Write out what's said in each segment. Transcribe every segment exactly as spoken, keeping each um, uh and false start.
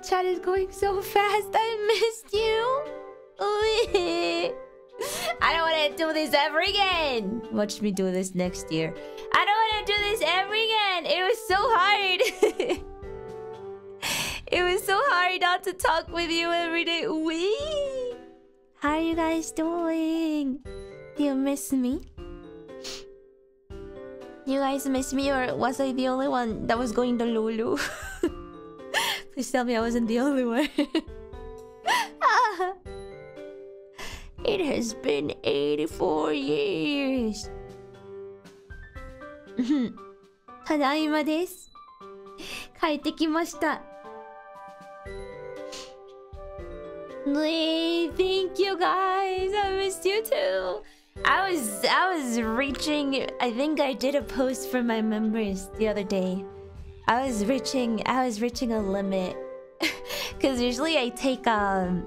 the chat is going so fast. I missed you. I don't want to do this ever again. Watch me do this next year. I don't want to do this ever again. It was so hard. It was so hard not to talk with you every day. Wee! How are you guys doing? Do you miss me? You guys miss me, or was I the only one that was going to Lulu? Please tell me I wasn't the only one. Ah. It has been eighty-four years. Tadaima desu. Kaete kimashita. Thank you guys. I missed you too. I was I was reaching. I think I did a post for my members the other day. I was reaching. I was reaching a limit. Cause usually I take um,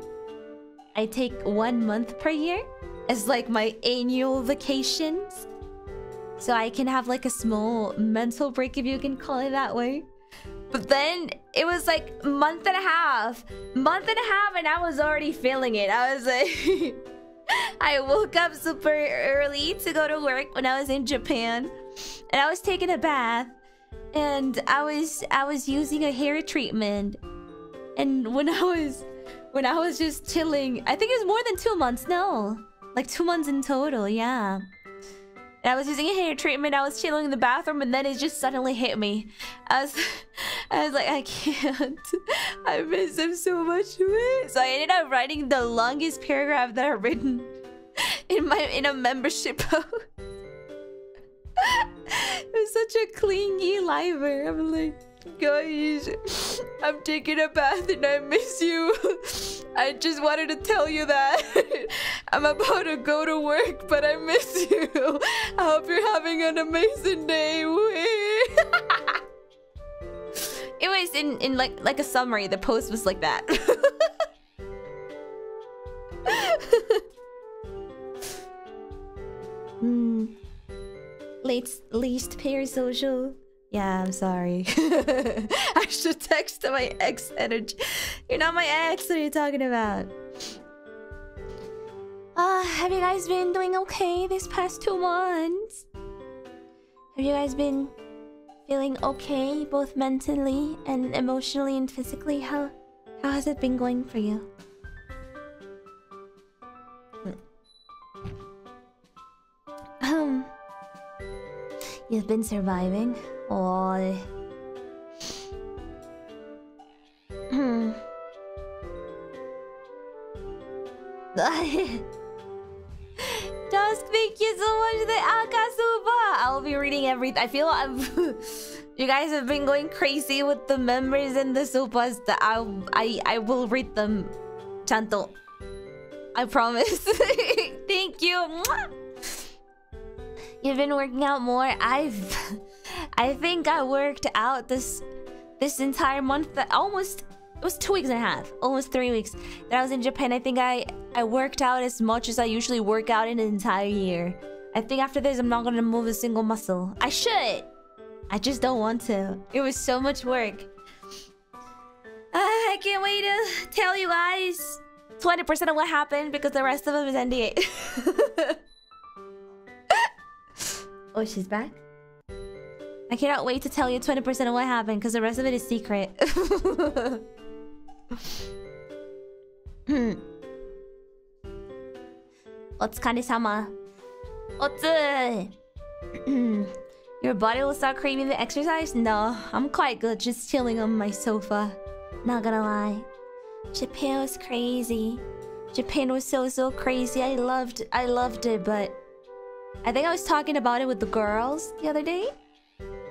I take one month per year as like my annual vacations. So I can have like a small mental break, if you can call it that way. But then it was like month and a half, month and a half, and I was already feeling it. I was like, I woke up super early to go to work when I was in Japan, and I was taking a bath, and I was I was using a hair treatment, and when I was when I was just chilling, I think it was more than two months. No, like two months in total. Yeah. And I was using a hair treatment, I was chilling in the bathroom, and then it just suddenly hit me. I was I was like, I can't. I miss him so much. So I ended up writing the longest paragraph that I've written in my in a membership post. It was such a clingy liver. I'm like, guys, I'm taking a bath and I miss you. I just wanted to tell you that I'm about to go to work, but I miss you. I hope you're having an amazing day. It was in, in like like a summary. The post was like that. mm. Least, least parasocial. Yeah, I'm sorry. I should text my ex energy. You're not my ex, what are you talking about? Uh, have you guys been doing okay this past two months? Have you guys been feeling okay, both mentally and emotionally and physically? How, how has it been going for you? Um, you've been surviving. Oh. Hmm. Dusk, thank you so much for the Akasuba! I'll be reading everything. I feel I'm you guys have been going crazy with the members and the supas. That I I I will read them. Chanto. I promise. Thank you. You've been working out more. I've I think I worked out this this entire month, that almost it was two weeks and a half, almost three weeks that I was in Japan. I think I I worked out as much as I usually work out in an entire year. I think after this I'm not gonna move a single muscle. I should. I just don't want to. It was so much work. Uh, I can't wait to tell you guys twenty percent of what happened, because the rest of them is N D A. Oh, she's back. I cannot wait to tell you twenty percent of what happened, because the rest of it is secret. Otsukare-sama. Otsu! Your body will start craving the exercise? No, I'm quite good just chilling on my sofa. Not gonna lie. Japan was crazy. Japan was so, so crazy. I loved, I loved it, but... I think I was talking about it with the girls the other day,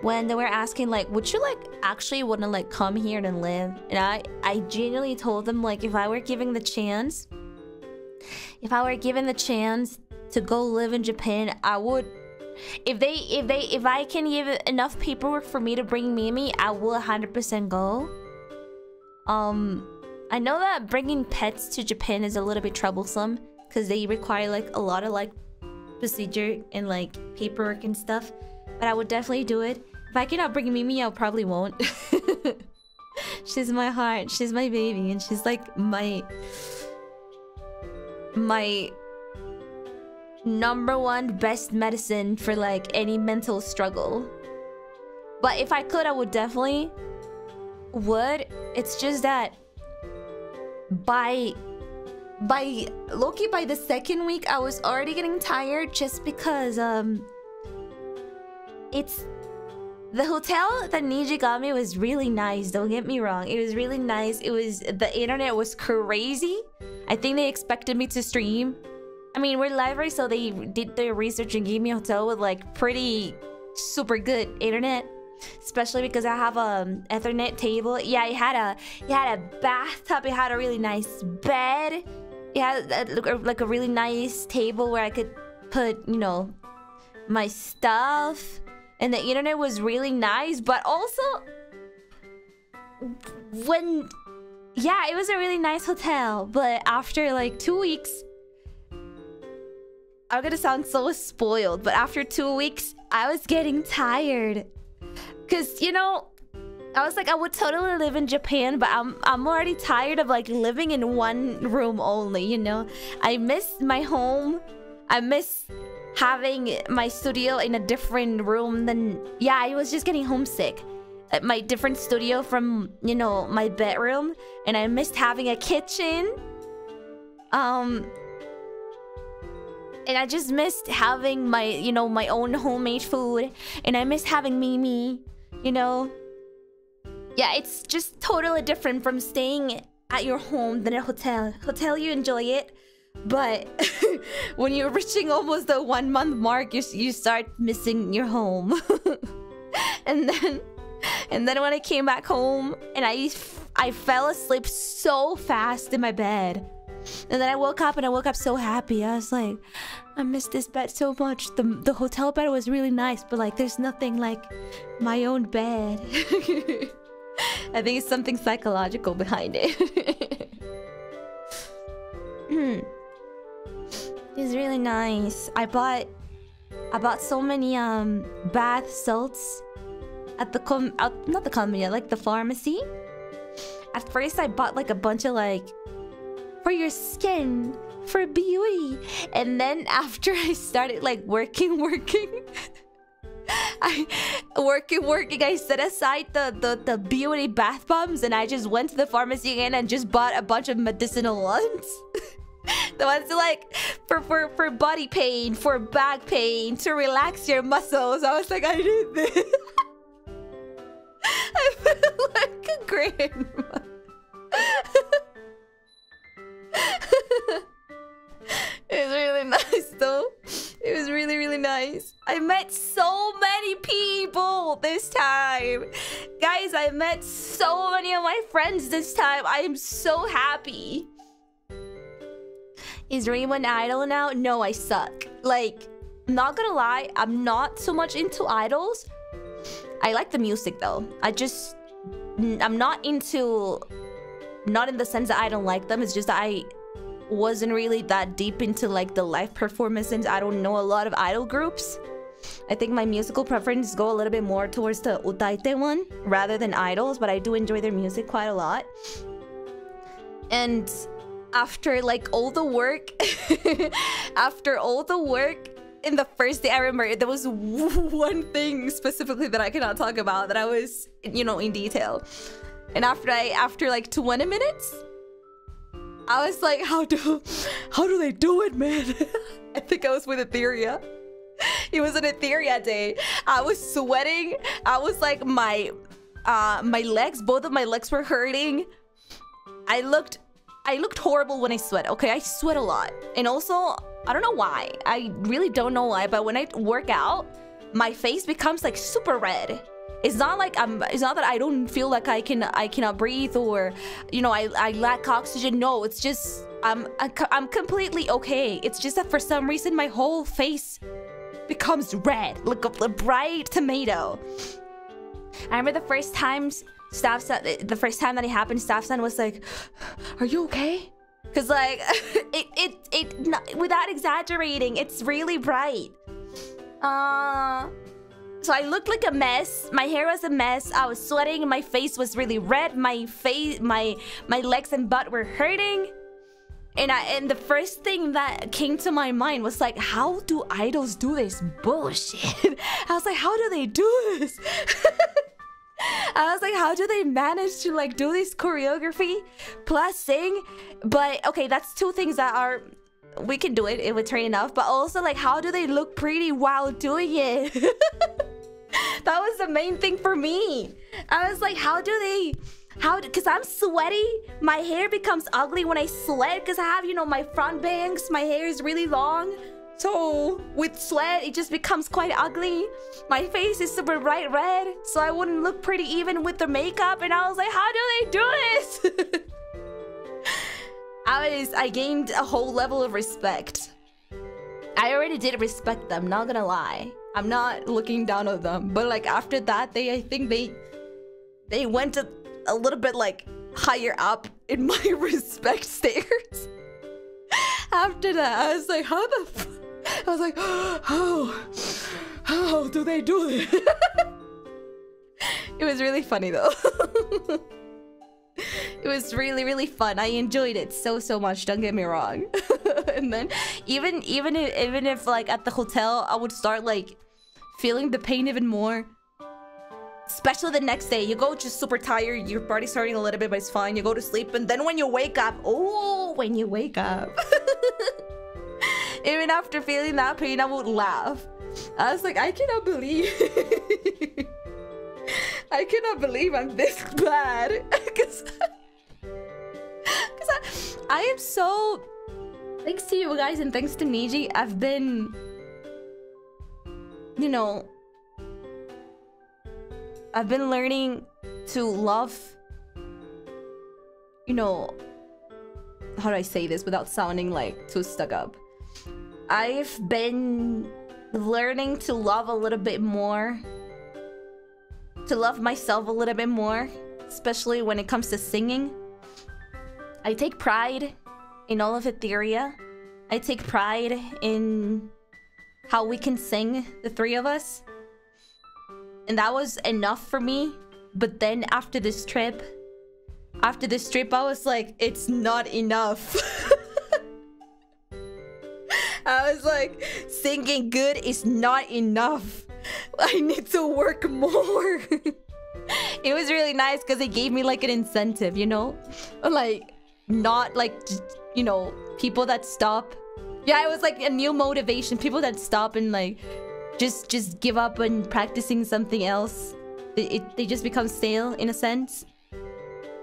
when they were asking like, would you like actually want to like come here and live? And I, I genuinely told them like, if I were given the chance, if I were given the chance to go live in Japan, I would. If they, if they, if I can give enough paperwork for me to bring Mimi, I will one hundred percent go. Um, I know that bringing pets to Japan is a little bit troublesome, because they require like a lot of like procedure and like paperwork and stuff. But I would definitely do it. If I cannot bring Mimi, I probably won't. She's my heart, she's my baby, and she's like my... my... number one best medicine for like any mental struggle. But if I could, I would definitely... would. It's just that... by... by... Loki, by the second week, I was already getting tired just because, um... it's... the hotel that Niji got me was really nice, don't get me wrong. It was really nice. It was... the internet was crazy. I think they expected me to stream. I mean, we're library, so they did their research and gave me a hotel with, like, pretty... super good internet. Especially because I have a Ethernet table. Yeah, it had a... it had a bathtub. It had a really nice bed. It had, a, like, a really nice table where I could put, you know... my stuff... and the internet was really nice, but also... when... yeah, it was a really nice hotel, but after like two weeks... I'm gonna sound so spoiled, but after two weeks, I was getting tired. Cause, you know... I was like, I would totally live in Japan, but I'm, I'm already tired of like living in one room only, you know? I miss my home. I miss... having my studio in a different room than... yeah, I was just getting homesick. My different studio from, you know, my bedroom. And I missed having a kitchen. Um... And I just missed having my, you know, my own homemade food. And I missed having Mimi, you know? Yeah, it's just totally different from staying at your home than a hotel. Hotel, you enjoy it. But when you're reaching almost the one month mark, you, you start missing your home. And then and then when I came back home and I, I fell asleep so fast in my bed. And then I woke up and I woke up so happy. I was like, I miss this bed so much. The, the hotel bed was really nice, but like there's nothing like my own bed. I think it's something psychological behind it. Hmm. It's really nice. I bought, I bought so many um bath salts at the com, uh, not the company, like the pharmacy. At first, I bought like a bunch of like for your skin, for beauty, and then after I started like working, working, I working, working. I set aside the, the the beauty bath bombs, and I just went to the pharmacy again and just bought a bunch of medicinal ones. The ones that like for, for for body pain, for back pain, to relax your muscles. I was like, I need this. I feel like a grandma. It was really nice though. It was really, really nice. I met so many people this time. Guys, I met so many of my friends this time. I am so happy. Is Reimu an idol now? No, I suck. Like, not gonna lie, I'm not so much into idols. I like the music though. I just... I'm not into... not in the sense that I don't like them. It's just that I wasn't really that deep into like the live performances. I don't know a lot of idol groups. I think my musical preferences go a little bit more towards the Utaite one rather than idols. But I do enjoy their music quite a lot. And... after like all the work after all the work in the first day, I remember there was one thing specifically that I cannot talk about that I was, you know, in detail. And after I after like twenty minutes I was like, how do how do they do it, man? I think I was with Etheria. It was an Etheria day. I was sweating. I was like, my uh my legs, both of my legs were hurting. I looked I looked horrible when I sweat, okay? I sweat a lot. And also, I don't know why. I really don't know why, but when I work out, my face becomes like super red. It's not like I'm it's not that I don't feel like I can I cannot breathe or, you know, I I lack oxygen. No, it's just I'm I'm completely okay. It's just that for some reason my whole face becomes red, like a, a bright tomato. I remember the first times Staff-san, the first time that it happened, Staff-san was like, "Are you okay?" Cause like, it, it, it, not, without exaggerating, it's really bright. Uh, So I looked like a mess. My hair was a mess. I was sweating. My face was really red. My face, my my legs and butt were hurting. And I and the first thing that came to my mind was like, how do idols do this bullshit? I was like, how do they do this? I was like, how do they manage to like do this choreography plus sing? But okay, that's two things that are, we can do it, it would train enough, but also like, how do they look pretty while doing it? That was the main thing for me. I was like, how do they, how, because I'm sweaty, my hair becomes ugly when I sweat, because I have, you know, my front bangs, my hair is really long, so with sweat it just becomes quite ugly. My face is super bright red, so I wouldn't look pretty even with the makeup. And I was like, how do they do this? I was, I gained a whole level of respect. I already did respect them, not gonna lie. I'm not looking down on them, but like after that, they, I think they, they went a, a little bit like higher up in my respect stairs. After that, I was like, how the f, I was like, oh, how do they do this? It was really funny though. It was really, really fun. I enjoyed it so, so much. Don't get me wrong. And then even, even if, even if like at the hotel, I would start like feeling the pain even more. Especially the next day. You go just super tired. Your body's hurting a little bit, but it's fine. You go to sleep. And then when you wake up, oh, when you wake up. Even after feeling that pain, I would laugh. I was like, I cannot believe. I cannot believe I'm this bad. Because Because I, I am so... Thanks to you guys and thanks to Niji, I've been... You know... I've been learning to love... You know... How do I say this without sounding like too stuck up? I've been learning to love a little bit more. To love myself a little bit more. Especially when it comes to singing. I take pride in all of Etheria. I take pride in how we can sing, the three of us. And that was enough for me. But then after this trip, after this trip, I was like, it's not enough. I was like, singing good is not enough. I need to work more. It was really nice because it gave me like an incentive, you know? Like, not like, you know, people that stop. Yeah, it was like a new motivation. People that stop and like, just just give up on practicing something else. It, it, they just become stale in a sense.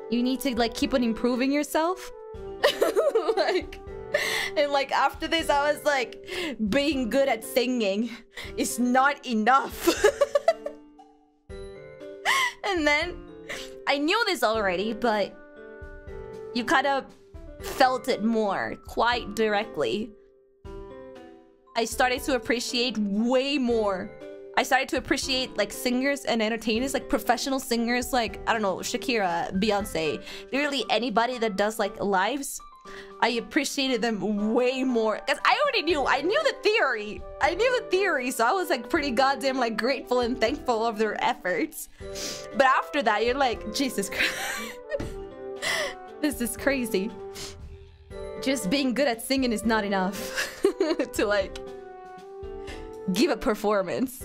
You need to like keep on improving yourself. Like... And like after this, I was like, being good at singing is not enough. And then I knew this already, but you kind of felt it more, quite directly. I started to appreciate way more. I started to appreciate like singers and entertainers, like professional singers, like, I don't know, Shakira, Beyonce, literally anybody that does like lives. I appreciated them way more because I already knew. I knew the theory. I knew the theory, so I was like pretty goddamn like grateful and thankful of their efforts. But after that, you're like, Jesus Christ, this is crazy. Just being good at singing is not enough to like give a performance.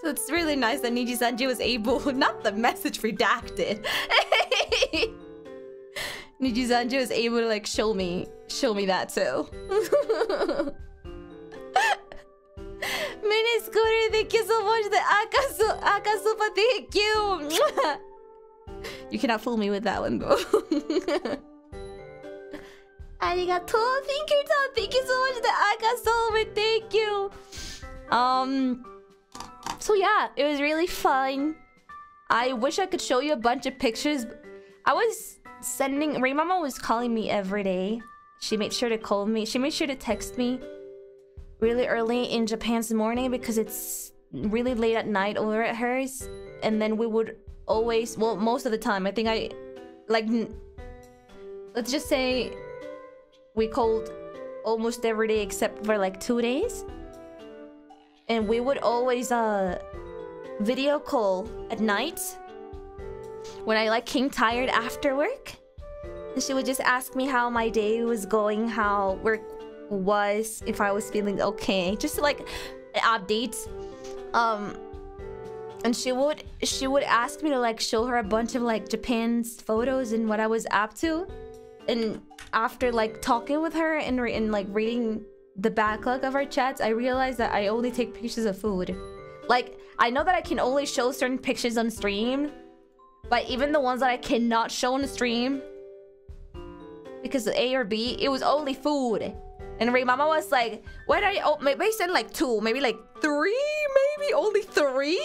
So it's really nice that Nijisanji was able, not the message redacted. Nijisanji was able to like show me, show me that too. Miniscuri, thank you so much. The Akasu, Akasupa, thank you. You cannot fool me with that one though. Arigato, thank you, thank you so much. The Akasu, thank you. Um, so yeah, it was really fun. I wish I could show you a bunch of pictures. I was. Sending Rei Mama was calling me every day. She made sure to call me. She made sure to text me really early in Japan's morning because it's really late at night over at hers. And then we would always, well, most of the time, I think I like, let's just say we called almost every day except for like two days. and we would always uh video call at night when I like came tired after work, and she would just ask me how my day was going, how work was, if I was feeling okay, just to, like, updates. Um and she would she would ask me to like show her a bunch of like Japan's photos and what I was up to. And after like talking with her and, re and like reading the backlog of our chats, I realized that I only take pictures of food. Like, I know that I can only show certain pictures on stream, but even the ones that I cannot show on stream because of A or B, it was only food. And Rei Mama was like, why did I, oh, maybe I sent like two, maybe like three, maybe only three?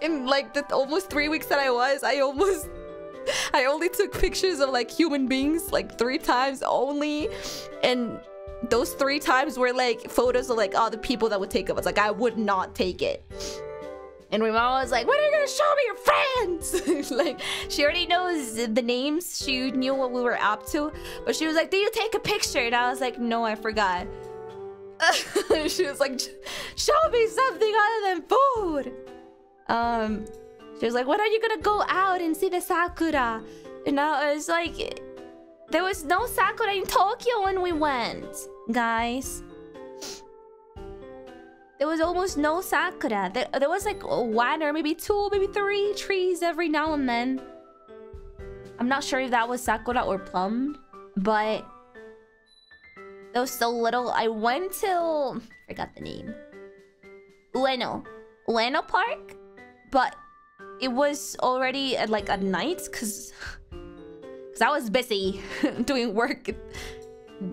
In like the almost three weeks that I was, I almost, I only took pictures of like human beings like three times only. And those three times were like photos of like other people that would take of us. Like, I would not take it. And my mom was like, when are you gonna show me your friends? Like, she already knows the names. She knew what we were up to. But she was like, did you take a picture? And I was like, no, I forgot. She was like, show me something other than food. Um, she was like, when are you gonna go out and see the sakura? And I was like, there was no sakura in Tokyo when we went, guys. There was almost no sakura. There, there was like one or maybe two, maybe three trees every now and then. I'm not sure if that was sakura or plum, but there was so little. I went to... I forgot the name. Ueno. Ueno Park? But it was already at like at night because... I was busy doing work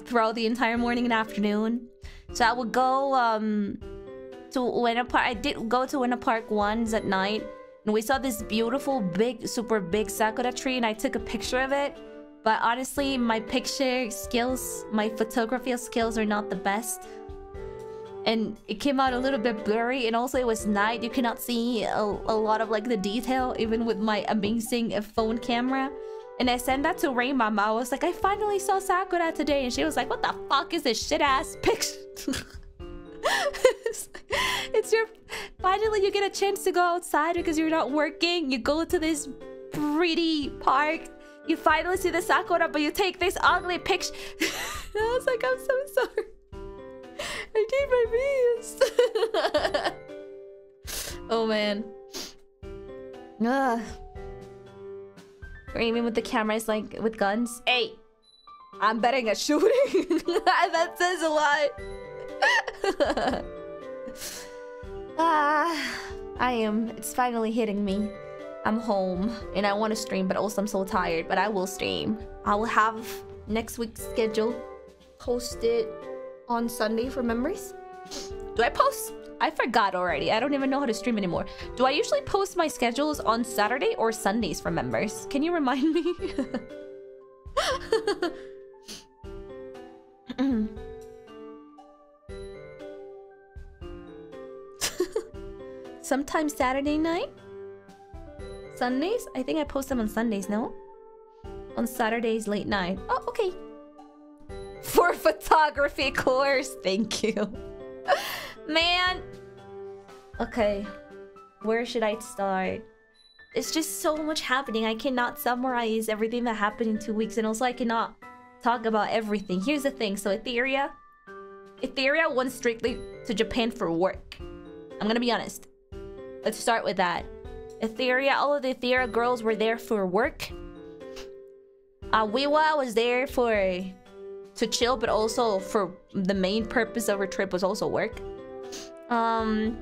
throughout the entire morning and afternoon. So I would go um, to Ueno Park. I did go to Ueno Park once at night. And we saw this beautiful, big, super big sakura tree. And I took a picture of it. But honestly, my picture skills, my photography skills are not the best. And it came out a little bit blurry. And also it was night. You cannot see a, a lot of like the detail, even with my amazing phone camera. And I sent that to Rei Mama. I was like, I finally saw sakura today. And she was like, what the fuck is this shit-ass picture? It's, like, it's your... Finally, you get a chance to go outside because you're not working. You go to this pretty park. You finally see the sakura, but you take this ugly picture. I was like, I'm so sorry. I did my best. Oh, man. Ugh. Or aiming with the cameras, like, with guns. Hey! I'm betting at shooting! That says a lot! Ah, I am. It's finally hitting me. I'm home. And I want to stream, but also I'm so tired. But I will stream. I will have next week's schedule posted on Sunday for members. Do I post? I forgot already. I don't even know how to stream anymore. Do I usually post my schedules on Saturday or Sundays for members? Can you remind me? Sometime Saturday night? Sundays? I think I post them on Sundays, no? On Saturdays late night. Oh, okay. For photography course. Thank you. Man. Okay. Where should I start? It's just so much happening. I cannot summarize everything that happened in two weeks. And also, I cannot talk about everything. Here's the thing. So, Etheria... Etheria went strictly to Japan for work. I'm gonna be honest. Let's start with that. Etheria... All of the Etheria girls were there for work. Uh, Wiwa was there for... to chill, but also for the main purpose of her trip was also work. Um,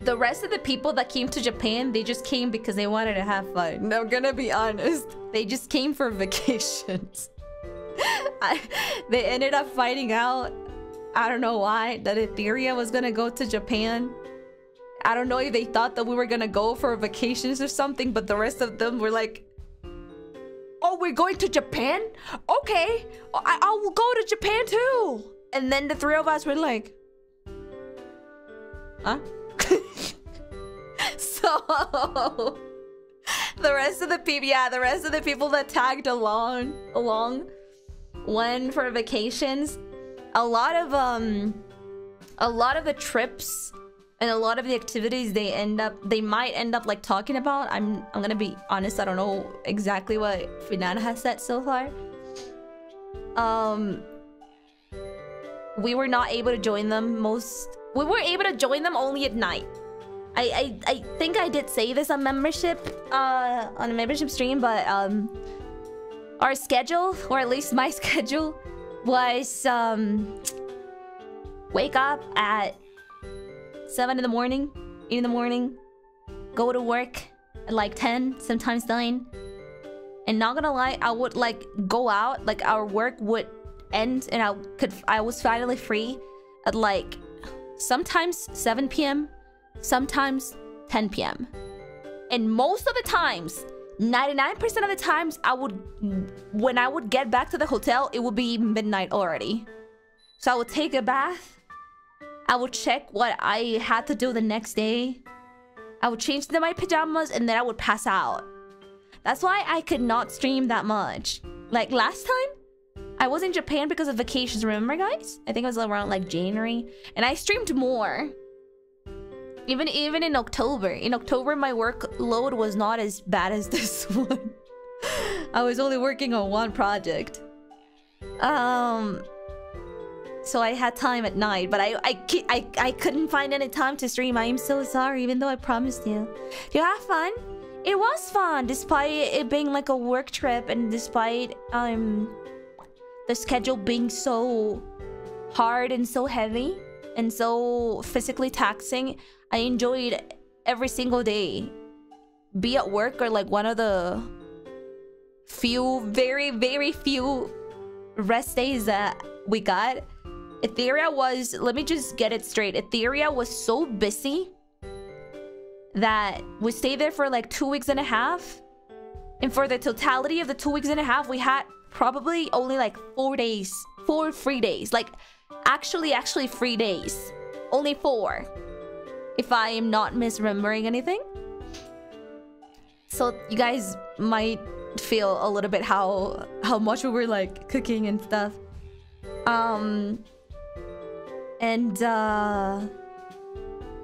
the rest of the people that came to Japan, they just came because they wanted to have fun. I'm gonna be honest. They just came for vacations. I, they ended up finding out, I don't know why, that Etheria was gonna go to Japan. I don't know if they thought that we were gonna go for vacations or something, but the rest of them were like, oh, we're going to Japan? Okay, I, I will go to Japan too. And then the three of us were like, huh? So the rest of the people, yeah, the rest of the people that tagged along, along, went for vacations. A lot of um, a lot of the trips and a lot of the activities they end up they might end up like talking about. I'm I'm gonna be honest, I don't know exactly what Finana has said so far. Um We were not able to join them most we were able to join them only at night. I, I, I think I did say this on membership uh on a membership stream, but um our schedule, or at least my schedule, was um wake up at seven in the morning, eight in the morning, go to work at like ten, sometimes nine. And not gonna lie, I would like go out, like our work would end and I could I was finally free at like sometimes seven p m, sometimes ten p m. And most of the times, ninety-nine percent of the times, I would when I would get back to the hotel, it would be midnight already. So I would take a bath, I would check what I had to do the next day, I would change into my pajamas, and then I would pass out. That's why I could not stream that much. Like last time, I was in Japan because of vacations, remember guys? I think it was around like January, and I streamed more. Even even in October. In October, my workload was not as bad as this one. I was only working on one project. Um... So I had time at night, but I, I, I, I couldn't find any time to stream. I am so sorry, even though I promised you. Did you have fun? It was fun, despite it being like a work trip and despite um the schedule being so hard and so heavy and so physically taxing. I enjoyed every single day, be at work or like one of the few, very, very few rest days that we got. Etheria was, let me just get it straight, Etheria was so busy that we stayed there for like two weeks and a half. And for the totality of the two weeks and a half, we had probably only like four days, four free days. Like, actually, actually free days. Only four. If I am not misremembering anything. So you guys might feel a little bit how, how much we were like cooking and stuff. Um... And, uh...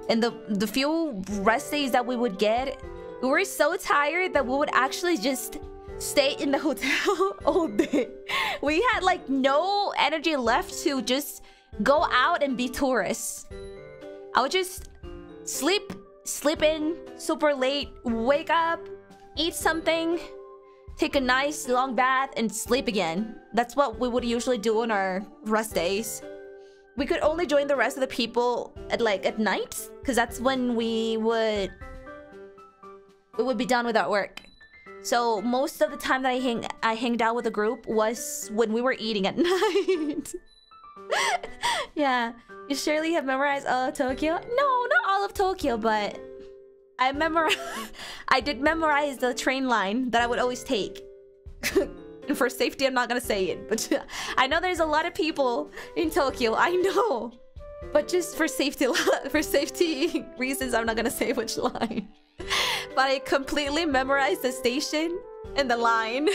And the, the few rest days that we would get, we were so tired that we would actually just stay in the hotel all day. We had, like, no energy left to just go out and be tourists. I would just sleep, sleep in super late, wake up, eat something, take a nice long bath, and sleep again. That's what we would usually do on our rest days. We could only join the rest of the people at like at night, because that's when we would we would be done with our work. So most of the time that I hang I hanged out with the group was when we were eating at night. Yeah, you surely have memorized all of Tokyo. No, not all of Tokyo, but I memorized. I did memorize the train line that I would always take. And for safety, I'm not gonna say it, but I know there's a lot of people in Tokyo, I know, but just for safety for safety reasons, I'm not gonna say which line. But I completely memorized the station and the line.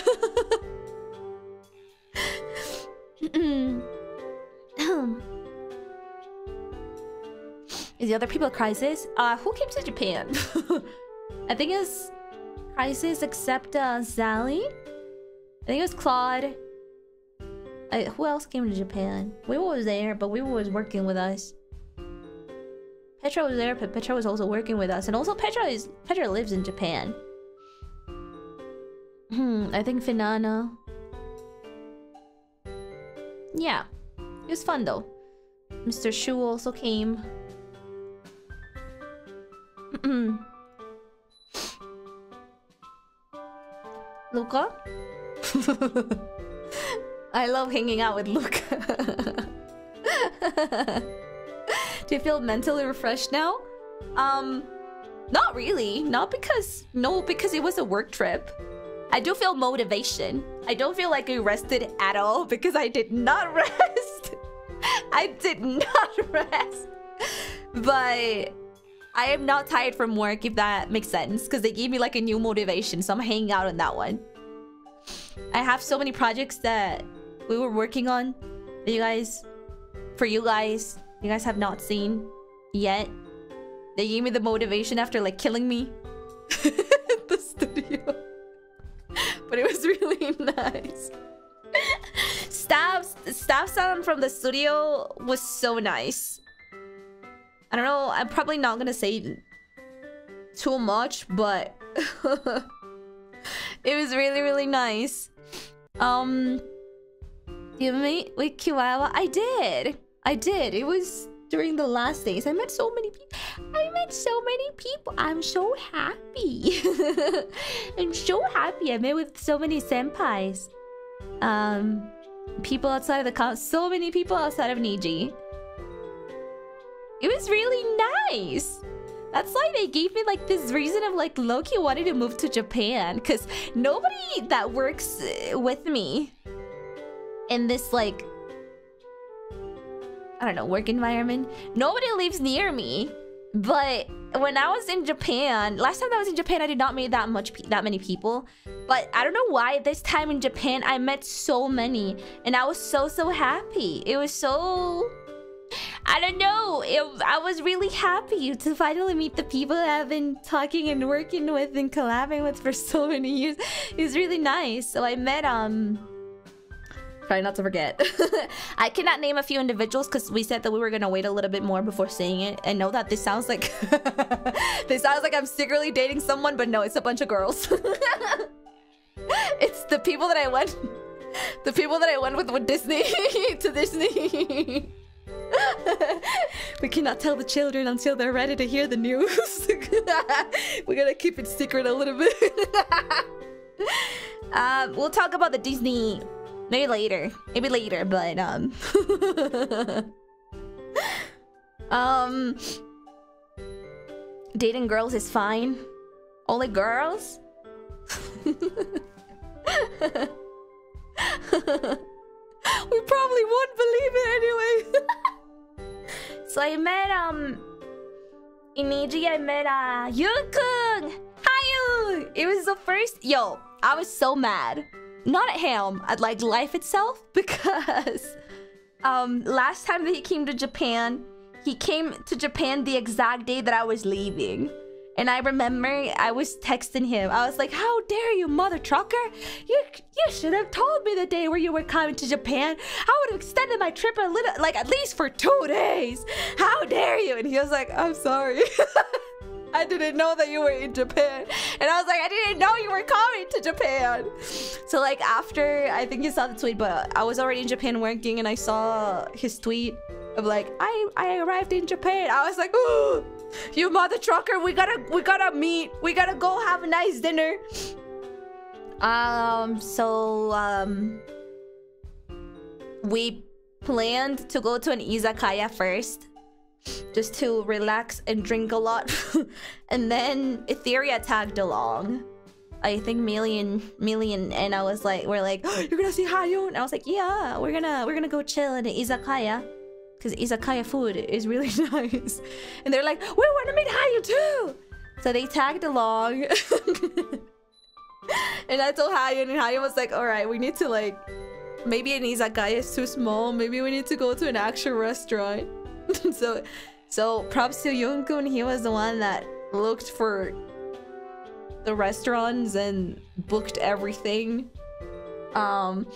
Is the other people crisis? Uh, who came to Japan? I think it's crisis except uh, Sally. I think it was Claude. I, who else came to Japan? Wiwa was there, but Wiwa was working with us. Petra was there, but Petra was also working with us. And also Petra is Petra lives in Japan. Hmm, I think Finana. Yeah. It was fun though. Mister Shu also came. Luca? I love hanging out with Luca. Do you feel mentally refreshed now? Um, not really. Not because... No, because it was a work trip. I do feel motivation. I don't feel like I rested at all because I did not rest. I did not rest. But... I am not tired from work, if that makes sense. Because they gave me like a new motivation, so I'm hanging out on that one. I have so many projects that we were working on. That you guys... For you guys. you guys have not seen yet. They gave me the motivation after like killing me at the studio. But it was really nice. Staff, Staff-san from the studio was so nice. I don't know, I'm probably not gonna say too much, but it was really, really nice. Um, you meet with Kiara? I did. I did. It was during the last days. I met so many people. I met so many people. I'm so happy. I'm so happy. I met with so many senpais. Um, people outside of the con. So many people outside of Niji. It was really nice. That's why they gave me like this reason of like Loki wanted to move to Japan, because nobody that works with me in this like, I don't know, work environment, nobody lives near me. But when I was in Japan, last time I was in Japan, I did not meet that much, that many people. But I don't know why this time in Japan, I met so many, and I was so, so happy. It was so... I don't know, it, I was really happy to finally meet the people that I've been talking and working with and collabing with for so many years. It was really nice. So I met, um... try not to forget. I cannot name a few individuals because we said that we were going to wait a little bit more before saying it. And know that this sounds like... this sounds like I'm secretly dating someone, but no, it's a bunch of girls. It's the people that I went... the people that I went with with Disney. To Disney. We cannot tell the children until they're ready to hear the news. We're gonna keep it secret a little bit. uh, we'll talk about the Disney maybe later, maybe later. But um, um, dating girls is fine. Only girls. We probably won't believe it anyway. So I met, um... in Niji, I met, uh... Yukun! Hi! It was the first... Yo, I was so mad. Not at him, at, like, life itself. Because... Um, last time that he came to Japan... he came to Japan the exact day that I was leaving. And I remember I was texting him. I was like, how dare you, mother trucker? You you should have told me the day where you were coming to Japan. I would have extended my trip a little, like at least for two days. How dare you? And he was like, I'm sorry. I didn't know that you were in Japan. And I was like, I didn't know you were coming to Japan. So like after, I think you saw the tweet, but I was already in Japan working and I saw his tweet of like, I, I arrived in Japan. I was like, ooh. You mother trucker, we gotta we gotta meet. We gotta go have a nice dinner. Um so um we planned to go to an izakaya first, just to relax and drink a lot. And then Etheria tagged along. I think Millie and Millie and Enna was like, we're like, oh, you're gonna see Hayun. And I was like, yeah, we're gonna we're gonna go chill in the izakaya. Because izakaya food is really nice. And they're like, we want to meet Hayu too! So they tagged along. And I told Hayu, and Hayu was like, alright, we need to like... maybe an izakaya is too small. Maybe we need to go to an actual restaurant. so so props to Yun-kun. He was the one that looked for the restaurants and booked everything. Um...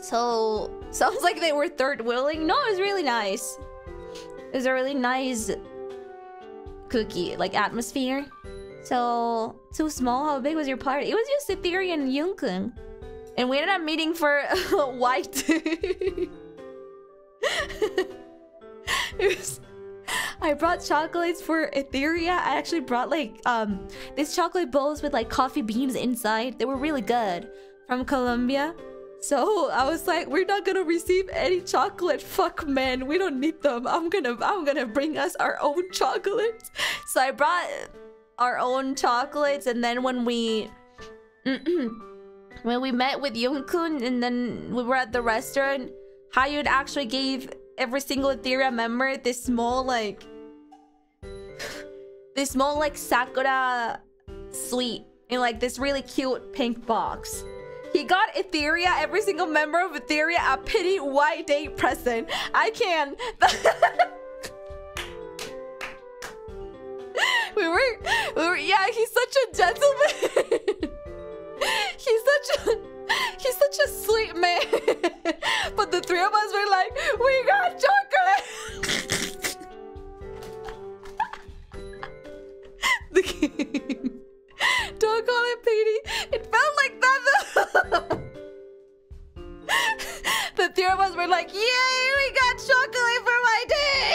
So, sounds like they were third wheeling. No, it was really nice. It was a really nice cookie, like atmosphere. So, too small. How big was your party? It was just Etheria and Yun-kun. And we ended up meeting for white. It was... I brought chocolates for Etheria. I actually brought like um these chocolate bowls with like coffee beans inside. They were really good from Colombia. So I was like, we're not gonna receive any chocolate. Fuck, man, we don't need them. I'm gonna, I'm gonna bring us our own chocolates. So I brought our own chocolates, and then when we, when we met with Yun-kun, and then we were at the restaurant, Hayun actually gave every single Etheria member this small like, this small like sakura sweet in like this really cute pink box. He got Etheria, every single member of Etheria, a pity white day present. I can. we were, we were. Yeah, he's such a gentleman. he's such a, he's such a sweet man. But the three of us were like, we got chocolate. the game. Don't call it pity. It felt like that though. The three of us were like, yay, we got chocolate for my day.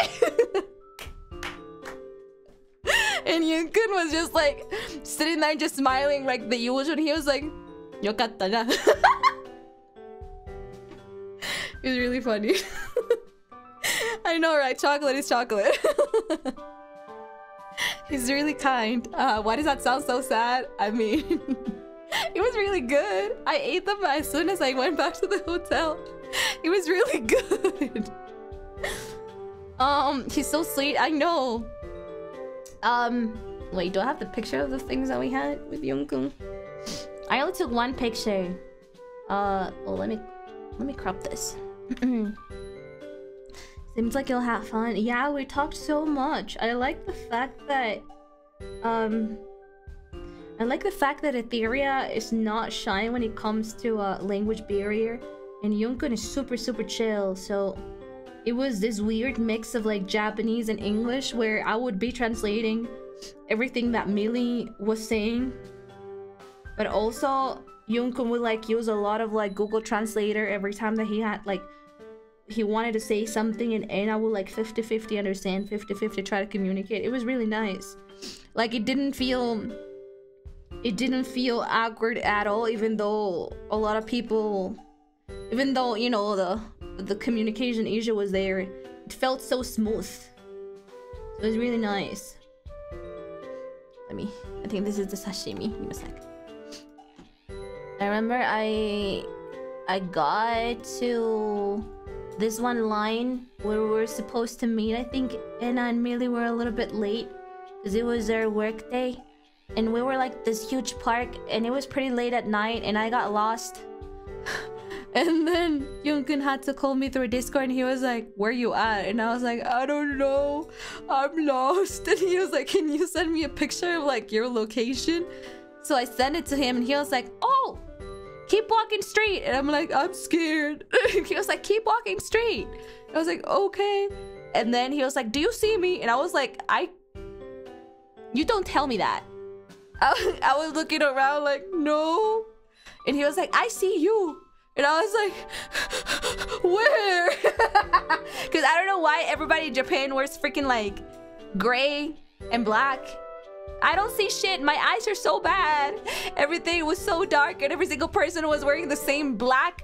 And Yukun was just like sitting there just smiling like the usual. He was like, yokatta na. It was really funny. I know, right? Chocolate is chocolate. He's really kind. Uh, why does that sound so sad? I mean, it was really good. I ate them as soon as I went back to the hotel. It was really good. Um, he's so sweet. I know. Um, wait, do I have the picture of the things that we had with Yukun? I only took one picture. Uh, well, let me, let me crop this. Seems like you'll have fun. Yeah, we talked so much. I like the fact that... Um... I like the fact that Etheria is not shy when it comes to a uh, language barrier. And Yukun is super, super chill. So... It was this weird mix of like Japanese and English where I would be translating everything that Millie was saying. But also, Yukun would like use a lot of like Google Translator every time that he had like... He wanted to say something and Enna would like fifty fifty understand, fifty fifty try to communicate. It was really nice. Like it didn't feel... It didn't feel awkward at all, even though a lot of people... Even though, you know, the the communication issue was there. It felt so smooth. It was really nice. Let me... I think this is the sashimi. Give me a sec. I remember I... I got to... This one line where we were supposed to meet. I think Enna and Millie were a little bit late because it was their work day, and we were like this huge park, and it was pretty late at night, and I got lost. And then Yukun had to call me through Discord, and he was like, "Where you at?" And I was like, "I don't know. I'm lost." And he was like, "Can you send me a picture of like your location?" So I sent it to him, and he was like, "Oh. Keep walking straight." And I'm like, "I'm scared." He was like, "Keep walking straight." I was like, "Okay." And then he was like, "Do you see me?" And I was like, I... You don't tell me that. I, I was looking around like, no. And he was like, "I see you." And I was like, where? Because I don't know why everybody in Japan wears freaking like gray and black. I don't see shit. My eyes are so bad. Everything was so dark, and every single person was wearing the same black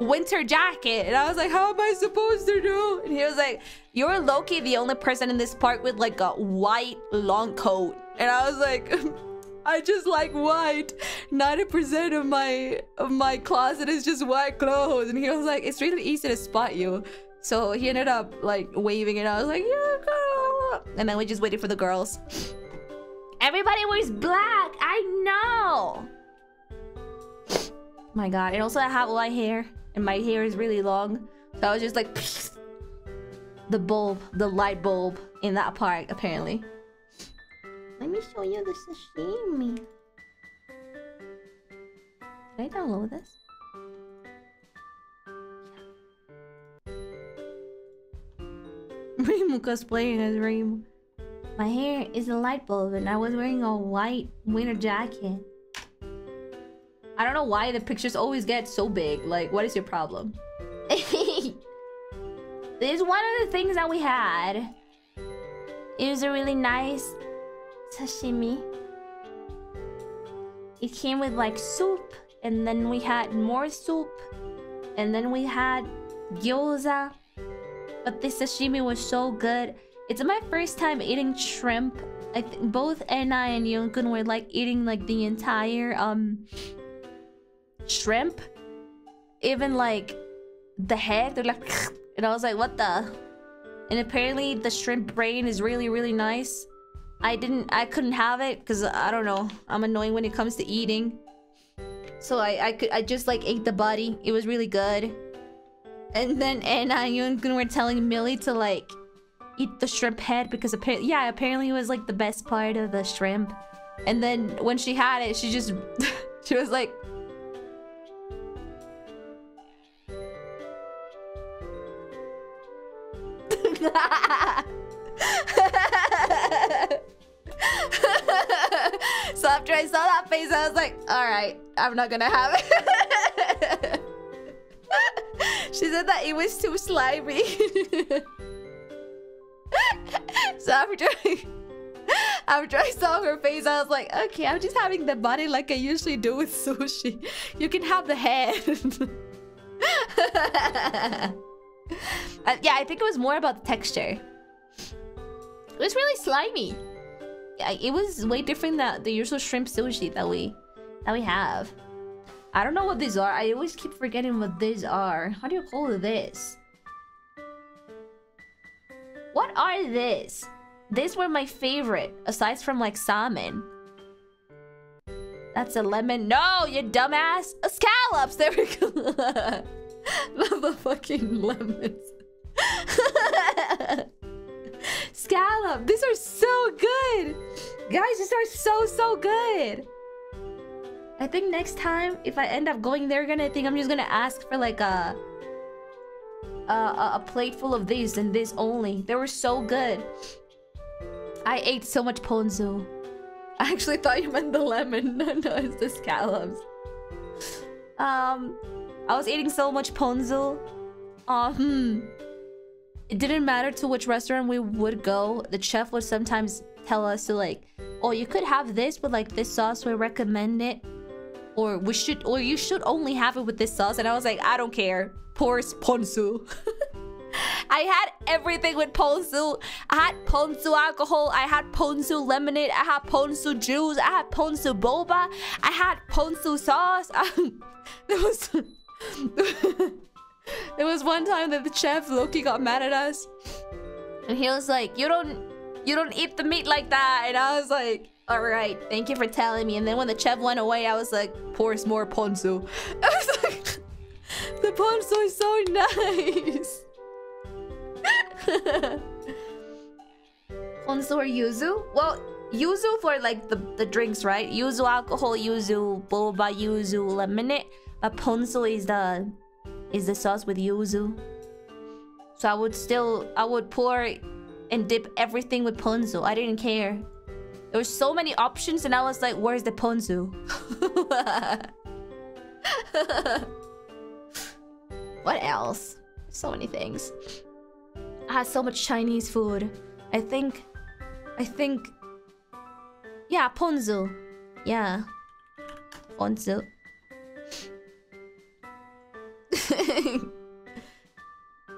winter jacket. And I was like, how am I supposed to do? And he was like, "You're low-key the only person in this park with like a white long coat." And I was like, I just like white. ninety percent of my of my closet is just white clothes. And he was like, "It's really easy to spot you." So he ended up like waving, and I was like, "Yeah, girl." And then we just waited for the girls. Everybody wears black. I know. My God. And also I have light hair, and my hair is really long. So I was just like, psh. The bulb, the light bulb in that park, apparently. Let me show you the sashimi. Can I download this? Reimu cosplaying as Reimu. My hair is a light bulb, and I was wearing a white winter jacket. I don't know why the pictures always get so big. Like, what is your problem? This is one of the things that we had. It was a really nice sashimi. It came with like soup, and then we had more soup, and then we had gyoza. But this sashimi was so good. It's my first time eating shrimp. I think both Enna and Yukun were like eating like the entire um shrimp, even like the head. They're like, and I was like, what the? And apparently the shrimp brain is really, really nice. I didn't, I couldn't have it because I don't know. I'm annoying when it comes to eating. So I, I could I just like ate the body. It was really good. And then Anna and Yukun were telling Millie to like eat the shrimp head because apparently yeah, apparently it was like the best part of the shrimp. And then when she had it, she just she was like, so after I saw that face, I was like, alright, I'm not gonna have it. She said that it was too slimy. So after after I saw her face, I was like, okay, I'm just having the body like I usually do with sushi. You can have the head. Uh, yeah, I think it was more about the texture. It was really slimy. Yeah, it was way different than the usual shrimp sushi that we that we have. I don't know what these are. I always keep forgetting what these are. How do you call this? What are these? These were my favorite, aside from like salmon. That's a lemon. No, you dumbass. A scallops. There we go. Motherfucking lemons. Scallop. These are so good. Guys, these are so, so good. I think next time, if I end up going there again, I think I'm just gonna ask for like a... A, a plate full of these and this only. They were so good. I ate so much ponzu. I actually thought you meant the lemon. No, no, it's the scallops. Um... I was eating so much ponzu. Uh, hmm. It didn't matter to which restaurant we would go. The chef would sometimes tell us to like, oh, you could have this with like this sauce. We recommend it, or we should, or you should only have it with this sauce. And I was like, I don't care. Pours ponzu. I had everything with ponzu. I had ponzu alcohol. I had ponzu lemonade. I had ponzu juice. I had ponzu boba. I had ponzu sauce. There was. There was one time that the chef Loki got mad at us, and he was like, "You don't, you don't eat the meat like that." And I was like, "All right, thank you for telling me." And then when the chef went away, I was like, "Pours more ponzu." I was like, "The ponzu is so nice." Ponzu or yuzu? Well, yuzu for like the the drinks, right? Yuzu alcohol, yuzu boba, yuzu lemonade. But ponzu is the is the sauce with yuzu. So I would still I would pour and dip everything with ponzu. I didn't care. There were so many options and I was like, where's the ponzu? What else? So many things. I had so much Chinese food. I think I think yeah, ponzu. Yeah. Ponzu.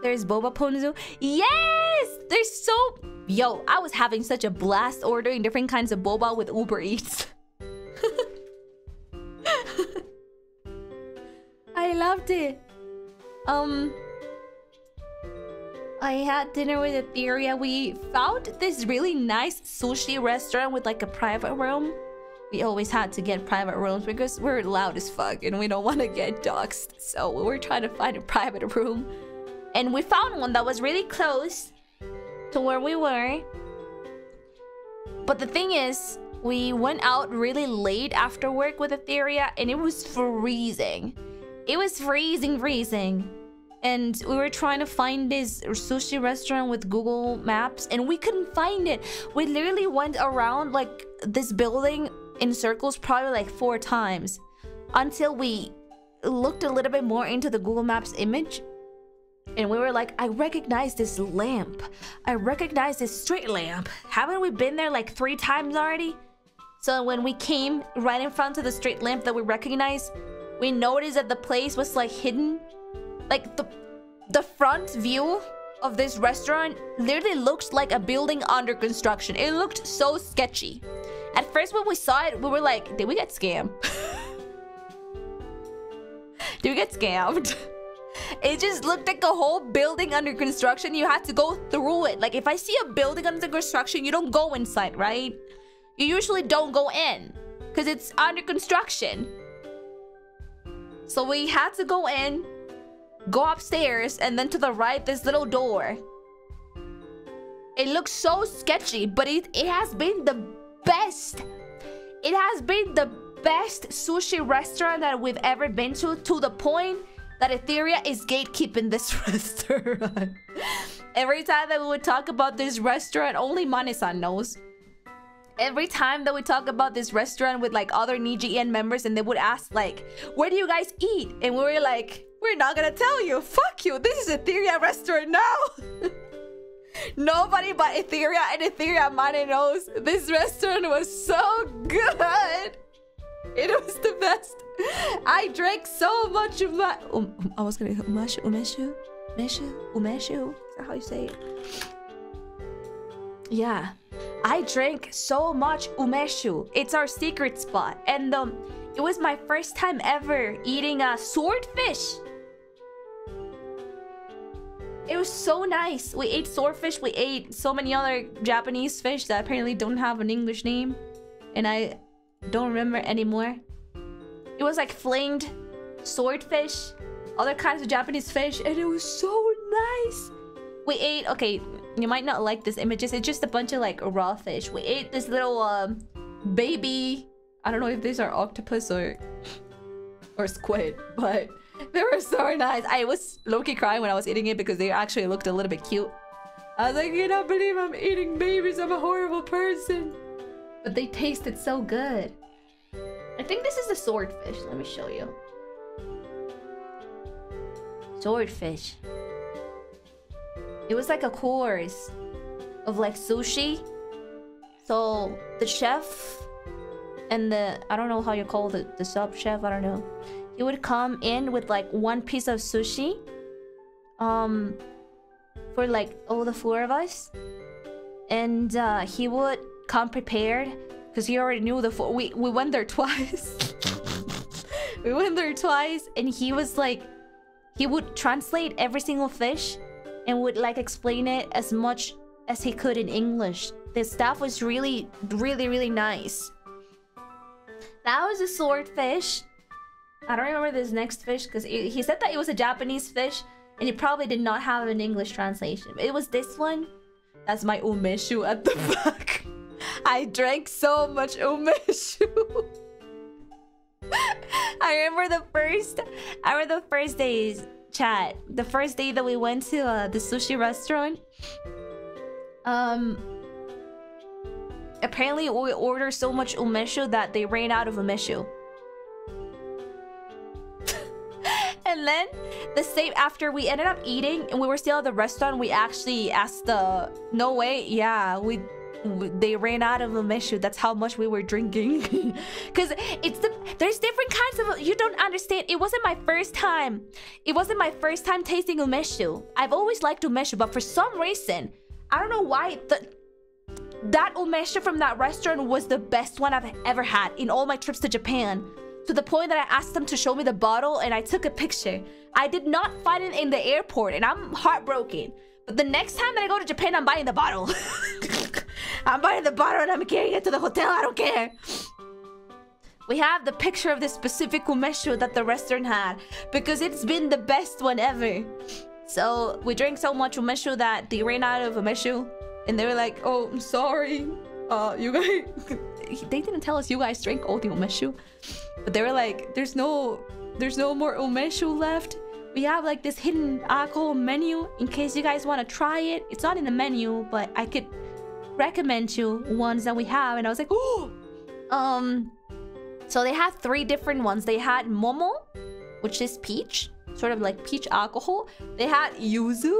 There's boba ponzu. Yes! There's so... Yo, I was having such a blast ordering different kinds of boba with Uber Eats. I loved it. Um... I had dinner with Etheria. We found this really nice sushi restaurant with like a private room. We always had to get private rooms because we're loud as fuck and we don't want to get doxxed. So we were trying to find a private room. And we found one that was really close to where we were. But the thing is, we went out really late after work with Etheria and it was freezing. It was freezing, freezing. And we were trying to find this sushi restaurant with Google Maps and we couldn't find it. We literally went around like this building in circles probably like four times until we looked a little bit more into the Google Maps image and we were like, I recognize this lamp, I recognize this street lamp, haven't we been there like three times already? So when we came right in front of the street lamp that we recognized, we noticed that the place was like hidden. Like the the front view of this restaurant literally looks like a building under construction. It looked so sketchy. At first when we saw it, we were like, did we get scammed? Did we get scammed? It just looked like a whole building under construction. You had to go through it. Like if I see a building under construction, you don't go inside, right? You usually don't go in because it's under construction. So we had to go in, go upstairs, and then to the right, this little door. It looks so sketchy, but it, it has been the best. It has been the best sushi restaurant that we've ever been to, to the point that Etheria is gatekeeping this restaurant. Every time that we would talk about this restaurant, only Mane-san knows. Every time that we talk about this restaurant with like other Niji E N members, and they would ask like, where do you guys eat? And we were like, we're not gonna tell you. Fuck you. This is Etheria restaurant now. Nobody but Etheria and Etheria Mane knows. This restaurant was so good. It was the best. I drank so much of my... Um, um, I was gonna go Umeshu, Umeshu, Umeshu, Umeshu. Is that how you say it? Yeah. I drank so much Umeshu. It's our secret spot. And um, it was my first time ever eating a swordfish. It was so nice. We ate swordfish. We ate so many other Japanese fish that apparently don't have an English name. And I don't remember anymore. It was like flamed swordfish, other kinds of Japanese fish, and it was so nice. We ate, okay, you might not like these images. It's just a bunch of like raw fish. We ate this little um, baby. I don't know if these are octopus or or squid, but they were so nice. I was low-key crying when I was eating it because they actually looked a little bit cute. I was like, I cannot believe I'm eating babies. I'm a horrible person. But they tasted so good. I think this is a swordfish. Let me show you. Swordfish. It was like a course of like sushi. So the chef and the... I don't know how you call it. The sub chef. I don't know. He would come in with like one piece of sushi. Um, for like all the four of us. And uh, he would come prepared. Because he already knew the four. We, we went there twice. We went there twice. And he was like... He would translate every single fish. And would like explain it as much as he could in English. The staff was really, really, really nice. That was a swordfish. I don't remember this next fish. Because he said that it was a Japanese fish. And it probably did not have an English translation. It was this one. That's my umeshu at the back. I drank so much umeshu. I remember the first... I remember the first day's chat. The first day that we went to uh, the sushi restaurant. Um... Apparently we ordered so much umeshu that they ran out of umeshu. And then, the same after we ended up eating and we were still at the restaurant, we actually asked the... No way, yeah, we... They ran out of umeshu. That's how much we were drinking. Because it's the... There's different kinds of... You don't understand. It wasn't my first time. It wasn't my first time tasting umeshu. I've always liked umeshu. But for some reason, I don't know why, the, that umeshu from that restaurant was the best one I've ever had in all my trips to Japan. To the point that I asked them to show me the bottle and I took a picture. I did not find it in the airport. And I'm heartbroken. But the next time that I go to Japan, I'm buying the bottle. I'm buying the bottle and I'm carrying it to the hotel. I don't care. We have the picture of this specific umeshu that the restaurant had. Because it's been the best one ever. So we drank so much umeshu that they ran out of umeshu. And they were like, oh, I'm sorry. Uh, you guys... They didn't tell us you guys drank all the umeshu. But they were like, there's no... There's no more umeshu left. We have like this hidden alcohol menu. In case you guys want to try it. It's not in the menu, but I could... recommend you ones that we have. And I was like, oh, um so they had three different ones. They had momo, which is peach, sort of like peach alcohol. They had yuzu,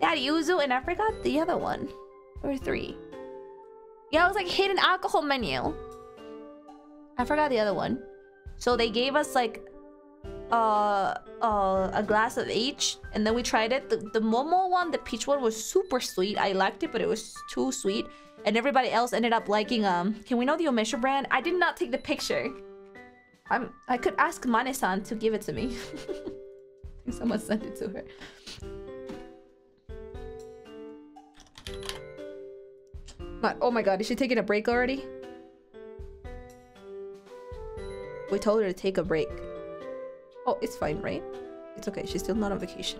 they had yuzu and I forgot the other one or three. Yeah, it was like hidden alcohol menu. I forgot the other one. So they gave us like uh uh a glass of each, and then we tried it. The, the momo one, the peach one, was super sweet. I liked it, but it was too sweet, and everybody else ended up liking um can we know the umeshu brand? I did not take the picture. i'm I could ask Mane-san to give it to me. Someone sent it to her. But oh my god, is she taking a break already? We told her to take a break. Oh, it's fine, right? It's okay. She's still not on vacation.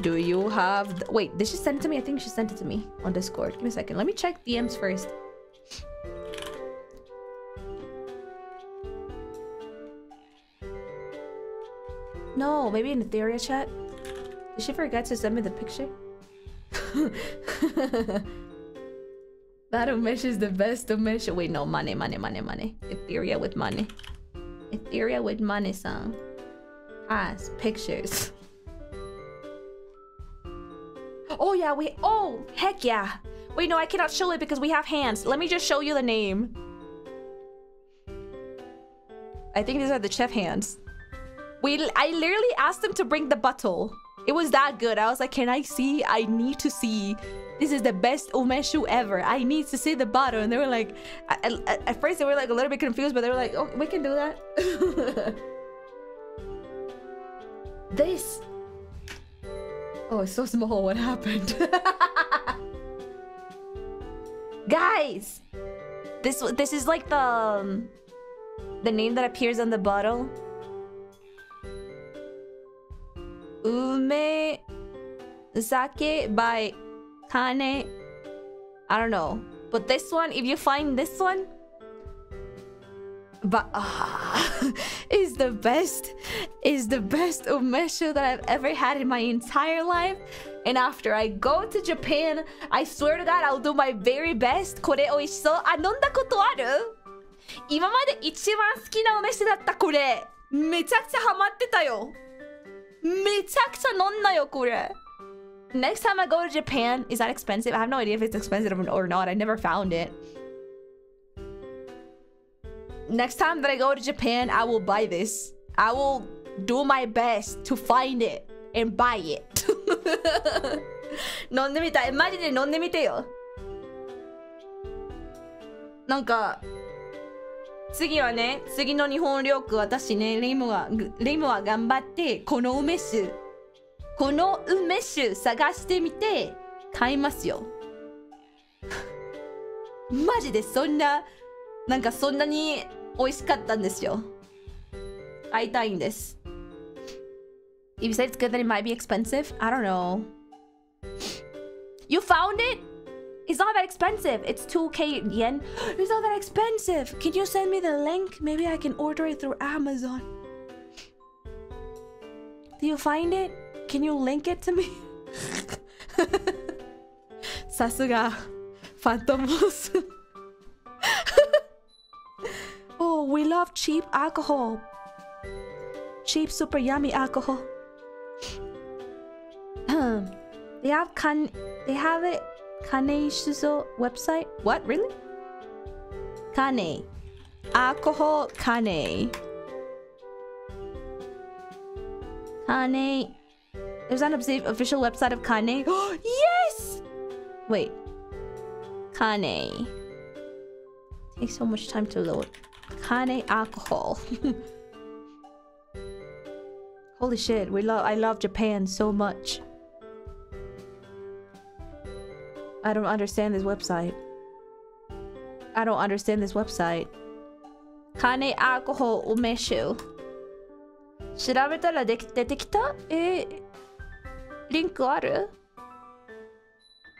Do you have... The... Wait, did she send it to me? I think she sent it to me on Discord. Give me a second. Let me check D Ms first. No, maybe in the Theoria chat? Did she forget to send me the picture? That Umeshu is the best Umeshu. Wait, no. Mane, Mane, Mane, Mane. Etheria with Mane. Etheria with Mane-san. Ah, it's pictures. Oh, yeah, we... Oh, heck yeah. Wait, no, I cannot show it because we have hands. Let me just show you the name. I think these are the chef hands. We... I literally asked them to bring the bottle. It was that good. I was like, can I see? I need to see. This is the best Umeshu ever. I need to see the bottle. And they were like... At, at, at first, they were like a little bit confused, but they were like, oh, we can do that. This... Oh, it's so small. What happened? Guys! This this is like the... Um, the name that appears on the bottle. Ume... Sake by... Kane... I don't know. But this one, if you find this one... But... Uh, is the best... Is the best Umeshu that I've ever had in my entire life. And after I go to Japan, I swear to God, I'll do my very best. Kore oishou. Ah, nonda koto aru? Imamade ichiban suki na umeshu datta kore. Mechakucha hamatte ta yo. Mechakucha nonna yo kore. Next time I go to Japan, is that expensive? I have no idea if it's expensive or not. I never found it. Next time that I go to Japan, I will buy this. I will do my best to find it and buy it. Nonde mitai. Maji de nonde mite yo. Nanka. Tsugi wa ne, tsugi no Nihon ryoku watashi ne Reimu wa Reimu wa ganbatte kono umeshu kono umeshu sagashite mite kaimasu yo. Maji de sonna nanka sonna ni oishikatta desu yo. I dying this. If you say it's good, then it might be expensive. I don't know. You found it? It's not that expensive. It's two K yen. It's not that expensive. Can you send me the link? Maybe I can order it through Amazon. Do you find it? Can you link it to me? Sasuga. Phantom Boss. Oh, we love cheap alcohol. Cheap, super yummy alcohol. They have kan, they have it. Kane Shuzo website. What, really? Kane, alcohol Kane. Kane. There's an official website of Kane. Yes. Wait. Kane. Takes so much time to load. Kane alcohol. Holy shit, we love I love Japan so much. I don't understand this website. I don't understand this website. Kane alcohol umeshu. Shirabeta ra dete kita? Eh, link aru?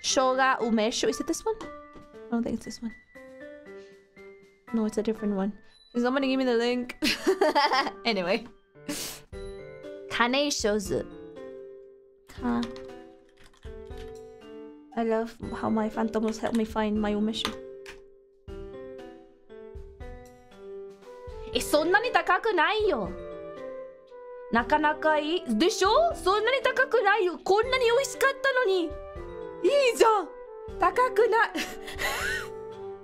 Shoga umeshu. Is it this one? I don't think it's this one. No, it's a different one. Can somebody give me the link? Anyway. Kane Shozu. Huh. I love how my phantoms help me find my umeshu. Eh, sonna ni takaku nai yo. Nakanaka ii. Desho? Sonna ni takaku nai yo. Konna ni oishikatta no ni. Ii jan. Takaku na.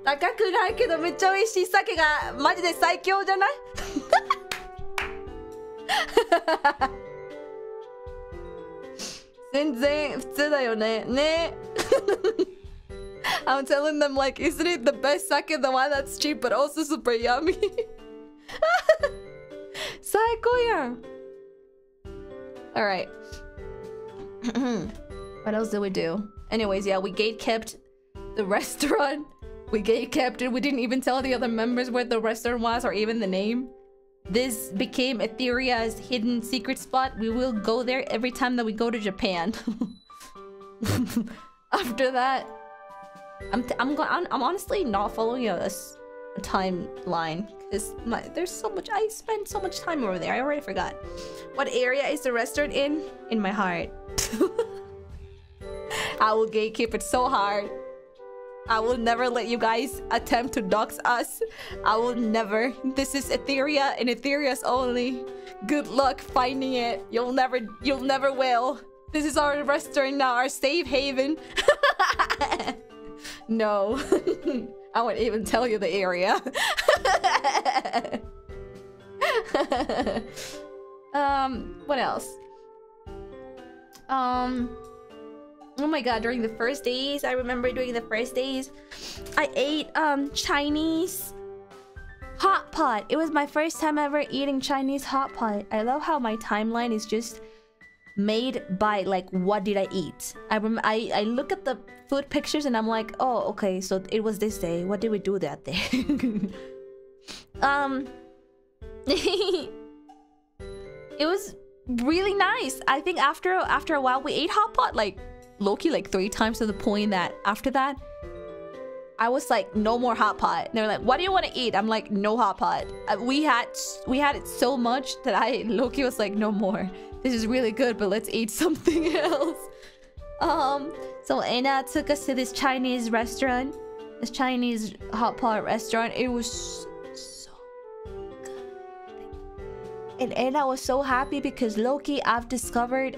Takaku nai kedo mecha oishii sake ga maji de saikyou janai? I'm telling them, like, isn't it the best sake, the one that's cheap but also super yummy? Alright. What else did we do? Anyways, yeah, we gatekept the restaurant. We gatekept it. We didn't even tell the other members where the restaurant was or even the name. This became Etheria's hidden secret spot. We will go there every time that we go to Japan. After that, I'm t I'm, I'm I'm honestly not following a, a timeline because my there's so much I spent so much time over there. I already forgot. What area is the restaurant in? In my heart. I will gatekeep it so hard. I will never let you guys attempt to dox us. I will never. This is Etheria and Etheria's only. Good luck finding it. You'll never, you'll never will. This is our restaurant now, our safe haven. No. I wouldn't even tell you the area. um, what else? Um... Oh my god, during the first days, I remember during the first days, I ate um Chinese hot pot. It was my first time ever eating Chinese hot pot. I love how my timeline is just made by like, what did I eat? I rem I, I look at the food pictures and I'm like, oh, okay, so it was this day. What did we do that day? um, It was really nice. I think after, after a while, we ate hot pot like... Loki like three times, to the point that after that I was like, no more hot pot. And they were like, what do you want to eat? I'm like, no hot pot. We had we had it so much that I Loki was like, no more. This is really good, but let's eat something else. Um so Enna took us to this Chinese restaurant, this Chinese hot pot restaurant. It was so good. And Enna was so happy because Loki, I've discovered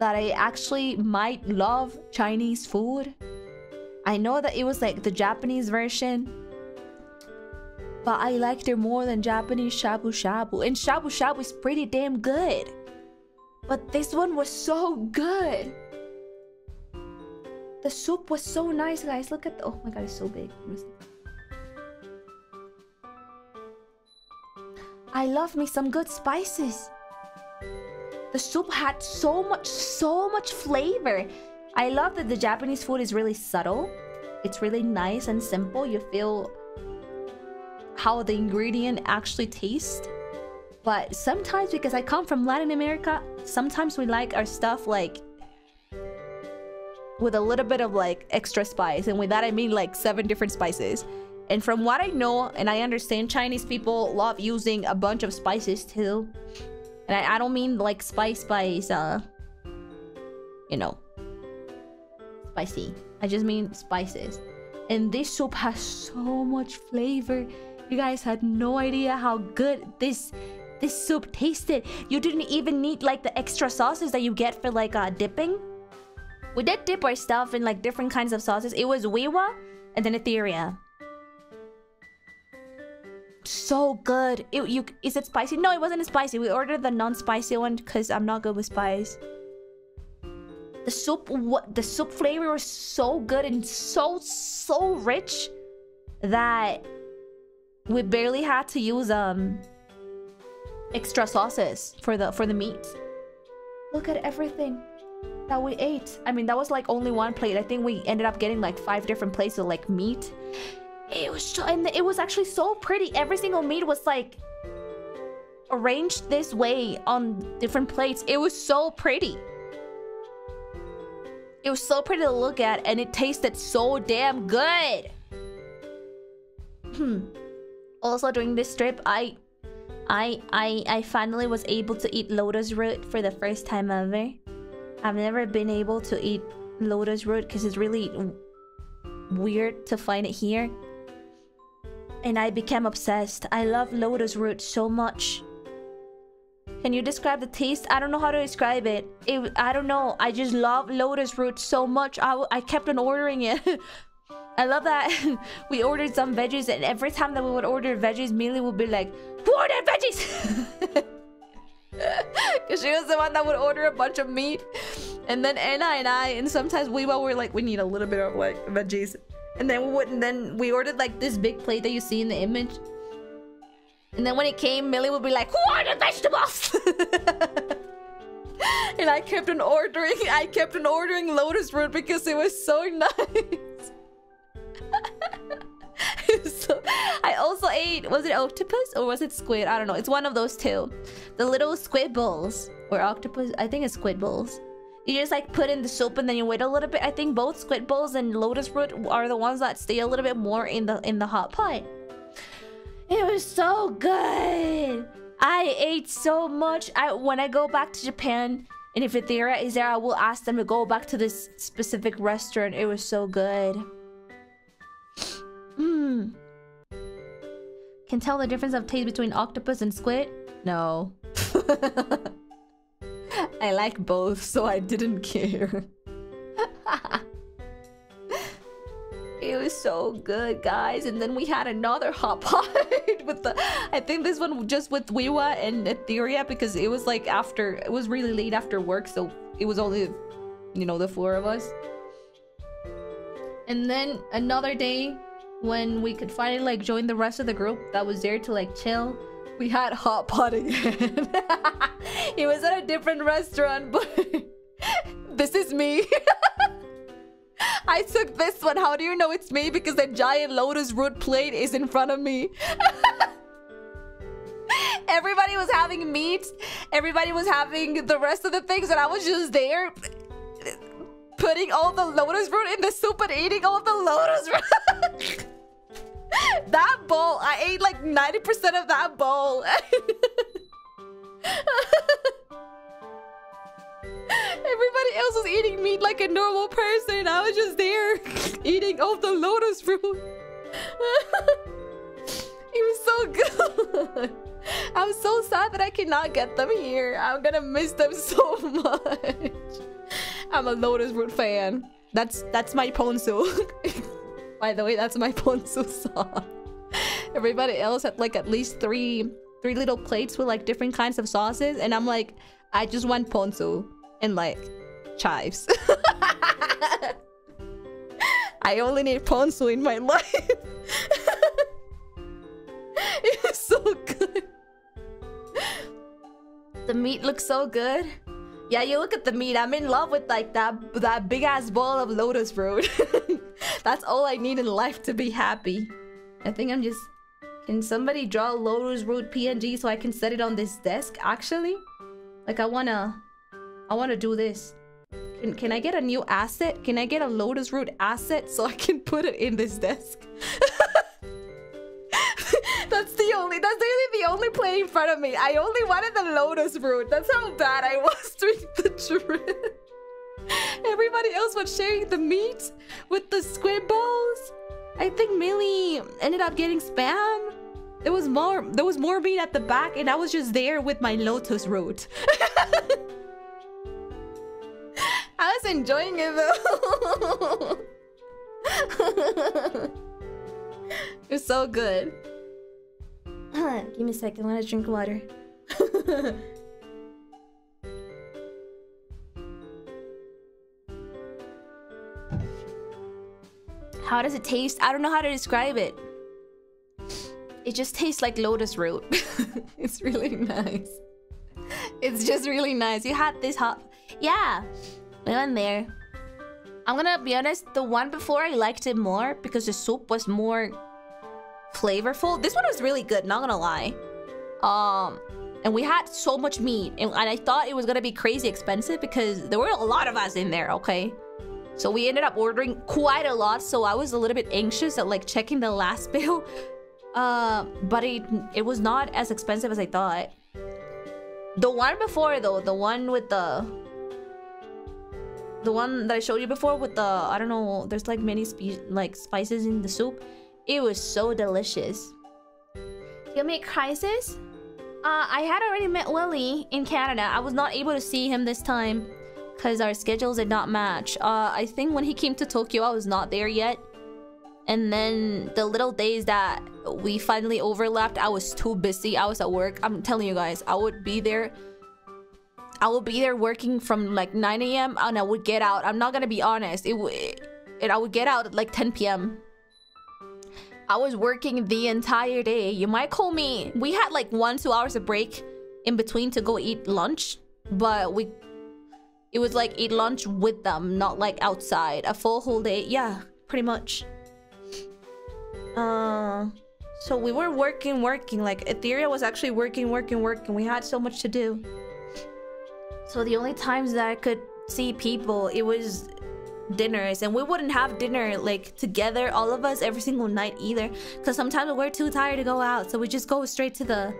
that I actually might love Chinese food. I know that it was like the Japanese version, but I liked it more than Japanese shabu shabu. And shabu shabu is pretty damn good, but this one was so good. The soup was so nice, guys. Look at the... Oh my god, it's so big. I love me some good spices. The soup had so much, so much flavor. I love that the Japanese food is really subtle. It's really nice and simple. You feel how the ingredient actually tastes. But sometimes, because I come from Latin America, sometimes we like our stuff like with a little bit of like extra spice. And with that, I mean like seven different spices. And from what I know, and I understand, Chinese people love using a bunch of spices too. And I, I don't mean like spice spice, uh, you know, spicy. I just mean spices. And this soup has so much flavor. You guys had no idea how good this this soup tasted. You didn't even need like the extra sauces that you get for like uh, dipping. We did dip our stuff in like different kinds of sauces. It was Wiwa and then Etheria. So good. It, you, is it spicy? No, it wasn't spicy. We ordered the non-spicy one because I'm not good with spice. The soup, what the soup flavor was so good and so so rich that we barely had to use um extra sauces for the for the meat. Look at everything that we ate. I mean, that was like only one plate. I think we ended up getting like five different plates of like meat. It was so, and it was actually so pretty. Every single meat was like arranged this way on different plates. It was so pretty. It was so pretty to look at, and it tasted so damn good. Hmm. Also during this trip, I, I, I, I finally was able to eat lotus root for the first time ever. I've never been able to eat lotus root because it's really weird to find it here. And I became obsessed. I love lotus root so much. Can you describe the taste? I don't know how to describe it. It I don't know. I just love lotus root so much. I, I kept on ordering it. I love that. We ordered some veggies, and every time that we would order veggies, Millie would be like, "Who ordered veggies?" Because she was the one that would order a bunch of meat. And then Anna and I, and sometimes we were like, we need a little bit of like veggies. And then we wouldn't. Then we ordered like this big plate that you see in the image. And then when it came, Millie would be like, "Who ordered vegetables?" And I kept on ordering. I kept on ordering lotus root because it was so nice. So I also ate... Was it octopus or was it squid? I don't know. It's one of those two. The little squid balls. Or octopus. I think it's squid balls. You just like put in the soap and then you wait a little bit. I think both squid balls and lotus root are the ones that stay a little bit more in the in the hot pot. It was so good. I ate so much. I when I go back to Japan and if Ethera is there, I will ask them to go back to this specific restaurant. It was so good. Mmm. Can tell the difference of taste between octopus and squid? No. I like both, so I didn't care. It was so good, guys. And then we had another hot pot with the... I think this one just with Wiwa and Etheria because it was like after... It was really late after work, so it was only, you know, the four of us. And then another day when we could finally like join the rest of the group that was there to like chill. We had hot pot again. It was at a different restaurant, but this is me. I took this one. How do you know it's me? Because the giant lotus root plate is in front of me. Everybody was having meat. Everybody was having the rest of the things, and I was just there putting all the lotus root in the soup and eating all the lotus root. That bowl, I ate like ninety percent of that bowl. Everybody else was eating meat like a normal person. I was just there eating all the lotus root. It was so good. I'm so sad that I cannot get them here. I'm gonna miss them so much. I'm a lotus root fan. That's that's my ponzu. By the way, that's my ponzu sauce. Everybody else had like at least three three little plates with like different kinds of sauces, and I'm like, I just want ponzu and like chives. I only need ponzu in my life. It was so good. The meat looks so good. Yeah, you look at the meat. I'm in love with like that that big ass bowl of lotus root. That's all I need in life to be happy. I think I'm just... Can somebody draw lotus root P N G so I can set it on this desk, actually? Like, I wanna... I wanna do this. Can, can I get a new asset? Can I get a lotus root asset so I can put it in this desk? That's the only... That's really the only play in front of me. I only wanted the lotus root. That's how bad I was doing the trip. Everybody else was sharing the meat with the squid balls. I think Millie ended up getting spam. There was more there was more meat at the back, and I was just there with my lotus root. I was enjoying it though. It was so good. Give me a second, I want to drink water. How does it taste? I don't know how to describe it. It just tastes like lotus root. It's really nice. It's just really nice. You had this hot... Yeah. We went there. I'm gonna be honest. The one before, I liked it more because the soup was more flavorful. This one was really good, not gonna lie. Um, and we had so much meat. And, and I thought it was gonna be crazy expensive because there were a lot of us in there, okay? So we ended up ordering quite a lot, so I was a little bit anxious at like checking the last bill. Uh, but it it was not as expensive as I thought. The one before though, the one with the... The one that I showed you before with the... I don't know, there's like many spe like spices in the soup. It was so delicious. You made crisis? Uh, I had already met Willy in Canada. I was not able to see him this time. Because our schedules did not match. Uh, I think when he came to Tokyo, I was not there yet. And then the little days that we finally overlapped, I was too busy. I was at work. I'm telling you guys, I would be there. I would be there working from like nine A M and I would get out. I'm not going to be honest. It would, and I would get out at like ten P M I was working the entire day. You might call me. We had like one, two hours of break in between to go eat lunch. But we... It was like eat lunch with them, not like outside. A full whole day. Yeah, pretty much. Uh, So we were working, working. Like, Etheria was actually working, working, working. We had so much to do. So the only times that I could see people, it was dinners. And we wouldn't have dinner, like, together, all of us, every single night either. Because sometimes we're too tired to go out. So we just go straight to the...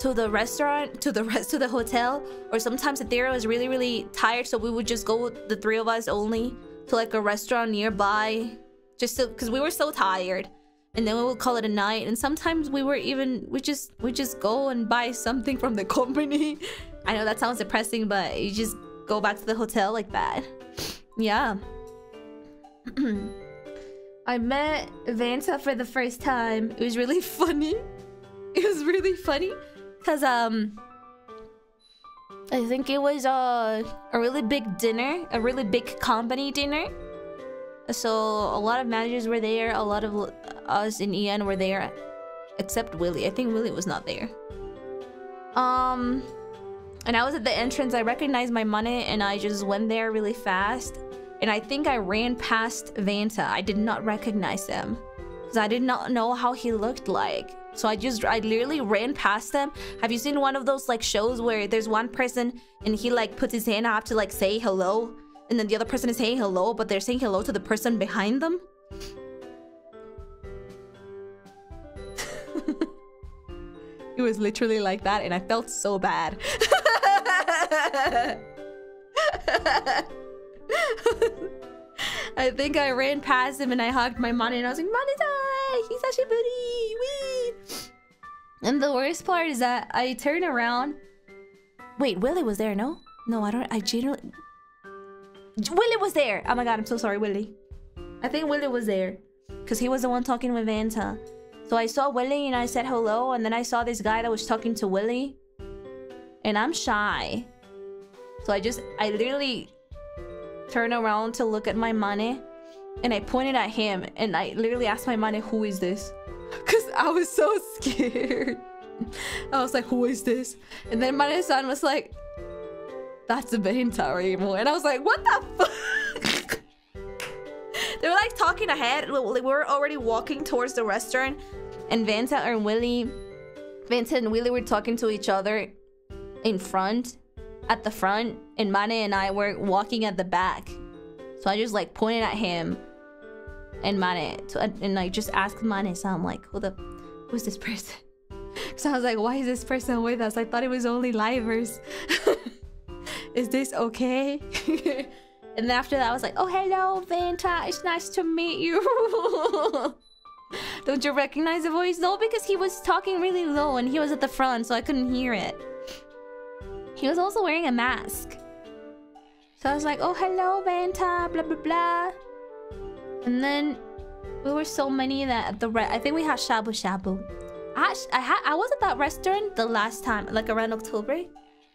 to the restaurant, to the rest to the hotel. Or sometimes Etheria was really, really tired. So we would just go, the three of us only, to, like, a restaurant nearby. Just to... because we were so tired. And then we would call it a night. And sometimes we were even... We just... We just go and buy something from the company. I know that sounds depressing, but you just go back to the hotel like that. Yeah. I met Vanta for the first time. It was really funny. It was really funny. Because, um... I think it was uh, a really big dinner. A really big company dinner. So, a lot of managers were there. A lot of us in E N were there. Except Willy. I think Willy was not there. Um... And I was at the entrance. I recognized my money, and I just went there really fast. And I think I ran past Vanta. I did not recognize him, because I did not know how he looked like. So I just, I literally ran past him. Have you seen one of those, like, shows where there's one person and he, like, puts his hand up to, like, say hello? And then the other person is saying hello, but they're saying hello to the person behind them? It was literally like that, and I felt so bad. I think I ran past him and I hugged my Mane, and I was like, Mane-san! He's such a booty! Wee! And the worst part is that I turned around... Wait, Willy was there, no? No, I don't... I generally... Willy was there! Oh my god, I'm so sorry, Willy. I think Willy was there. Because he was the one talking with Vanta. So I saw Willy and I said hello, and then I saw this guy that was talking to Willy. And I'm shy. So I just... I literally... turned around to look at my Mane. And I pointed at him. And I literally asked my Mane, who is this? Because I was so scared. I was like, who is this? And then Mane-san was like... That's a Vanta, Reimu. And I was like, what the fuck? They were, like, talking ahead. We were already walking towards the restaurant. And Vanta and Willy... Vanta and Willy were talking to each other. In front. At the front. And Mane and I were walking at the back. So I just, like, pointed at him. And Mane... And I just asked Mane. So I'm like, who the... Who's this person? So I was like, why is this person with us? I thought it was only livers. Is this okay? And then after that, I was like, oh, hello, Vanta. It's nice to meet you. Don't you recognize the voice? No, because he was talking really low and he was at the front, so I couldn't hear it. He was also wearing a mask. So I was like, oh, hello, Vanta, blah, blah, blah. And then we were so many that at the re I think we had shabu shabu. I, I, had, I was at that restaurant the last time, like around October.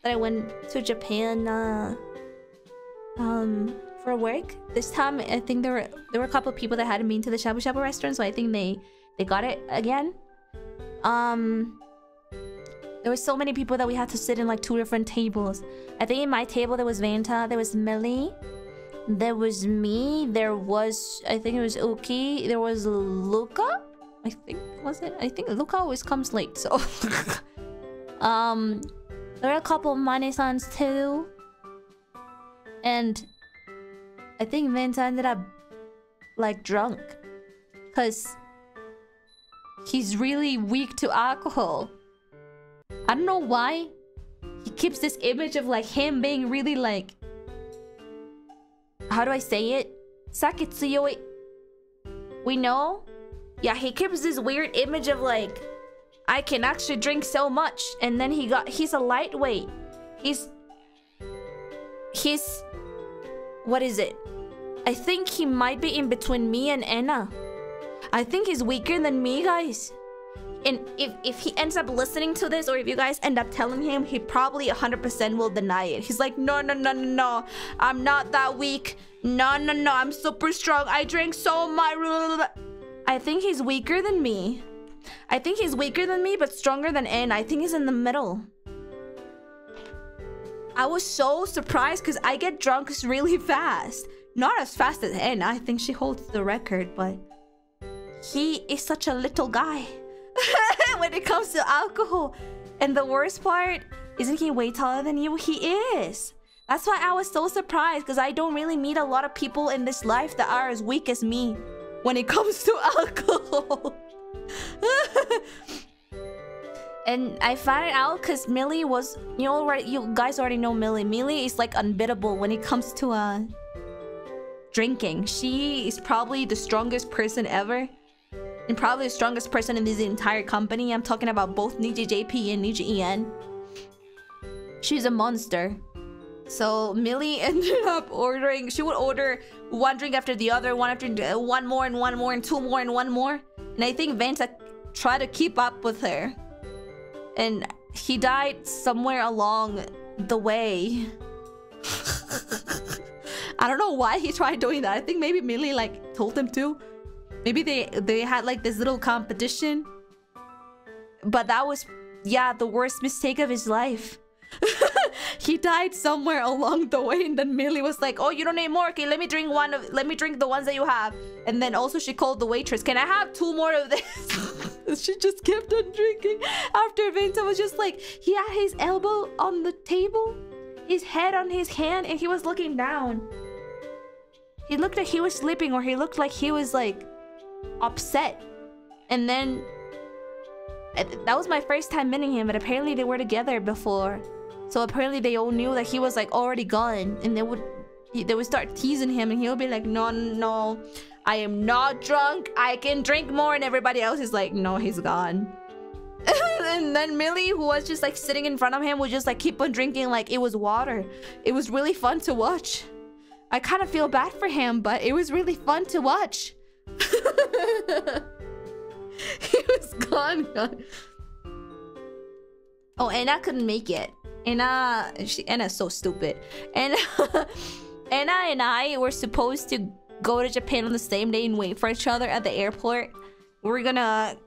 I went to Japan uh, um, for work. This time, I think there were there were a couple of people that hadn't been to the shabu shabu restaurant, so I think they they got it again. Um, there were so many people that we had to sit in like two different tables. I think in my table there was Vanta, there was Millie, there was me, there was I think it was Uki, there was Luca. I think was it? I think Luca always comes late, so um. There were a couple of Mane-sans too. And... I think Vanta ended up... like, drunk. Because... he's really weak to alcohol. I don't know why. He keeps this image of, like, him being really, like... How do I say it? Sake tsuyoi. We know? Yeah, he keeps this weird image of, like... I can actually drink so much, and then he got... He's a lightweight. He's... He's... What is it? I think he might be in between me and Enna. I think he's weaker than me, guys. And if, if he ends up listening to this, or if you guys end up telling him, he probably one hundred percent will deny it. He's like, no, no, no, no, no. I'm not that weak. No, no, no. I'm super strong. I drink so much. I think he's weaker than me. I think he's weaker than me, but stronger than N. I think he's in the middle. I was so surprised because I get drunk really fast. Not as fast as N. I think she holds the record, but... he is such a little guy. when it comes to alcohol. And the worst part, isn't he way taller than you? He is! That's why I was so surprised, because I don't really meet a lot of people in this life that are as weak as me when it comes to alcohol. And I found it out because Millie was... You know, right? You guys already know Millie. Millie is like unbeatable when it comes to uh, drinking. She is probably the strongest person ever. And probably the strongest person in this entire company. I'm talking about both Niji J P and Niji E N. She's a monster. So Millie ended up ordering... She would order one drink after the other, one after uh, one more and one more and two more and one more. And I think Vanta tried to keep up with her. And he died somewhere along the way. I don't know why he tried doing that. I think maybe Millie like told him to. Maybe they, they had like this little competition. But that was, yeah, the worst mistake of his life. He died somewhere along the way, and then Millie was like, "Oh, you don't need more. Okay, let me drink one of. Let me drink the ones that you have." And then also she called the waitress, "Can I have two more of this?" She just kept on drinking. After Vanta was just like, he had his elbow on the table, his head on his hand, and he was looking down. He looked like he was sleeping, or he looked like he was like upset. And then that was my first time meeting him, but apparently they were together before. So apparently they all knew that he was like already gone, and they would they would start teasing him, and he'll be like, no, no, I am not drunk. I can drink more. And everybody else is like, no, he's gone. And then Millie, who was just like sitting in front of him, would just like keep on drinking like it was water. It was really fun to watch. I kind of feel bad for him, but it was really fun to watch. He was gone, gone. Oh, Enna couldn't make it. Enna, she, Enna's so stupid. Enna, Enna and I were supposed to go to Japan on the same day and wait for each other at the airport. We're gonna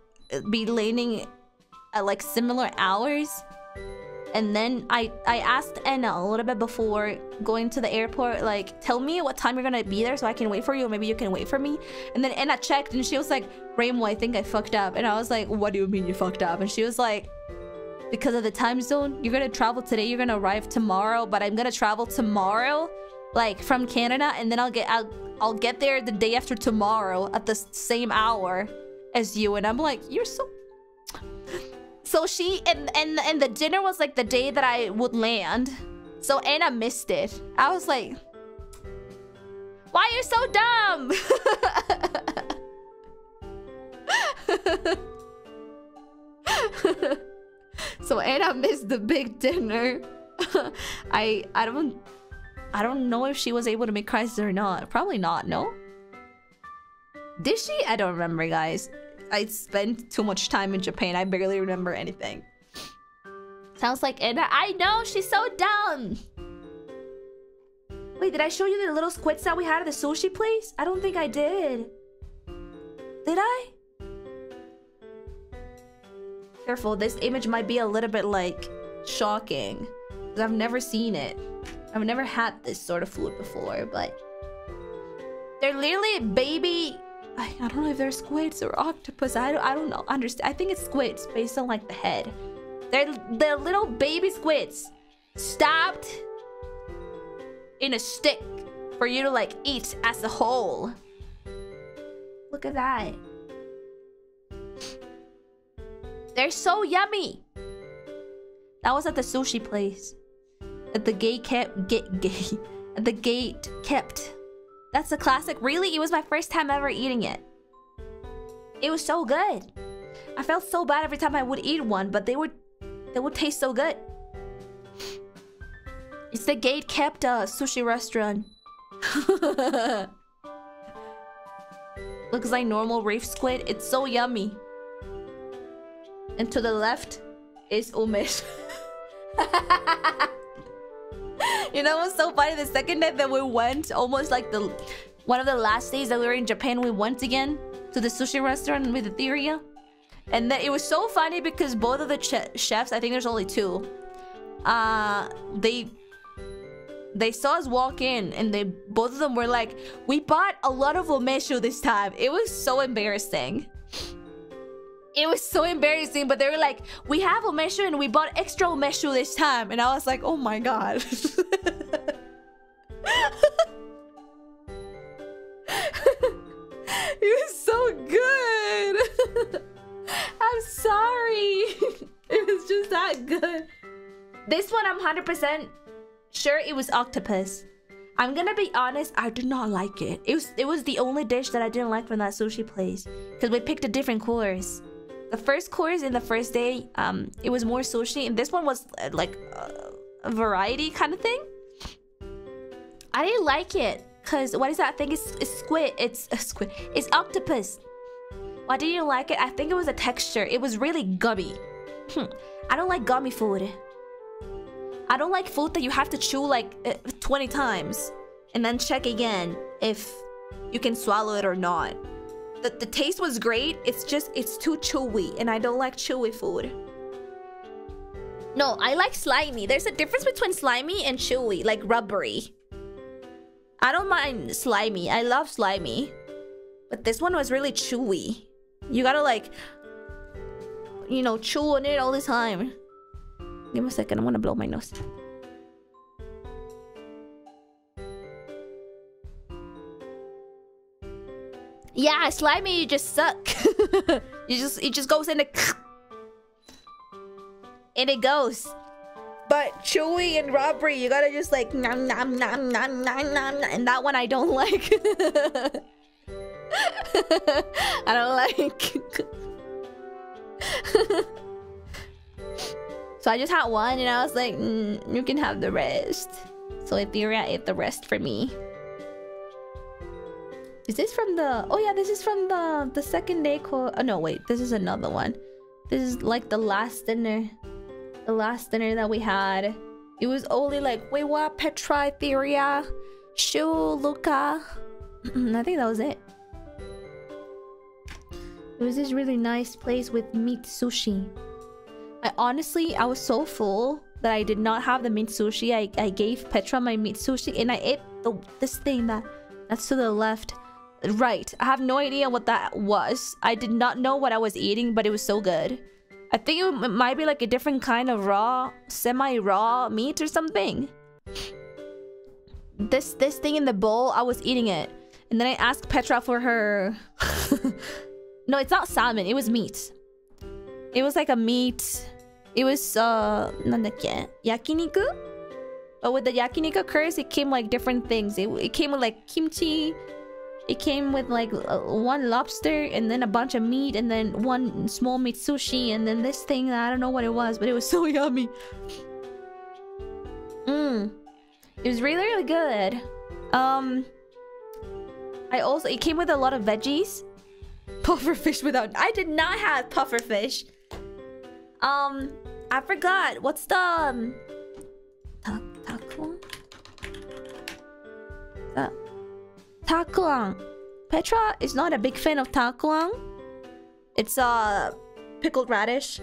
be landing at like similar hours. And then I, I asked Enna a little bit before going to the airport, like, tell me what time you're gonna be there so I can wait for you, or maybe you can wait for me. And then Enna checked and she was like, "Reimu, I think I fucked up." And I was like, "What do you mean you fucked up?" And she was like, "Because of the time zone, you're gonna travel today, you're gonna arrive tomorrow, but I'm gonna travel tomorrow, like from Canada, and then I'll get I'll, I'll get there the day after tomorrow at the same hour as you." And I'm like, "You're so..." So she and and and the dinner was like the day that I would land, so Enna missed it. I was like, "Why are you so dumb?" So Enna missed the big dinner. I I don't I don't know if she was able to make crisis or not. Probably not. No. Did she? I don't remember, guys. I spent too much time in Japan. I barely remember anything. Sounds like Enna. I know, she's so dumb. Wait, did I show you the little squids that we had at the sushi place? I don't think I did. Did I? Careful, this image might be a little bit like shocking, because I've never seen it. I've never had this sort of food before, but they're literally baby... I, I don't know if they're squids or octopus. I don't, I don't know. Understand? I think it's squids based on like the head. They're they're little baby squids stabbed in a stick for you to like eat as a whole. Look at that. They're so yummy. That was at the sushi place. At the gate kept get gay. At the gate kept. That's a classic. Really? It was my first time ever eating it. It was so good. I felt so bad every time I would eat one, but they would they would taste so good. It's the gate kept uh, sushi restaurant. Looks like normal reef squid. It's so yummy. And to the left is Umeshu. You know what's so funny? The second day that we went, almost like the one of the last days that we were in Japan, we went again to the sushi restaurant with the Theria. And then it was so funny because both of the che chefs, I think there's only two, uh, they they saw us walk in, and they both of them were like, "We bought a lot of Umeshu this time." It was so embarrassing. It was so embarrassing, but they were like, we have Umeshu and we bought extra Umeshu this time. And I was like, oh my god. It was so good. I'm sorry. It was just that good. This one, I'm one hundred percent sure it was octopus. I'm gonna be honest, I did not like it. It was, it was the only dish that I didn't like from that sushi place. Because we picked a different course. The first course in the first day, um, it was more sushi. And this one was uh, like uh, a variety kind of thing. I didn't like it. Because what is that thing? It's, it's squid. It's uh, squid. It's octopus. Why didn't you like it? I think it was a texture. It was really gummy. Hmm. I don't like gummy food. I don't like food that you have to chew like uh, twenty times and then check again if you can swallow it or not. The, the taste was great. It's just, it's too chewy and I don't like chewy food. No, I like slimy. There's a difference between slimy and chewy, like rubbery. I don't mind slimy. I love slimy. But this one was really chewy. You gotta like, you know, chew on it all the time. Give me a second, I'm gonna blow my nose. Yeah, slimy, you just suck. You just, it just goes in the... And it goes. But chewy and rubbery, you gotta just like... Nom, nom, nom, nom, nom, nom, and that one I don't like. I don't like... So I just had one and I was like, mm, you can have the rest. So Etheria ate the rest for me. Is this from the... Oh yeah, this is from the, the second day called... Oh no, wait. This is another one. This is like the last dinner. The last dinner that we had. It was only like Wiwa, Petra, Etheria, Shu, Luca. I think that was it. It was this really nice place with meat sushi. I honestly, I was so full that I did not have the meat sushi. I, I gave Petra my meat sushi and I ate the, this thing that, that's to the left. Right. I have no idea what that was. I did not know what I was eating, but it was so good. I think it, it might be like a different kind of raw, semi-raw meat or something. This, this thing in the bowl, I was eating it. And then I asked Petra for her... No, it's not salmon. It was meat. It was like a meat. It was uh, yakiniku. But with the yakiniku curse, it came like different things. It, it came with like kimchi. It came with like one lobster and then a bunch of meat and then one small meat sushi and then this thing that I don't know what it was, but it was so yummy. Mmm. It was really, really good. Um. I also it came with a lot of veggies. Puffer fish without. I did not have puffer fish. Um, I forgot. What's the... Um, ta taku? Uh, takuang. Petra is not a big fan of takuang. It's uh, pickled radish.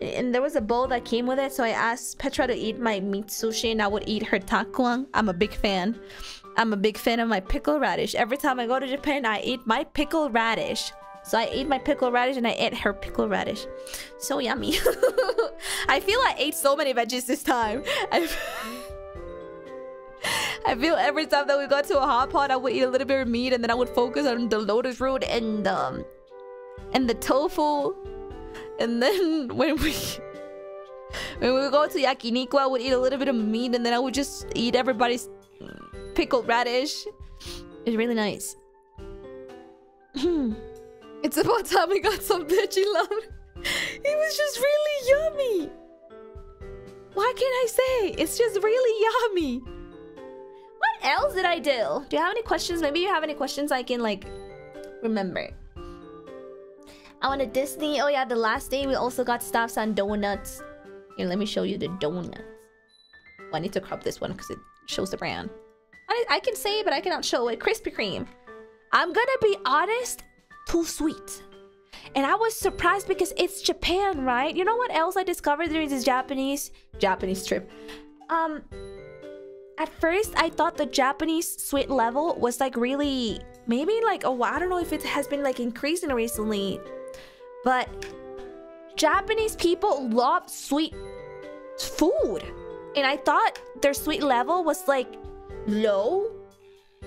And there was a bowl that came with it. So I asked Petra to eat my meat sushi. And I would eat her takuang. I'm a big fan. I'm a big fan of my pickled radish. Every time I go to Japan, I eat my pickled radish. So I ate my pickled radish and I ate her pickled radish. So yummy. I feel I ate so many veggies this time. I, I feel every time that we got to a hot pot, I would eat a little bit of meat and then I would focus on the lotus root and um, and the tofu. And then when we... When we would go to yakiniku, I would eat a little bit of meat and then I would just eat everybody's pickled radish. It's really nice. It's about time we got some veggie love. It was just really yummy. Why can't I say? It's just really yummy. What else did I do? Do you have any questions? Maybe you have any questions I can like remember. I went to Disney. Oh yeah, the last day we also got Staff-san donuts. Here, let me show you the donuts. Oh, I need to crop this one because it shows the brand. I, I can say, but I cannot show it. Krispy Kreme. I'm gonna be honest, too sweet. And I was surprised because it's Japan, right? You know what else I discovered during this Japanese Japanese trip? Um, at first I thought the Japanese sweet level was like really maybe like oh I don't know if it has been like increasing recently, But Japanese people love sweet food. And I thought their sweet level was like low.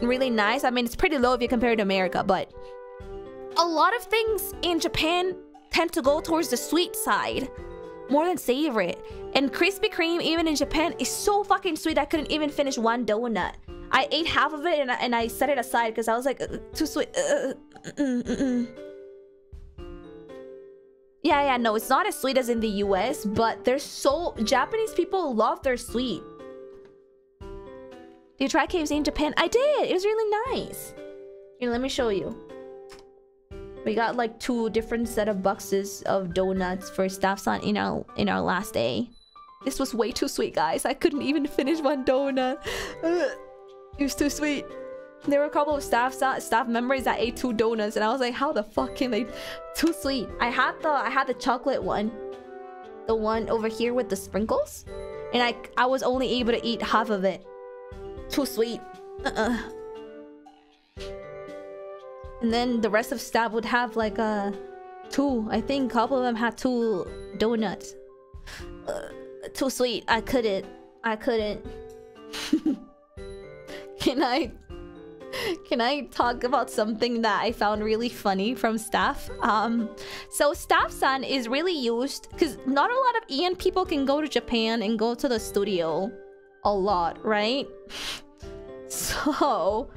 Really nice. I mean, it's pretty low if you compare it to America, but a lot of things in Japan tend to go towards the sweet side more than savory. And Krispy Kreme, even in Japan, is so fucking sweet I couldn't even finish one donut. I ate half of it and I, and I set it aside because I was like, too sweet. Uh, mm, mm, mm. Yeah, yeah, no, it's not as sweet as in the U S, but they're so... Japanese people love their sweet. Did you try K F C in Japan? I did! It was really nice. Here, let me show you. We got like two different set of boxes of donuts for Staff-san in our, in our last day. This was way too sweet, guys. I couldn't even finish one donut. It was too sweet. There were a couple of staff staff members that ate two donuts, and I was like, "How the fuck can they? Too sweet." I had the I had the chocolate one, the one over here with the sprinkles, and I I was only able to eat half of it. Too sweet. Uh-uh. And then the rest of staff would have like a uh, two. I think a couple of them had two donuts. Uh, too sweet. I couldn't. I couldn't. Can I? Can I talk about something that I found really funny from Staff? Um, so Staff-san is really used because not a lot of E N people can go to Japan and go to the studio a lot, right? So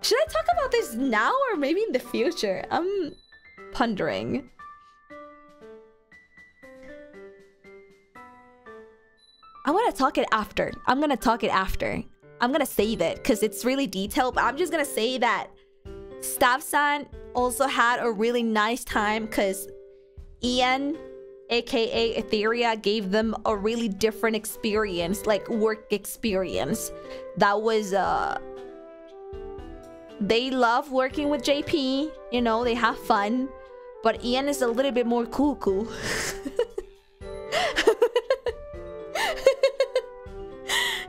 should I talk about this now or maybe in the future? I'm pondering. I want to talk it after. I'm gonna talk it after. I'm gonna save it because it's really detailed, but I'm just gonna say that Staff-san also had a really nice time because E N, aka Etheria, gave them a really different experience, like work experience. That was, uh... they love working with J P, you know, they have fun, but E N is a little bit more cuckoo.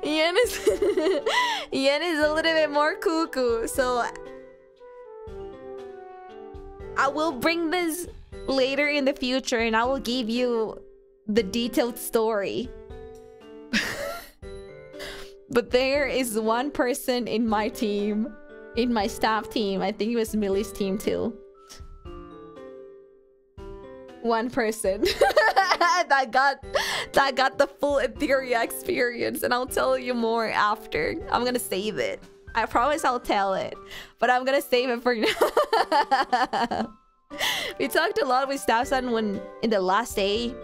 Yen is Yen is a little bit more cuckoo, so I will bring this later in the future and I will give you the detailed story. But there is one person in my team, in my staff team, I think it was Millie's team too. One person that got that got the full Etheria experience, and I'll tell you more after. I'm gonna save it. I promise I'll tell it, but I'm gonna save it for now. We talked a lot with Staff-san when in the last day,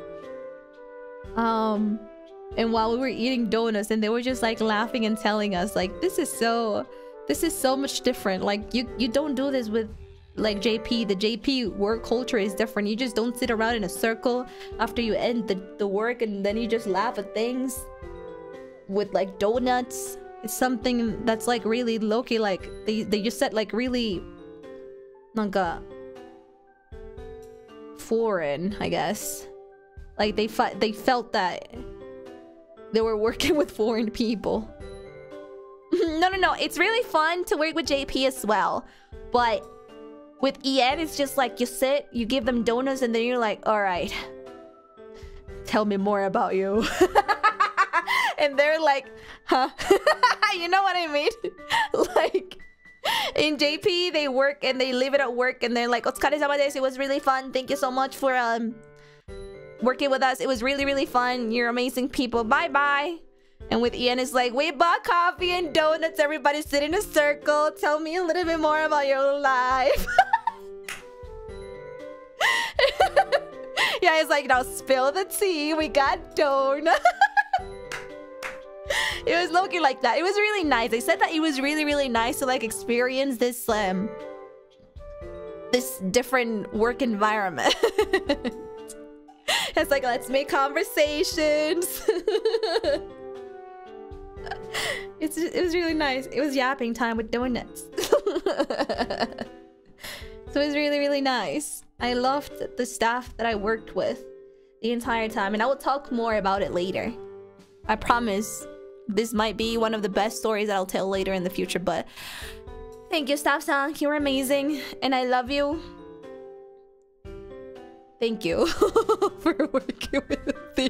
um, and while we were eating donuts, and they were just like laughing and telling us like, "This is so, this is so much different. Like you, you don't do this with." Like J P, the J P work culture is different. You just don't sit around in a circle after you end the, the work and then you just laugh at things with like donuts. It's something that's like really low-key, like they, they just said like really like a foreign, I guess. Like they they felt that they were working with foreign people. No, no, no. It's really fun to work with J P as well, but with E N, it's just like you sit, you give them donuts, and then you're like, all right, tell me more about you. And they're like, huh? You know what I mean? Like, in J P, they work and they leave it at work, and they're like, otsukaresama desu, it was really fun. Thank you so much for um working with us. It was really, really fun. You're amazing people. Bye-bye. And with Ian, it's like, we bought coffee and donuts. Everybody sit in a circle. Tell me a little bit more about your life. Yeah, it's like, now spill the tea. We got donuts. It was looking like that. It was really nice. They said that it was really, really nice to like experience this, um, this different work environment. It's like, let's make conversations. It's just, it was really nice. It was yapping time with donuts. So it was really, really nice. I loved the staff that I worked with the entire time, and I will talk more about it later. I promise this might be one of the best stories that I'll tell later in the future, but thank you, Staff-san. You were amazing, and I love you. Thank you for working with me.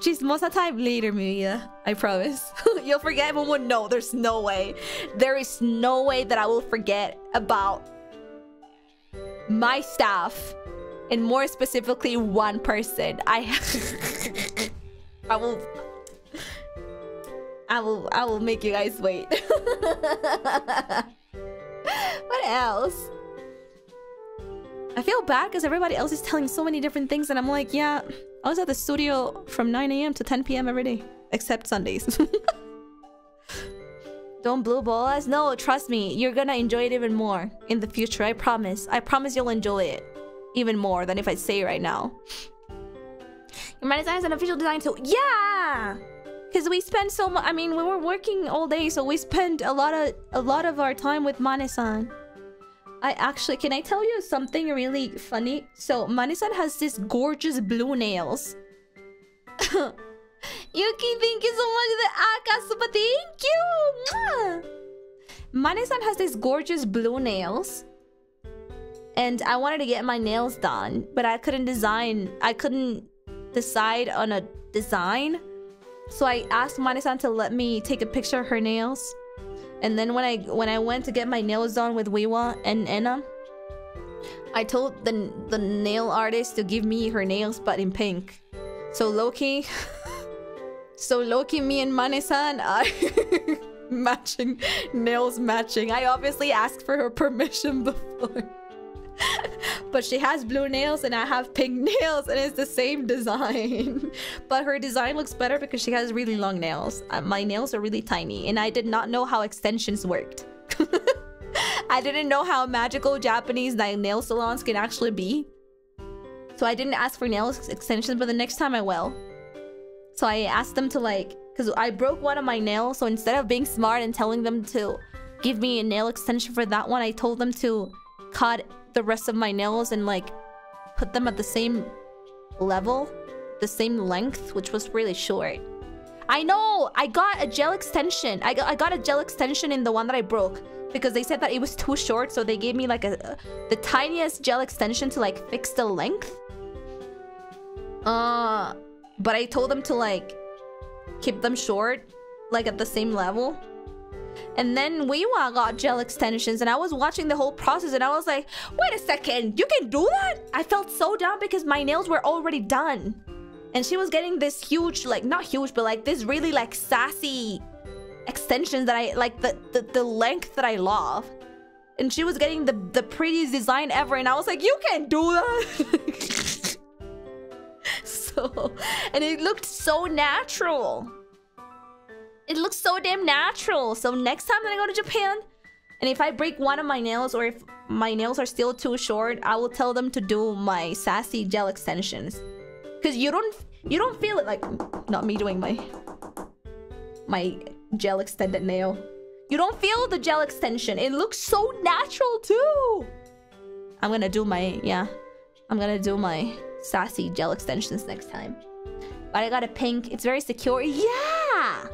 Chismosa time later, Mia. I promise. You'll forget everyone. No, there's no way. There is no way that I will forget about my staff. And more specifically, one person. I I will... I will... I will make you guys wait. What else? I feel bad because everybody else is telling so many different things and I'm like, yeah, I was at the studio from nine A M to ten P M every day. Except Sundays. Don't blue ball us. No, trust me. You're gonna enjoy it even more in the future. I promise. I promise you'll enjoy it even more than if I say it right now. Your Mane-san is an official design tool. Yeah! Because we spent so much... I mean, we were working all day, so we spent a lot of a lot of our time with Mane-san. I actually... Can I tell you something really funny? So, Mane-san has these gorgeous blue nails. Yuki, thank you so much. The Akasuba, thank you! Mane-san has these gorgeous blue nails. And I wanted to get my nails done, but I couldn't design... I couldn't decide on a design. So I asked Mane-san to let me take a picture of her nails. And then when I when I went to get my nails done with Wiwa and Enna, I told the the nail artist to give me her nails but in pink. So Loki, so Loki, me and Mane-san are matching nails matching. I obviously asked for her permission before, but she has blue nails and I have pink nails and it's the same design. But her design looks better because she has really long nails. Uh, my nails are really tiny and I did not know how extensions worked. I didn't know how magical Japanese nail salons can actually be. So I didn't ask for nail extensions, but the next time I will. So I asked them to, like, because I broke one of my nails. So instead of being smart and telling them to give me a nail extension for that one, I told them to cut the rest of my nails and, like, put them at the same level, the same length, which was really short. I know! I got a gel extension. I got, I got a gel extension in the one that I broke because they said that it was too short, so they gave me, like, a the tiniest gel extension to, like, fix the length. Uh, but I told them to, like, keep them short, like, at the same level. And then Wiwa got gel extensions and I was watching the whole process and I was like, wait a second, you can do that? I felt so dumb because my nails were already done. And she was getting this huge, like, not huge, but like this really, like, sassy extensions that I, like, the, the, the length that I love. And she was getting the, the prettiest design ever and I was like, you can do that? So, and it looked so natural. It looks so damn natural. So next time that I go to Japan, and if I break one of my nails or if my nails are still too short, I will tell them to do my sassy gel extensions. Cause you don't, you don't feel it, like, not me doing my, my gel extended nail. You don't feel the gel extension. It looks so natural too. I'm gonna do my, yeah, I'm gonna do my sassy gel extensions next time. But I got a pink. It's very secure. Yeah.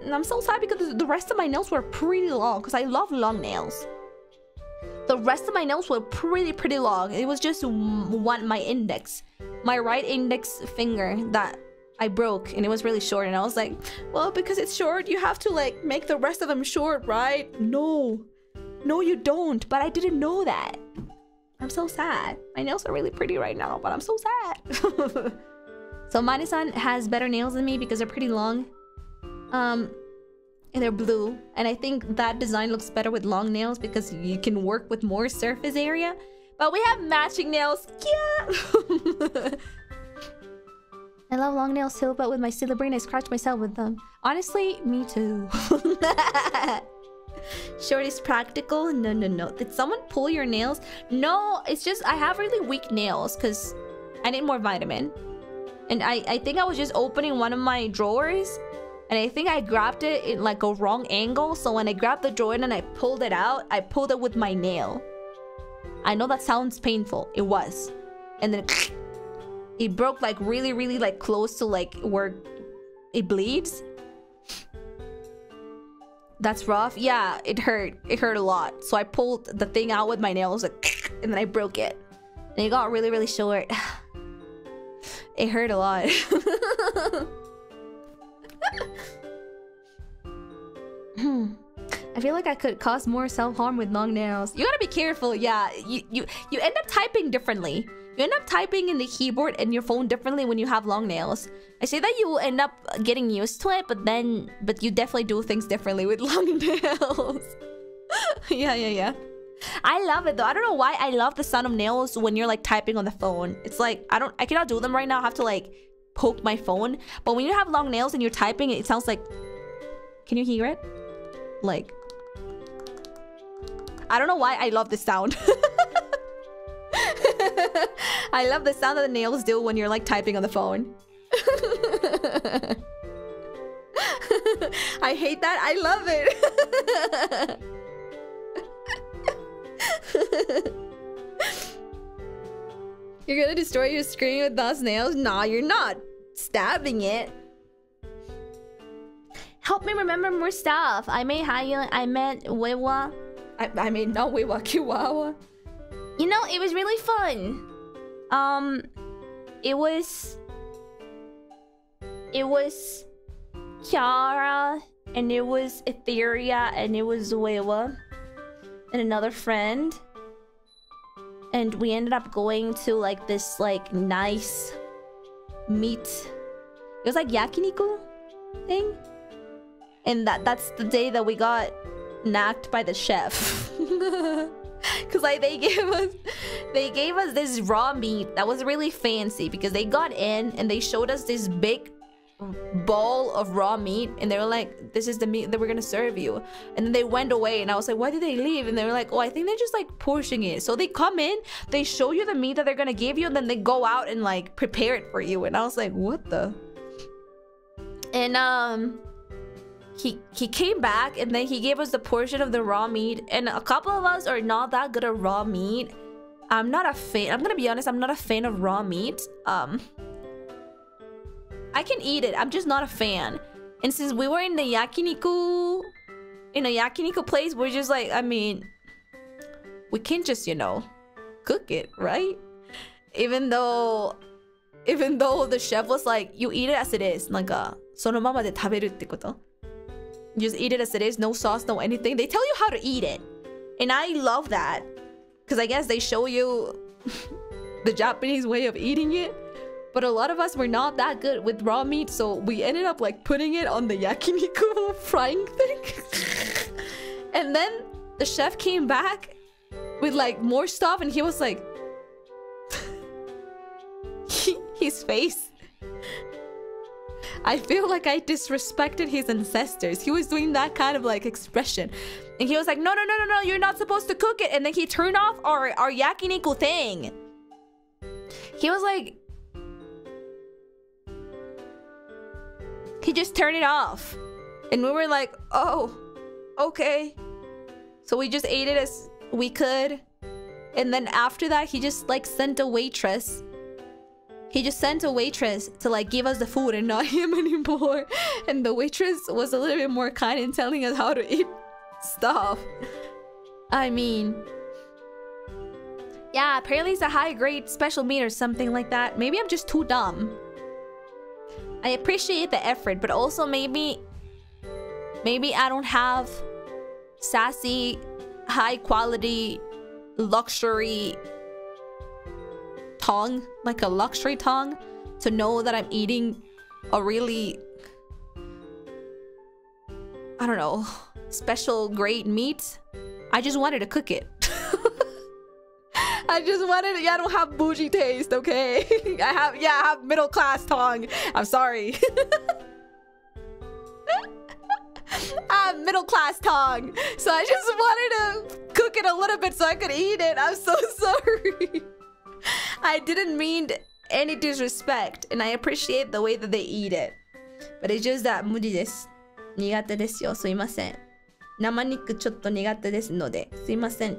And I'm so sad because the rest of my nails were pretty long. Because I love long nails. The rest of my nails were pretty, pretty long. It was just one, my index. My right index finger that I broke. And it was really short. And I was like, well, because it's short, you have to, like, make the rest of them short, right? No. No, you don't. But I didn't know that. I'm so sad. My nails are really pretty right now. But I'm so sad. So Mane-san has better nails than me because they're pretty long. Um, and they're blue. And I think that design looks better with long nails because you can work with more surface area. But we have matching nails. Yeah! I love long nails too, but with my silly brain, I scratch myself with them. Honestly, me too. Short is practical. No, no, no. Did someone pull your nails? No, it's just I have really weak nails because I need more vitamin. And I, I think I was just opening one of my drawers. And I think I grabbed it in, like, a wrong angle. So when I grabbed the drawer and I pulled it out, I pulled it with my nail. I know that sounds painful. It was. And then it, it broke, like, really, really, like, close to, like, where it bleeds. That's rough. Yeah, it hurt. It hurt a lot. So I pulled the thing out with my nails, like, and then I broke it. And it got really, really short. It hurt a lot. Hmm. I feel like I could cause more self-harm with long nails. You gotta be careful. Yeah, you, you, you end up typing differently. You end up typing in the keyboard and your phone differently when you have long nails. I say that you will end up getting used to it, but then... But you definitely do things differently with long nails. Yeah, yeah, yeah. I love it though. I don't know why I love the sound of nails when you're like typing on the phone. It's like, I don't... I cannot do them right now. I have to like poke my phone. But when you have long nails and you're typing, it sounds like... Can you hear it? Like... I don't know why I love this sound. I love the sound that the nails do when you're like typing on the phone. I hate that. I love it. You're gonna destroy your screen with those nails? Nah, you're not stabbing it. Help me remember more stuff. I made Hayo. I meant Wiwa. I, I mean, not Wiwa, Kiwawa. You know, it was really fun. Um, it was... It was... Kiara, and it was Etheria, and it was Wiwa, and another friend. And we ended up going to, like, this, like, nice... meat... It was, like, yakiniku thing? And that that's the day that we got... knocked by the chef. Because like they gave us they gave us this raw meat that was really fancy, because they got in and they showed us this big bowl of raw meat and they were like, this is the meat that we're gonna serve you. And then they went away and I was like, why did they leave? And they were like, oh, I think they're just like portioning it. So they come in, they show you the meat that they're gonna give you, and then they go out and like prepare it for you. And I was like, what the? And um He, he came back and then he gave us the portion of the raw meat, and a couple of us are not that good at raw meat. I'm not a fan. I'm gonna be honest, I'm not a fan of raw meat. Um, I can eat it, I'm just not a fan. And since we were in the yakiniku, in a yakiniku place, we're just like, I mean, we can't just, you know, cook it, right? Even though, even though the chef was like, you eat it as it is. Naka, sono mama de taberu tte koto. Just eat it as it is, no sauce, no anything. They tell you how to eat it, and I love that, because I guess they show you the Japanese way of eating it. But a lot of us were not that good with raw meat, so we ended up like putting it on the yakiniku frying thing. And then the chef came back with like more stuff, and he was like, his face, I feel like I disrespected his ancestors. He was doing that kind of like expression. And he was like, no, no, no, no, no, you're not supposed to cook it. And then he turned off our, our yakiniku thing. He was like... He just turned it off. And we were like, oh, okay. So we just ate it as we could. And then after that, he just like sent a waitress. He just sent a waitress to like give us the food and not him anymore. And the waitress was a little bit more kind in telling us how to eat stuff. I mean... Yeah, apparently it's a high grade special meat or something like that. Maybe I'm just too dumb. I appreciate the effort, but also maybe... Maybe I don't have... sassy, high quality, luxury... tongue, like a luxury tongue, to know that I'm eating a really, I don't know, special grade meat. I just wanted to cook it. I just wanted to, yeah, I don't have bougie taste, okay? I have, yeah, I have middle class tongue. I'm sorry. I have middle class tongue. So I just wanted to cook it a little bit so I could eat it. I'm so sorry. I didn't mean any disrespect, and I appreciate the way that they eat it. But it's just that, 無理です。苦手ですよ。すいません。生肉ちょっと苦手ですので、すいません。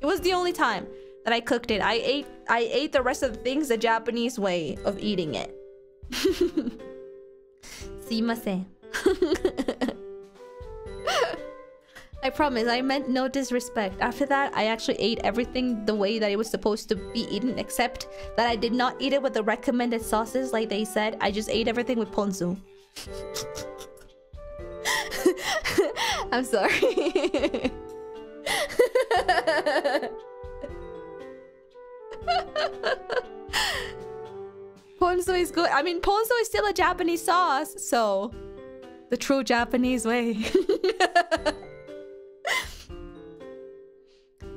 It was the only time that I cooked it. I ate, I ate the rest of the things the Japanese way of eating it. すいません。I promise, I meant no disrespect. After that, I actually ate everything the way that it was supposed to be eaten, except that I did not eat it with the recommended sauces like they said. I just ate everything with ponzu. I'm sorry. Ponzu is good. I mean, ponzu is still a Japanese sauce, so... the true Japanese way.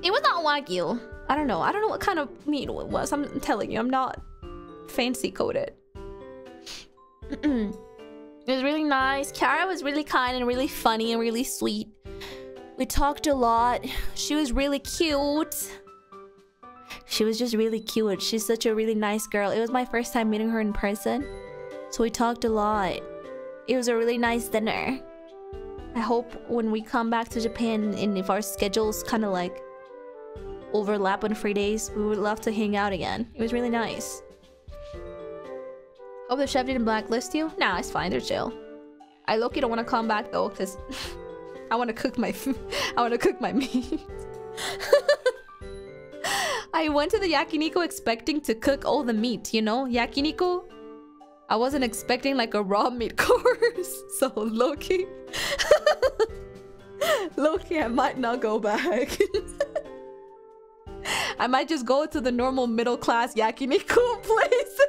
It was not wagyu. I don't know. I don't know what kind of meat it was. I'm telling you, I'm not fancy-coded. It was really nice. Kiara was really kind and really funny and really sweet. We talked a lot. She was really cute. She was just really cute. She's such a really nice girl. It was my first time meeting her in person, so we talked a lot. It was a really nice dinner. I hope when we come back to Japan and if our schedules kind of like overlap on free days, we would love to hang out again. It was really nice. Hope the chef didn't blacklist you? Nah, it's fine, they're chill. I low-key don't want to come back though, cause I want to cook my food. I want to cook my meat. I went to the yakiniku expecting to cook all the meat, you know? Yakiniku? I wasn't expecting like a raw meat course. So low-key. Low-key, I might not go back. I might just go to the normal middle-class yakiniku places.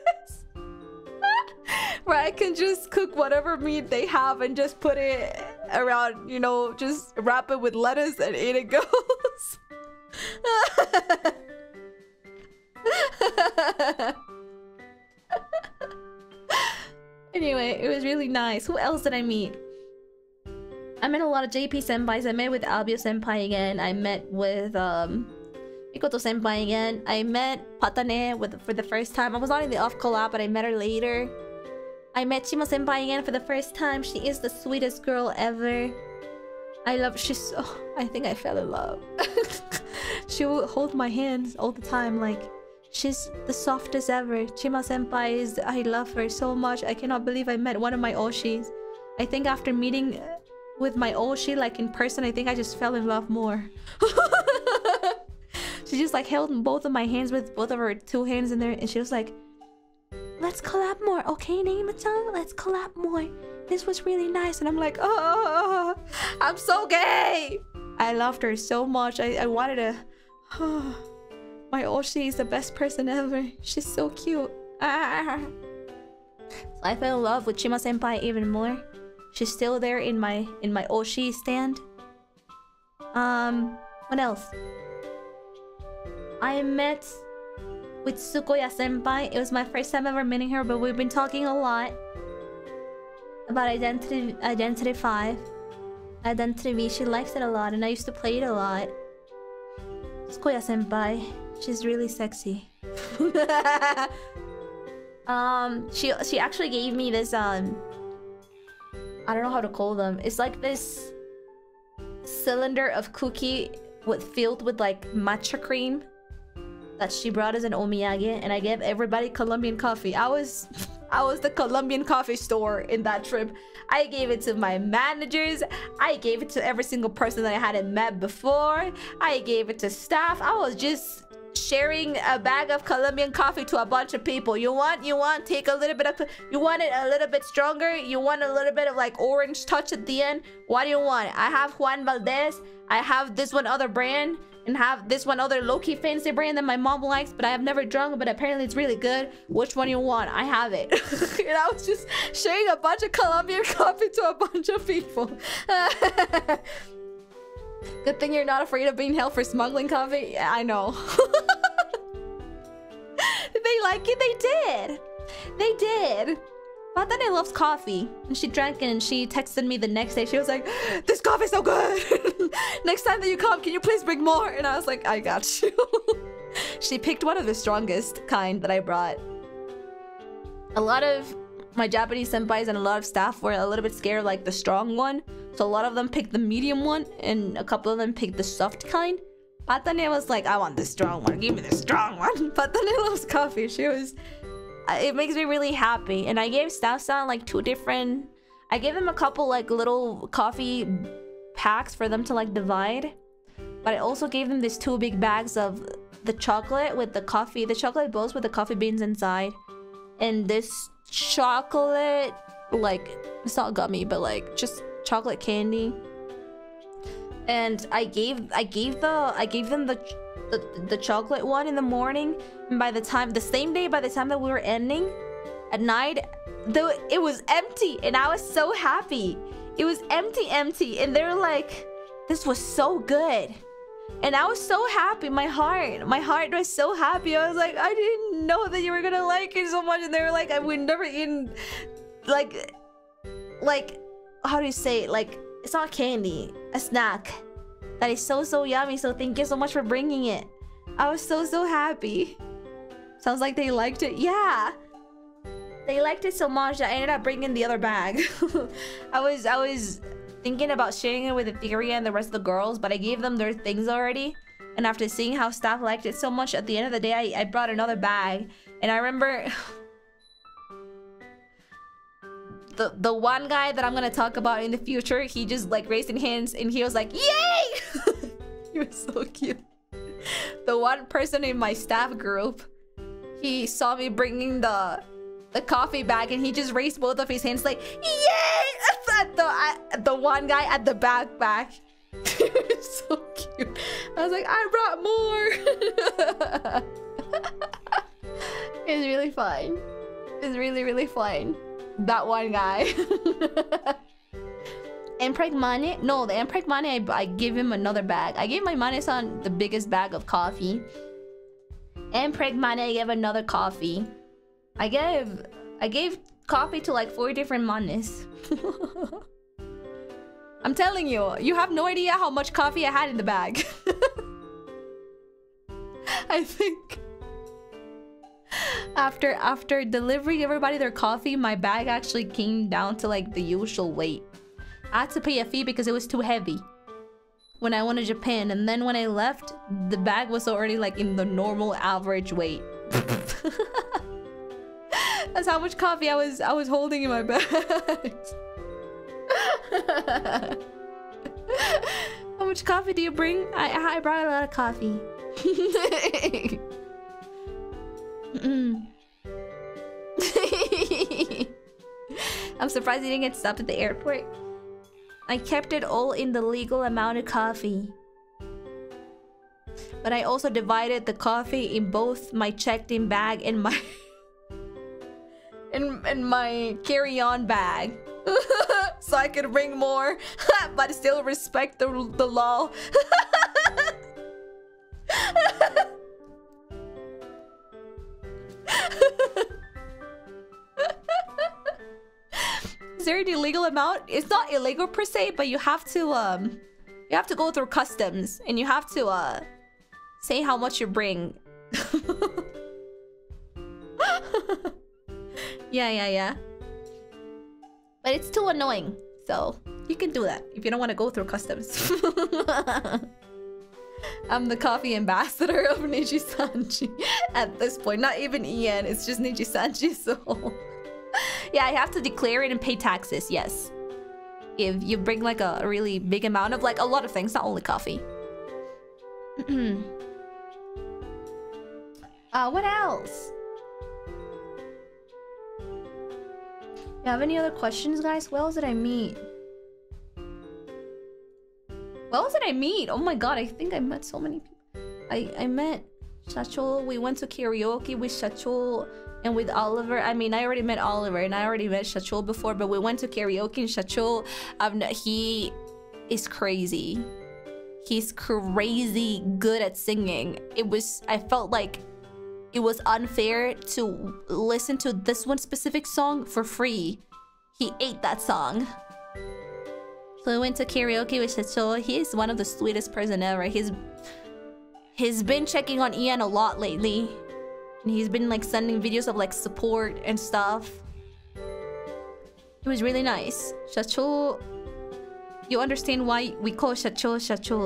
Where I can just cook whatever meat they have and just put it around, you know, just wrap it with lettuce and in it goes. Anyway, it was really nice. Who else did I meet? I met a lot of J P senpais. I met with Albio senpai again. I met with um Mikoto senpai again. I met Patane with for the first time. I was not in the off collab, but I met her later. I met Chima senpai again for the first time. She is the sweetest girl ever. I love she's so oh, I think I fell in love. She will hold my hands all the time, like she's the softest ever. Chima senpai is I love her so much. I cannot believe I met one of my Oshis. I think after meeting with my Oshi like in person, I think I just fell in love more. She just like held both of my hands with both of her two hands in there and she was like, let's collab more, okay Naima-chan? Let's collab more. This was really nice. And I'm like, oh, I'm so gay. I loved her so much. I, I wanted to... Oh, my Oshi is the best person ever. She's so cute. Ah. So I fell in love with Chima senpai even more. She's still there in my in my Oshi stand. Um, what else? I met with Tsukuya senpai. It was my first time ever meeting her, but we've been talking a lot. About Identity, Identity five. Identity V, she likes it a lot and I used to play it a lot. Tsukuya senpai, she's really sexy. um, she she actually gave me this um, I don't know how to call them. It's like this cylinder of cookie with filled with like matcha cream that she brought as an omiyage, and I gave everybody Colombian coffee. I was. I was the Colombian coffee store in that trip. I gave it to my managers. I gave it to every single person that I hadn't met before. I gave it to staff. I was just sharing a bag of Colombian coffee to a bunch of people. You want, you want, take a little bit of... You want it a little bit stronger? You want a little bit of like orange touch at the end? What do you want? I have Juan Valdez. I have this one other brand. And have this one other low-key fancy brand that my mom likes, but I have never drunk, but apparently it's really good. Which one you want? I have it. And I was just sharing a bunch of Colombian coffee to a bunch of people. Good thing you're not afraid of being held for smuggling coffee. Yeah, I know. They like it. They did. They did. But then I loves coffee, and she drank it, and she texted me the next day. She was like, this coffee's so good! Next time that you come, can you please bring more? And I was like, I got you. She picked one of the strongest kind that I brought. A lot of my Japanese senpais and a lot of staff were a little bit scared of like the strong one. So a lot of them picked the medium one, and a couple of them picked the soft kind. Patane was like, I want the strong one, give me the strong one. Patane loves coffee. She was... It makes me really happy. And I gave Staff-san like two different... I gave him a couple like little coffee packs for them to like divide. But I also gave them these two big bags of the chocolate with the coffee. The chocolate bowls with the coffee beans inside. And this chocolate, like, it's not gummy, but like just chocolate candy. And I gave I gave the I gave them the the, the chocolate one in the morning. And by the time the same day, by the time that we were ending at night, though, it was empty, and I was so happy. It was empty, empty, and they were like, "This was so good." And I was so happy, my heart, my heart was so happy. I was like, I didn't know that you were gonna like it so much. And they were like, I would never eat, like, like, how do you say it? Like, it's not candy, a snack that is so, so yummy. So thank you so much for bringing it. I was so, so happy. Sounds like they liked it. Yeah, they liked it so much that I ended up bringing the other bag. I was, I was... thinking about sharing it with Etheria and the rest of the girls, but I gave them their things already. And after seeing how staff liked it so much, at the end of the day, I, I brought another bag. And I remember... the, the one guy that I'm gonna talk about in the future, he just like raised his hands and he was like, yay! He was so cute. The one person in my staff group, he saw me bringing the... the coffee bag, and he just raised both of his hands like, yay! At the, at the one guy at the backpack. So cute. I was like, I brought more. It's really fun. It's really, really fun. That one guy. Empreg Mane? No, the Empreg Mane, I, I gave him another bag. I gave my Mane-san the biggest bag of coffee. Empreg Mane, I gave another coffee. I gave... I gave coffee to like four different manes. I'm telling you, you have no idea how much coffee I had in the bag. I think... After, after delivering everybody their coffee, my bag actually came down to like the usual weight. I had to pay a fee because it was too heavy when I went to Japan. And then when I left, the bag was already like in the normal average weight. That's how much coffee I was I was holding in my bag. How much coffee do you bring? I I brought a lot of coffee. Mm. I'm surprised you didn't get stopped at the airport. I kept it all in the legal amount of coffee. But I also divided the coffee in both my checked-in bag and my... In, in my carry-on bag. So I could bring more, but still respect the, the law. Is there an illegal amount? It's not illegal per se, but you have to um you have to go through customs and you have to uh say how much you bring. Yeah, yeah, yeah. But it's too annoying. So, you can do that if you don't want to go through customs. I'm the coffee ambassador of Nijisanji at this point. Not even E N, it's just Nijisanji, so... Yeah, I have to declare it and pay taxes, yes. If you bring like a really big amount of like a lot of things, not only coffee. uh, what else? You have any other questions, guys? Who else did I meet? Who else did I meet? Oh my god, I think I met so many people. I, I met Shacho. We went to karaoke with Shacho and with Oliver. I mean, I already met Oliver and I already met Shacho before, but we went to karaoke and Shacho, um, he is crazy. He's crazy good at singing. It was, I felt like... it was unfair to listen to this one specific song for free. He ate that song. So we went to karaoke with Shacho. He is one of the sweetest person ever. He's he's been checking on E N a lot lately. And he's been like sending videos of like support and stuff. It was really nice. Shacho, you understand why we call Shacho Shacho.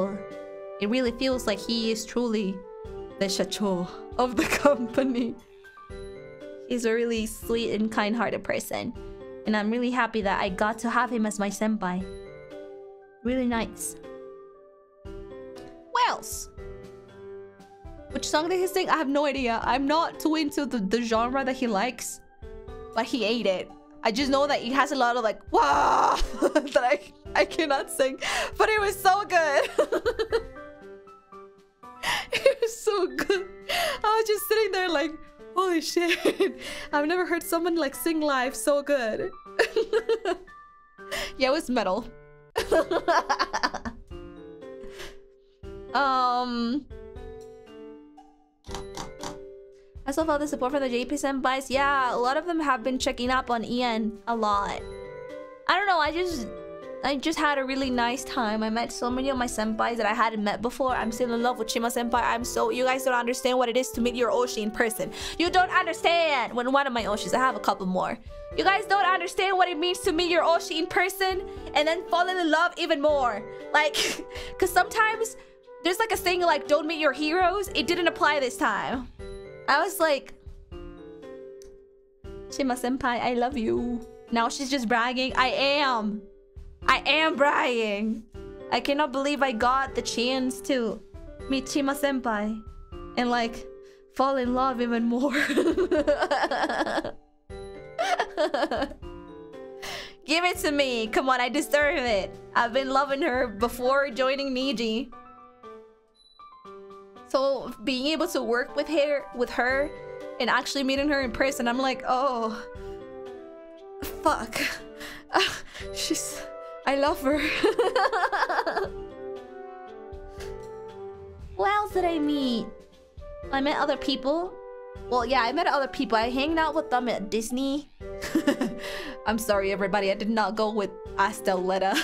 It really feels like he is truly the Shacho of the company. He's a really sweet and kind-hearted person, and I'm really happy that I got to have him as my senpai. Really nice. Wells! Which song did he sing? I have no idea. I'm not too into the, the genre that he likes. But he ate it. I just know that he has a lot of like, wow, that I, I cannot sing. But it was so good. It was so good. I was just sitting there like, holy shit. I've never heard someone like sing live so good. Yeah, it was metal. um... I saw all the support from the J P senpais. Yeah, a lot of them have been checking up on E N a lot. I don't know, I just... I just had a really nice time. I met so many of my senpais that I hadn't met before. I'm still in love with Chima senpai. I'm so... You guys don't understand what it is to meet your Oshi in person. You don't understand! When one of my Oshis, I have a couple more. You guys don't understand what it means to meet your Oshi in person and then fall in love even more. Like, because sometimes there's like a thing like, don't meet your heroes. It didn't apply this time. I was like, Chima-senpai, I love you. Now she's just bragging. I am. I am bragging. I cannot believe I got the chance to meet Chima-senpai. And like, fall in love even more. Give it to me. Come on, I deserve it. I've been loving her before joining Niji. So being able to work with her, with her, and actually meeting her in person, I'm like, oh, fuck, uh, she's, I love her. Who else did I meet? I met other people. Well, yeah, I met other people. I hanged out with them at Disney. I'm sorry, everybody. I did not go with Astel Letta.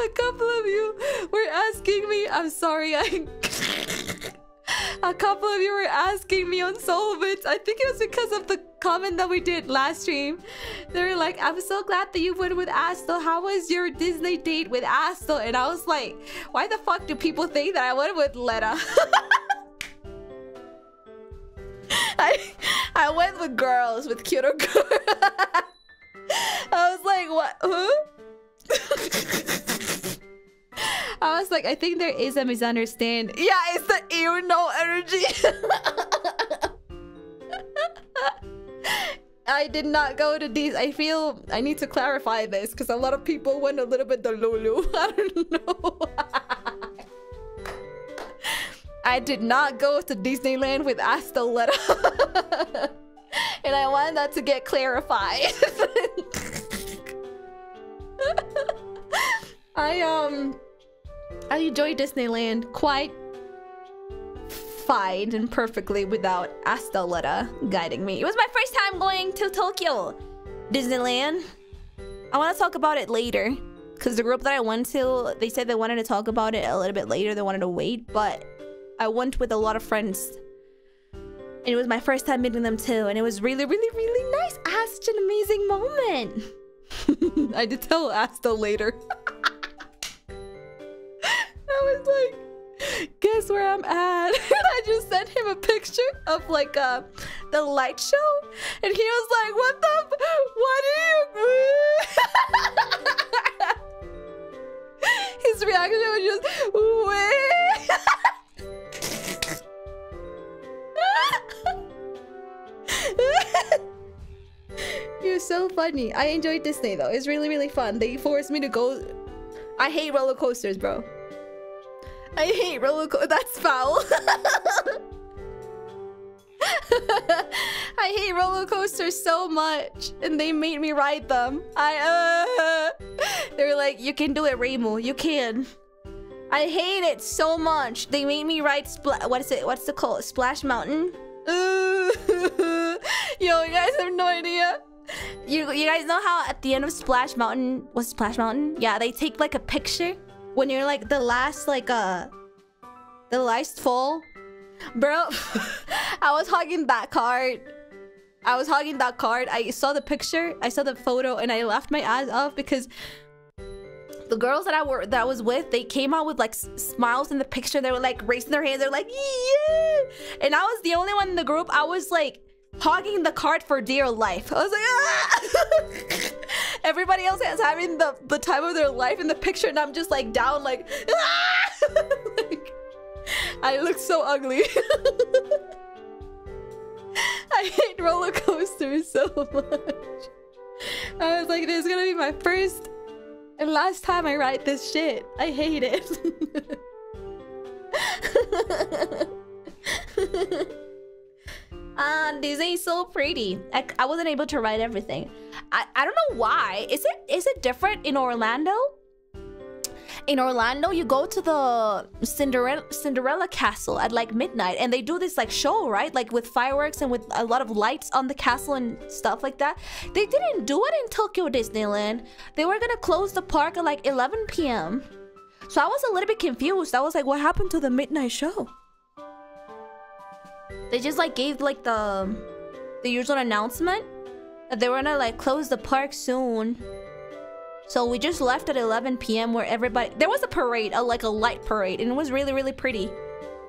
A couple of you were asking me. I'm sorry. I. A couple of you were asking me on Solvit. I think it was because of the comment that we did last stream. They were like, I'm so glad that you went with Astel. How was your Disney date with Astel? And I was like, why the fuck do people think that I went with Letta? I, I went with girls, with cuter girls. I was like, what? Huh? I was like, I think there is a misunderstanding. Yeah, it's the ear no energy. I did not go to these. I feel I need to clarify this because a lot of people went a little bit to Lulu. I don't know. I did not go to Disneyland with Astel Letta. And I want that to get clarified. I, um... I enjoy Disneyland quite fine and perfectly without Astel Letta guiding me. It was my first time going to Tokyo Disneyland. I want to talk about it later. Because the group that I went to, they said they wanted to talk about it a little bit later. They wanted to wait. But I went with a lot of friends. And it was my first time meeting them too. And it was really, really, really nice. I had such an amazing moment. I did tell Astel later. I was like, guess where I'm at? And I just sent him a picture of like uh, the light show. And he was like, what the? What are you? His reaction was just, wait. You're so funny. I enjoyed Disney though. It's really, really fun. They forced me to go. I hate roller coasters, bro. I hate roller coasters. That's foul. I hate roller coasters so much, and they made me ride them. I uh, they were like, "You can do it, Reimu. You can." I hate it so much. They made me ride Spl What is it? What's it called? Splash Mountain. Yo, you guys have no idea. You you guys know how at the end of Splash Mountain was Splash Mountain? Yeah, they take like a picture. When you're like the last like uh the last fall, bro. I was hogging that card. I was hogging that card. I saw the picture, I saw the photo, and I laughed my ass off because the girls that I were that I was with, they came out with like s smiles in the picture. They were like raising their hands. They're like, yeah. And I was the only one in the group. I was like hogging the card for dear life. I was like, ah! Everybody else is having the, the time of their life in the picture, and I'm just like down like, ah! Like I look so ugly. I hate roller coasters so much. I was like, this is gonna be my first and last time I ride this shit. I hate it. Ah, uh, Disney is so pretty. I, I wasn't able to ride everything. I, I don't know why. Is it is it different in Orlando? In Orlando, you go to the Cinderella Cinderella Castle at like midnight, and they do this like show, right? Like with fireworks and with a lot of lights on the castle and stuff like that. They didn't do it in Tokyo Disneyland. They were gonna close the park at like eleven P M So I was a little bit confused. I was like, what happened to the midnight show? They just like gave like the the usual announcement that they were gonna like close the park soon. So we just left at eleven P M where everybody, there was a parade, a, like a light parade, and it was really really pretty.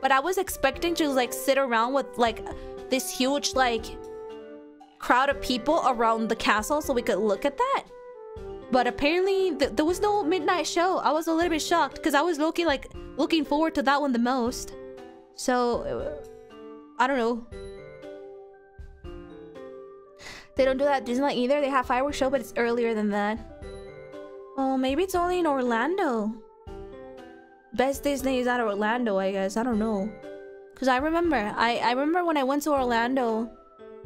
But I was expecting to like sit around with like this huge like crowd of people around the castle so we could look at that. But apparently th there was no midnight show. I was a little bit shocked because I was looking like looking forward to that one the most. So. I don't know. They don't do that at Disneyland either. They have fireworks show, but it's earlier than that. Oh, maybe it's only in Orlando. Best Disney is out of Orlando, I guess. I don't know. Because I remember. I, I remember when I went to Orlando.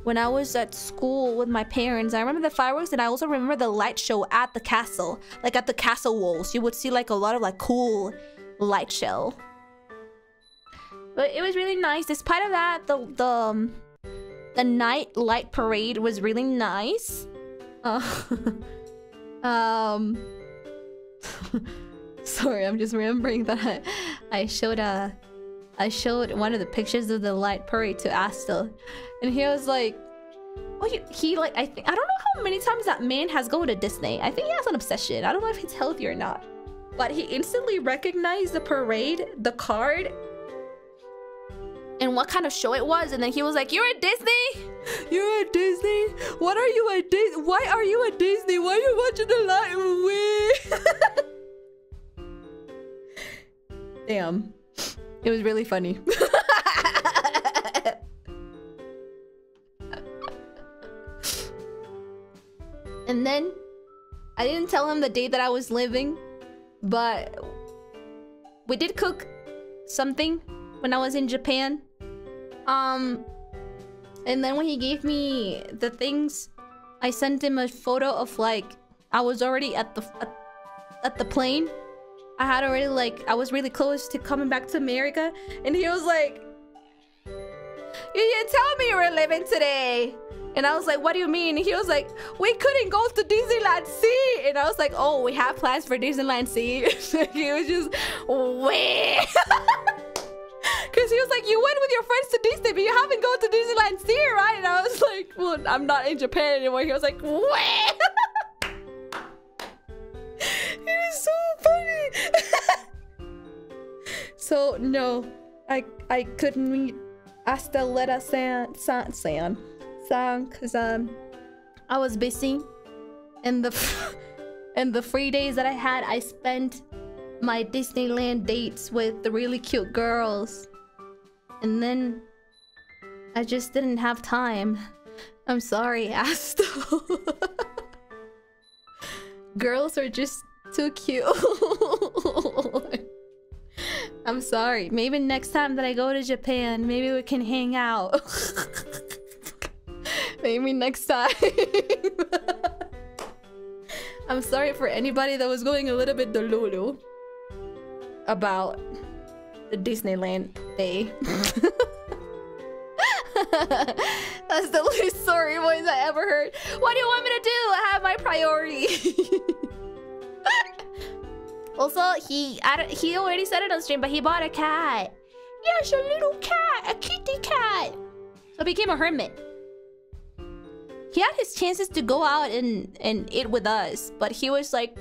When I was at school with my parents. I remember the fireworks, and I also remember the light show at the castle. Like at the castle walls. You would see like a lot of like cool light show. But it was really nice. Despite of that, the the um, the night light parade was really nice. Uh, um, sorry, I'm just remembering that I, I showed a, I showed one of the pictures of the light parade to Astel, and he was like, "Oh, you, he like I think I don't know how many times that man has gone to Disney. I think he has an obsession. I don't know if it's healthy or not, but he instantly recognized the parade, the card." And what kind of show it was, and then he was like, "You're at Disney? You're at Disney? What are you at Disney? Why are you at Disney? Why are you watching the light movie?" Damn, it was really funny. And then I didn't tell him the day that I was leaving, but we did cook something when I was in Japan. Um, and then when he gave me the things, I sent him a photo of like I was already at the at, at the plane. I had already like I was really close to coming back to America, and he was like, "You didn't tell me you were leaving today." And I was like, "What do you mean?" And he was like, "We couldn't go to Disneyland Sea." And I was like, "Oh, we have plans for Disneyland Sea." He was just way. Because he was like, "You went with your friends to Disney, but you haven't gone to Disneyland Sea, right?" And I was like, "Well, I'm not in Japan anymore." He was like, "What?" It is so funny. So, no. I I couldn't meet Asteleta San, San, San, San, because um, I was busy. And the, and the free days that I had, I spent my Disneyland dates with the really cute girls, and then I just didn't have time. I'm sorry, Astel. Girls are just too cute. I'm sorry. Maybe next time that I go to Japan, maybe we can hang out. Maybe next time. I'm sorry for anybody that was going a little bit delulu about the Disneyland day. That's the least sorry voice I ever heard. What do you want me to do? I have my priority. Also, he I don't, he already said it on stream, but he bought a cat. Yes, a little cat, a kitty cat. So became a hermit. He had his chances to go out and and eat with us, but he was like.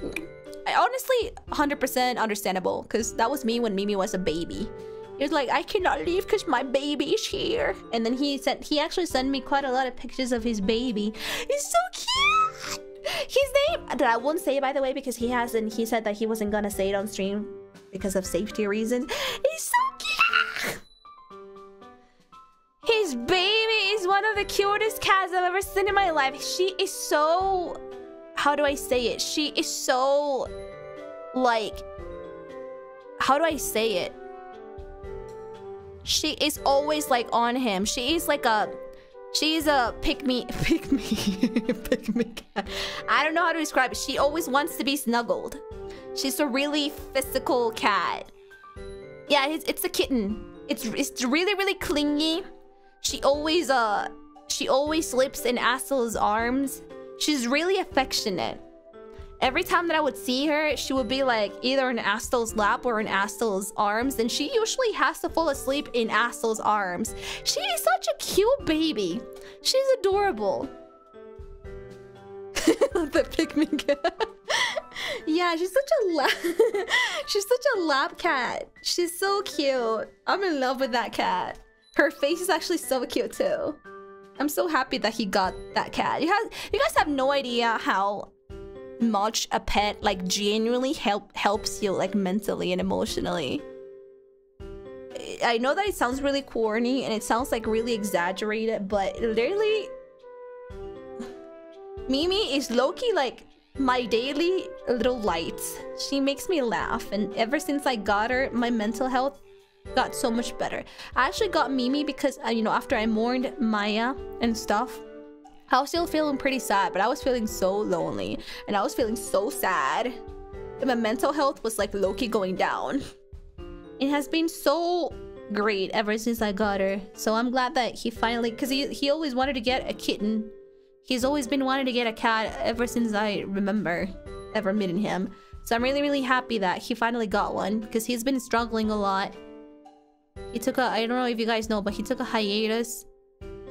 I honestly, one hundred percent understandable, because that was me when Mimi was a baby. He was like, "I cannot leave because my baby is here." And then he sent, he actually sent me quite a lot of pictures of his baby. He's so cute! his name that I won't say, by the way, because he hasn't he said that he wasn't gonna say it on stream because of safety reason. He's so cute. His baby is one of the cutest cats I've ever seen in my life. She is so, how do I say it? She is so, like, how do I say it? She is always like on him. She is like a, she is a pick me, pick me, pick me cat. I don't know how to describe it. She always wants to be snuggled. She's a really physical cat. Yeah, it's, it's a kitten. It's it's really really clingy. She always uh she always sleeps in Astel's arms. She's really affectionate. Every time that I would see her, she would be like either in Astel's lap or in Astel's arms, and she usually has to fall asleep in Astel's arms. She is such a cute baby. She's adorable. The pygmy cat. Yeah, she's such a lap. She's such a lap cat. She's so cute. I'm in love with that cat. Her face is actually so cute too. I'm so happy that he got that cat. You have, you guys have no idea how much a pet like genuinely help helps you like mentally and emotionally. I know that it sounds really corny and it sounds like really exaggerated, but literally Mimi is low-key like my daily little light. She makes me laugh, and ever since I got her, my mental health got so much better. I actually got Mimi because uh, you know, after I mourned Maya and stuff, I was still feeling pretty sad, but I was feeling so lonely and I was feeling so sad, and my mental health was like low-key going down. It has been so great ever since I got her, so I'm glad that he finally, because he, he always wanted to get a kitten. He's always been wanting to get a cat ever since I remember ever meeting him, so I'm really really happy that he finally got one, because he's been struggling a lot. He took a, I don't know if you guys know, but he took a hiatus.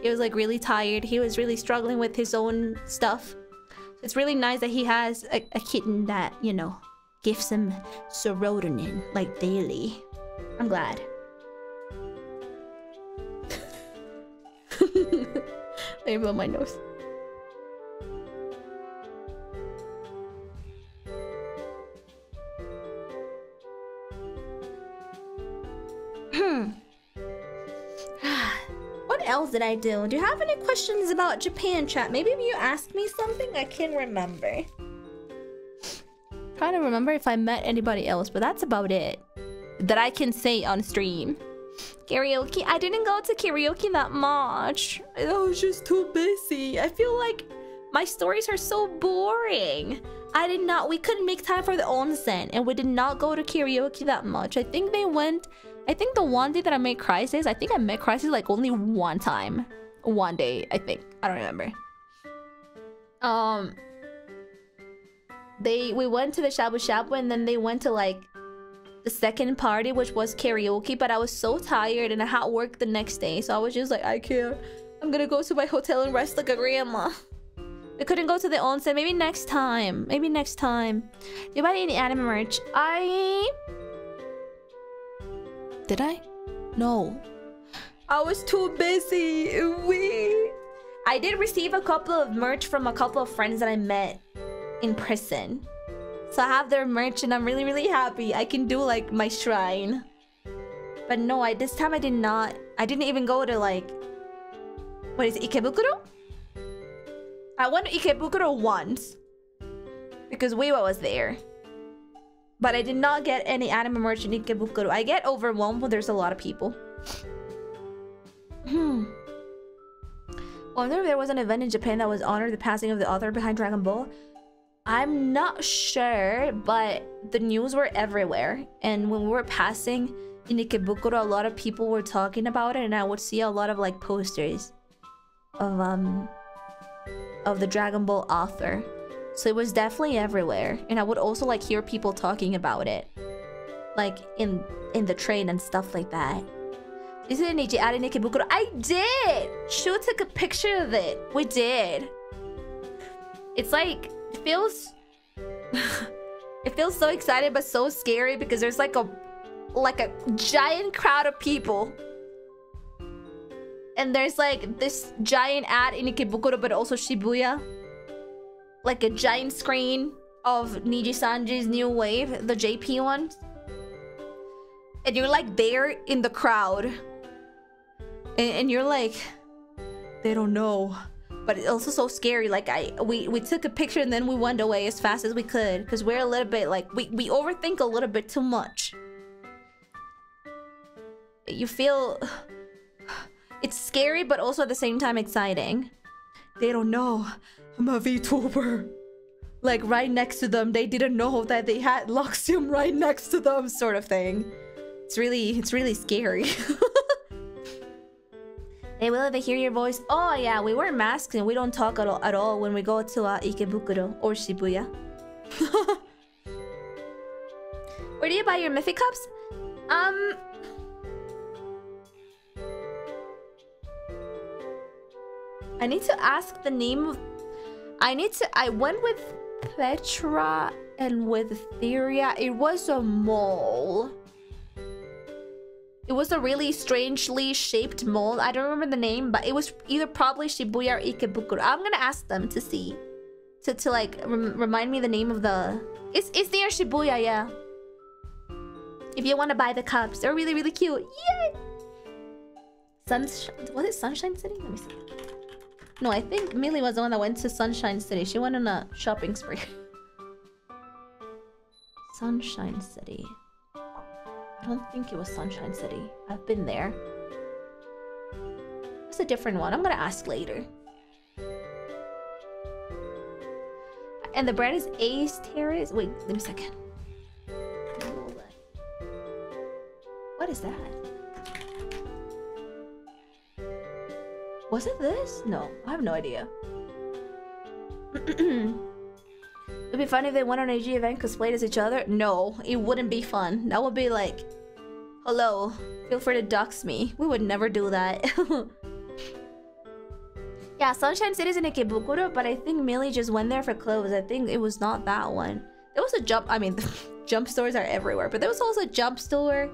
He was like really tired. He was really struggling with his own stuff. It's really nice that he has a, a kitten that, you know, gives him serotonin like daily. I'm glad. I blow my nose. Hmm. What else did I do? Do you have any questions about Japan, chat? Maybe if you ask me something, I can remember. Trying to remember if I met anybody else, but that's about it that I can say on stream. Karaoke? I didn't go to karaoke that much. I was just too busy. I feel like my stories are so boring. I did not. We couldn't make time for the onsen, and we did not go to karaoke that much. I think they went. I think the one day that I made Crisis, I think I met Crisis like only one time. One day, I think. I don't remember. Um, they we went to the Shabu Shabu, and then they went to like the second party, which was karaoke, but I was so tired and I had work the next day. So I was just like, I can't. I'm gonna go to my hotel and rest like a grandma. We couldn't go to the onsen. Maybe next time. Maybe next time. Do you buy any anime merch? I... Did I? No. I was too busy. We. I did receive a couple of merch from a couple of friends that I met in prison. So I have their merch and I'm really, really happy. I can do like my shrine. But no, I this time I did not. I didn't even go to like... What is it? Ikebukuro? I went to Ikebukuro once. Because Wiwa was there. But I did not get any anime merch in Ikebukuro. I get overwhelmed when there's a lot of people. Hmm. I wonder if there was an event in Japan that was honored the passing of the author behind Dragon Ball. I'm not sure, but the news were everywhere. And when we were passing in Ikebukuro, a lot of people were talking about it. And I would see a lot of like posters of, um, of the Dragon Ball author. So it was definitely everywhere, and I would also like hear people talking about it, like in in the train and stuff like that. Is it an Niji ad in Ikebukuro? I did. Shu took a picture of it. We did. It's like it feels, it feels so excited but so scary, because there's like a like a giant crowd of people, and there's like this giant ad in Ikebukuro but also Shibuya. like a giant screen of Nijisanji's new wave, the J P ones. And you're like there in the crowd. And, and you're like, they don't know. But it's also so scary. Like I we, we took a picture and then we went away as fast as we could. Because we're a little bit like we, we overthink a little bit too much. You feel it's scary but also at the same time exciting. They don't know I'm a VTuber. Like right next to them, they didn't know that they had Luxium right next to them, sort of thing. It's really it's really scary. They will ever hear your voice. Oh yeah, we wear masks and we don't talk at all, at all when we go to uh, Ikebukuro or Shibuya. Where do you buy your Miffy cups? Um, I need to ask the name of. I need to. I went with Petra and with Theria. It was a mall. It was a really strangely shaped mall. I don't remember the name, but it was either probably Shibuya or Ikebukuro. I'm gonna ask them to see, to to like rem remind me the name of the. It's it's near Shibuya, yeah. If you want to buy the cups, they're really really cute. Yay! Sunshine. Was it Sunshine City? Let me see. No, I think Millie was the one that went to Sunshine City. She went on a shopping spree. Sunshine City. I don't think it was Sunshine City. I've been there. It's a different one. I'm gonna ask later. And the brand is Ace Terrace. Wait, wait a second. What is that? Was it this? No, I have no idea. It'd be fun if they went on a G event cosplayed as each other. No, it wouldn't be fun. That would be like, hello, feel free to dox me. We would never do that. Yeah, Sunshine City is in Ikebukuro, but I think Millie just went there for clothes. I think it was not that one. There was a jump, I mean, jump stores are everywhere, but there was also a jump store.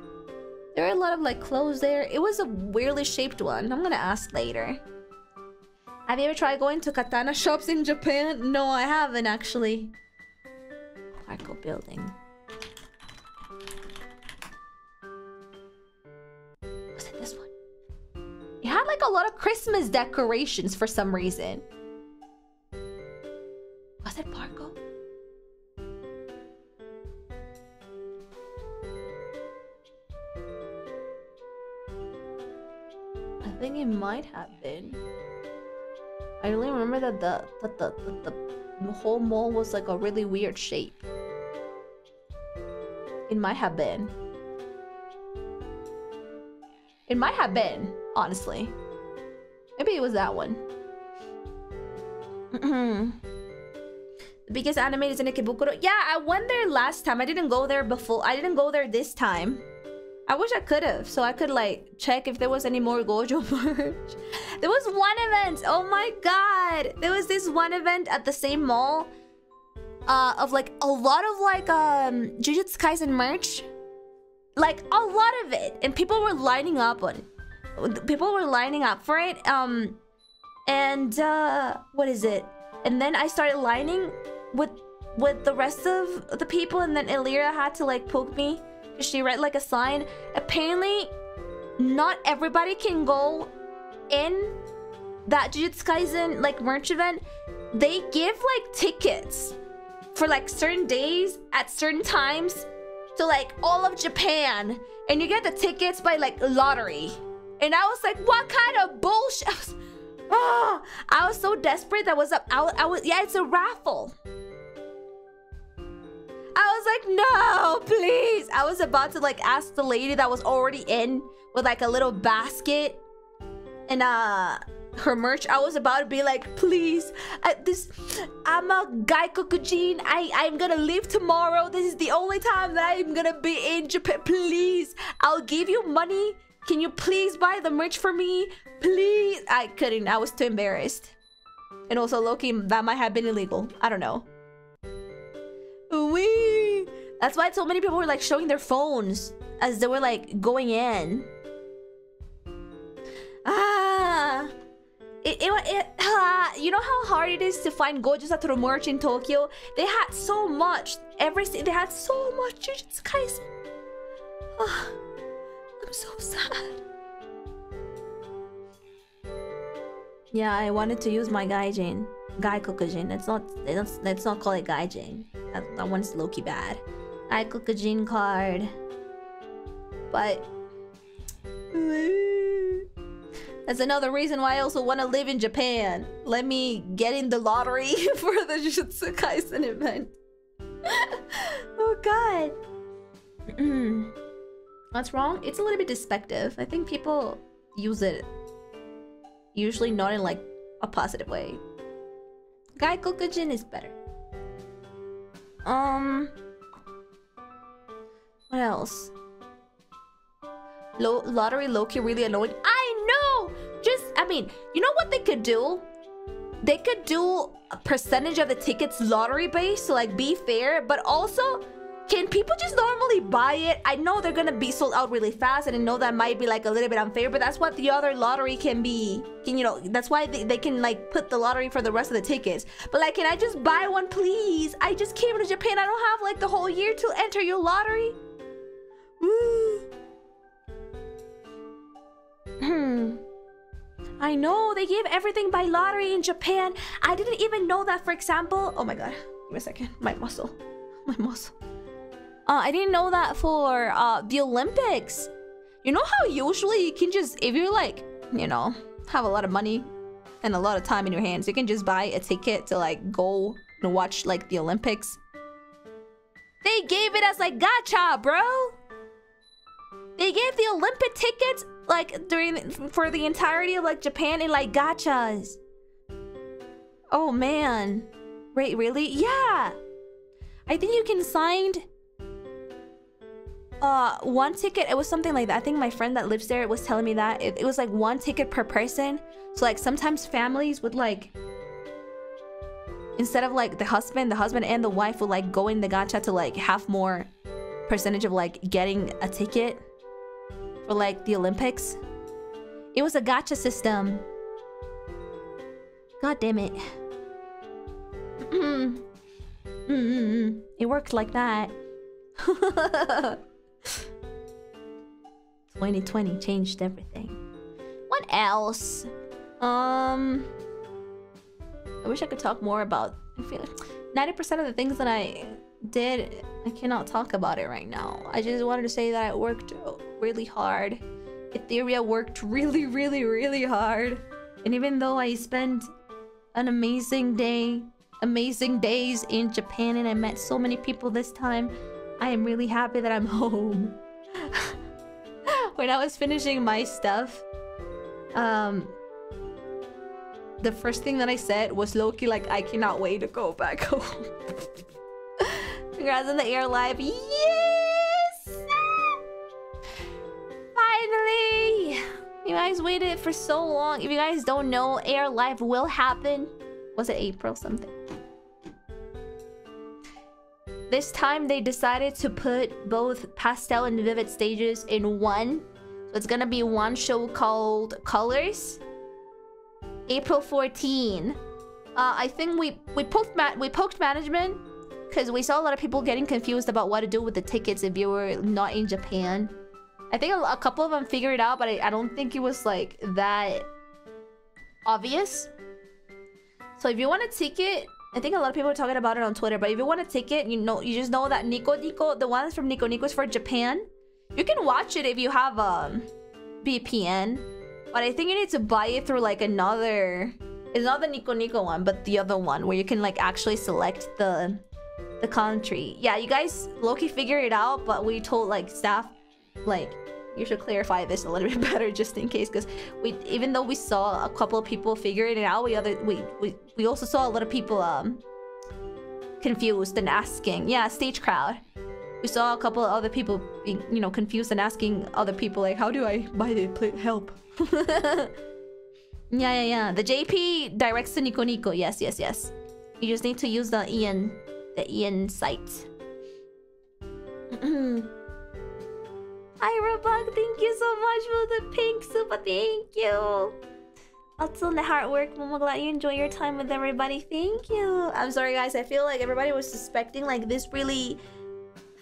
There are a lot of like clothes there. It was a weirdly shaped one. I'm gonna ask later. Have you ever tried going to katana shops in Japan? No, I haven't actually. Marco building. Was it this one? It had like a lot of Christmas decorations for some reason. Was it Marco? I think it might have been. I really remember that the that the, the, the whole mall was like a really weird shape. It might have been. It might have been, honestly. Maybe it was that one. The biggest anime is in Ikebukuro. Yeah, I went there last time. I didn't go there before. I didn't go there this time. I wish I could have, so I could like check if there was any more Gojo merch. There was one event. Oh my god, there was this one event at the same mall, uh, of like a lot of like um Jujutsu Kaisen merch, like a lot of it, and people were lining up on, people were lining up for it. Um, and uh, what is it? And then I started lining with with the rest of the people, and then Illyria had to like poke me. She read like a sign. Apparently, not everybody can go in that Jujutsu Kaisen like merch event. They give like tickets for like certain days at certain times to like all of Japan, and you get the tickets by like lottery. And I was like, what kind of bullshit? I was, oh, I was so desperate. That was up. I, I was yeah. It's a raffle. I was like, no, please. I was about to like ask the lady that was already in with like a little basket and uh her merch. I was about to be like, please, I, this, I'm a gaikokujin. I I'm gonna leave tomorrow. This is the only time that I'm gonna be in Japan. Please, I'll give you money. Can you please buy the merch for me? Please. I couldn't. I was too embarrassed. And also, Loki, that might have been illegal. I don't know. Wee. That's why so many people were like showing their phones as they were like going in. Ah, it, It, it, it, uh, you know how hard it is to find Gojo Satoru merch in Tokyo? They had so much. Every They had so much Jujutsu Kaisen. Oh, I'm so sad. Yeah, I wanted to use my Gaijin. Gaikokujin. Let's not, let's, let's not call it Gaijin. That, that one's low-key bad. Gaikokujin card. But... that's another reason why I also want to live in Japan. Let me get in the lottery for the Jujutsu Kaisen event. Oh god. What's wrong? It's a little bit despective. I think people use it. Usually not in like a positive way. Gaikokujin is better. Um... What else? Lo lottery Loki really annoying. I know! Just, I mean, you know what they could do? They could do a percentage of the tickets lottery-based, so like be fair, but also, can people just normally buy it? I know they're gonna be sold out really fast, and I know that might be like a little bit unfair, but that's what the other lottery can be. Can, you know, that's why they, they can like put the lottery for the rest of the tickets. But like, can I just buy one, please? I just came to Japan. I don't have like the whole year to enter your lottery. Woo. Hmm. I know they give everything by lottery in Japan. I didn't even know that. For example, oh my god, give me a second. My muscle, my muscle. Uh, I didn't know that for uh, the Olympics. You know how usually you can just, if you're like, you know, have a lot of money and a lot of time in your hands, you can just buy a ticket to like go and watch like the Olympics. They gave it as like gacha, bro. They gave the Olympic tickets like during for the entirety of like Japan in like gachas. Oh man, wait, really? Yeah, I think you can sign uh one ticket. It was something like that. I think my friend that lives there was telling me that it, it was like one ticket per person. So like sometimes families would like, instead of like the husband, the husband and the wife would like go in the gacha to like have more percentage of like getting a ticket for like the Olympics. It was a gacha system. God damn it. Mm-mm. Mm-mm. It worked like that. twenty twenty changed everything. What else? Um... I wish I could talk more about... I feel like ninety percent of the things that I did, I cannot talk about it right now. I just wanted to say that I worked really hard. Etheria worked really, really, really hard. And even though I spent an amazing day, amazing days in Japan, and I met so many people this time, I am really happy that I'm home. When I was finishing my stuff, um, the first thing that I said was low-key like, I cannot wait to go back home. Congrats on the air live. Yes! Finally! You guys waited for so long. If you guys don't know, air live will happen. Was it April something? This time they decided to put both pastel and vivid stages in one. So it's gonna be one show called Colors. April fourteenth. Uh, I think we we poked ma we poked management because we saw a lot of people getting confused about what to do with the tickets if you were not in Japan. I think a, a couple of them figured it out, but I, I don't think it was like that obvious. So if you want a ticket, I think a lot of people are talking about it on Twitter, but if you want a ticket, you know, you just know that Nico Nico, the one that's from Nico Nico, is for Japan. You can watch it if you have a V P N, but I think you need to buy it through like another. It's not the Nico Nico one, but the other one where you can like actually select the the country. Yeah, you guys low-key figure it out, but we told like staff, like you should clarify this a little bit better just in case, because we, even though we saw a couple of people figuring it out, we other we, we we also saw a lot of people um confused and asking. Yeah, stage crowd. We saw a couple of other people being, you know, confused and asking other people like, how do I buy the play help? yeah, yeah, yeah. The J P directs to Nico Nico. Yes, yes, yes. You just need to use the E N, the E N site. Hi Roblox, thank you so much for the pink super, thank you! Lots of the hard work, Momo. Glad you enjoy your time with everybody. Thank you. I'm sorry, guys. I feel like everybody was suspecting like this really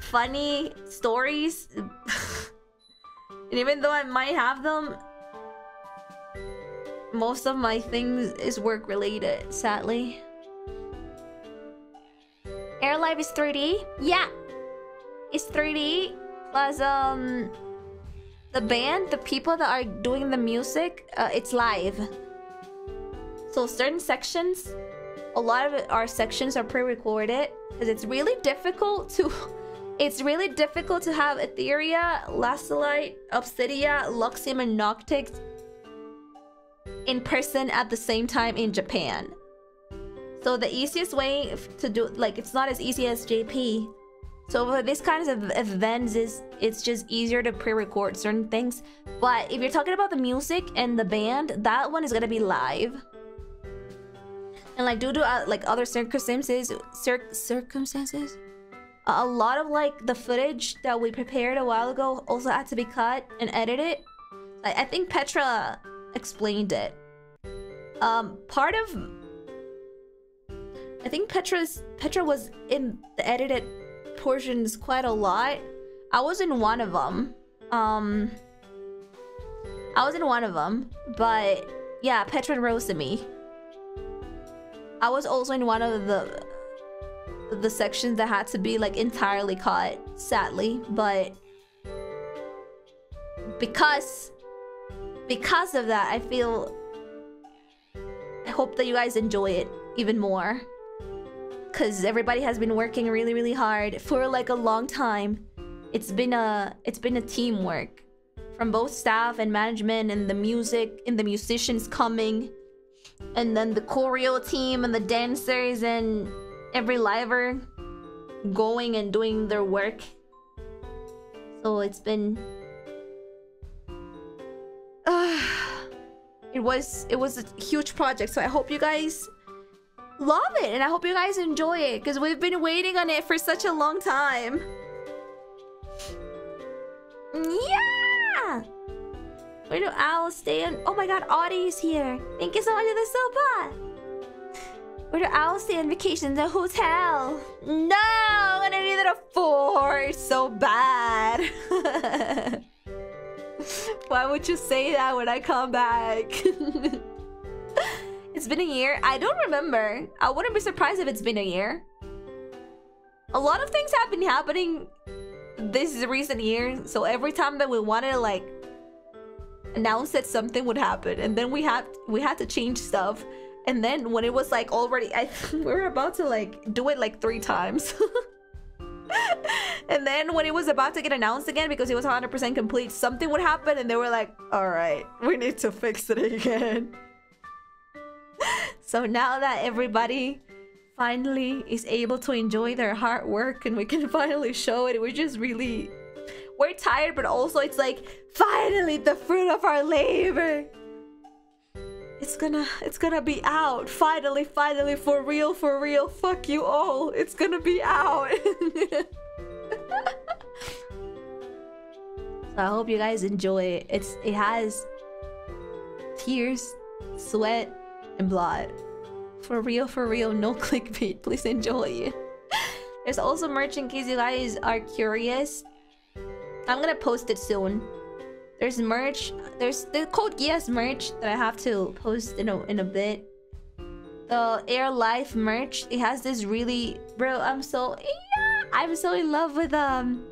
funny stories, and even though I might have them, most of my things is work related, sadly. Air Life is three D. Yeah, it's three D plus um the band, the people that are doing the music, uh, it's live. So certain sections, a lot of our sections are pre-recorded because it's really difficult to, it's really difficult to have Etheria, Lasolite, Obsidia, Luxium, and Noctix in person at the same time in Japan. So the easiest way to do, like, it's not as easy as J P. So for these kinds of events, is it's just easier to pre-record certain things. But if you're talking about the music and the band, that one is gonna be live. And like due to uh, like other circumstances, cir circumstances, a lot of like the footage that we prepared a while ago also had to be cut and edited. I, I think Petra explained it. Um, part of, I think Petra's Petra was in the edited portions quite a lot. I was in one of them. Um, I was in one of them, but yeah, Petra and Rose and me. I was also in one of the the sections that had to be like entirely cut, sadly, but because because of that, I feel I hope that you guys enjoy it even more. Because everybody has been working really, really hard for like a long time. It's been a it's been a teamwork from both staff and management, and the music and the musicians coming, and then the choreo team and the dancers and every liver going and doing their work. So it's been it was it was a huge project. So I hope you guys love it, and I hope you guys enjoy it, because we've been waiting on it for such a long time. Yeah! Where do Owl stand? Oh my god, Audie's here. Thank you so much for the soba! Where do Owl stay on vacation? The hotel! No! I'm gonna need that a four! So bad! Why would you say that when I come back? It's been a year. I don't remember. I wouldn't be surprised if it's been a year. A lot of things have been happening this recent year. So every time that we wanted to like announce that something would happen, and then we had we had to change stuff. And then when it was like already, I we were about to like do it like three times. And then when it was about to get announced again because it was one hundred percent complete, something would happen, and they were like, "All right, we need to fix it again." So now that everybody finally is able to enjoy their hard work and we can finally show it, we're just really... we're tired, but also it's like, finally the fruit of our labor! It's gonna... it's gonna be out! Finally, finally, for real, for real, fuck you all! It's gonna be out! So I hope you guys enjoy it. It's... it has... tears, sweat, and blood. For real, for real, no clickbait. Please enjoy. There's also merch in case you guys are curious. I'm gonna post it soon. There's merch. There's the Code Geass merch that I have to post in a, in a bit. The Air Life merch. It has this really... bro, I'm so... yeah, I'm so in love with um...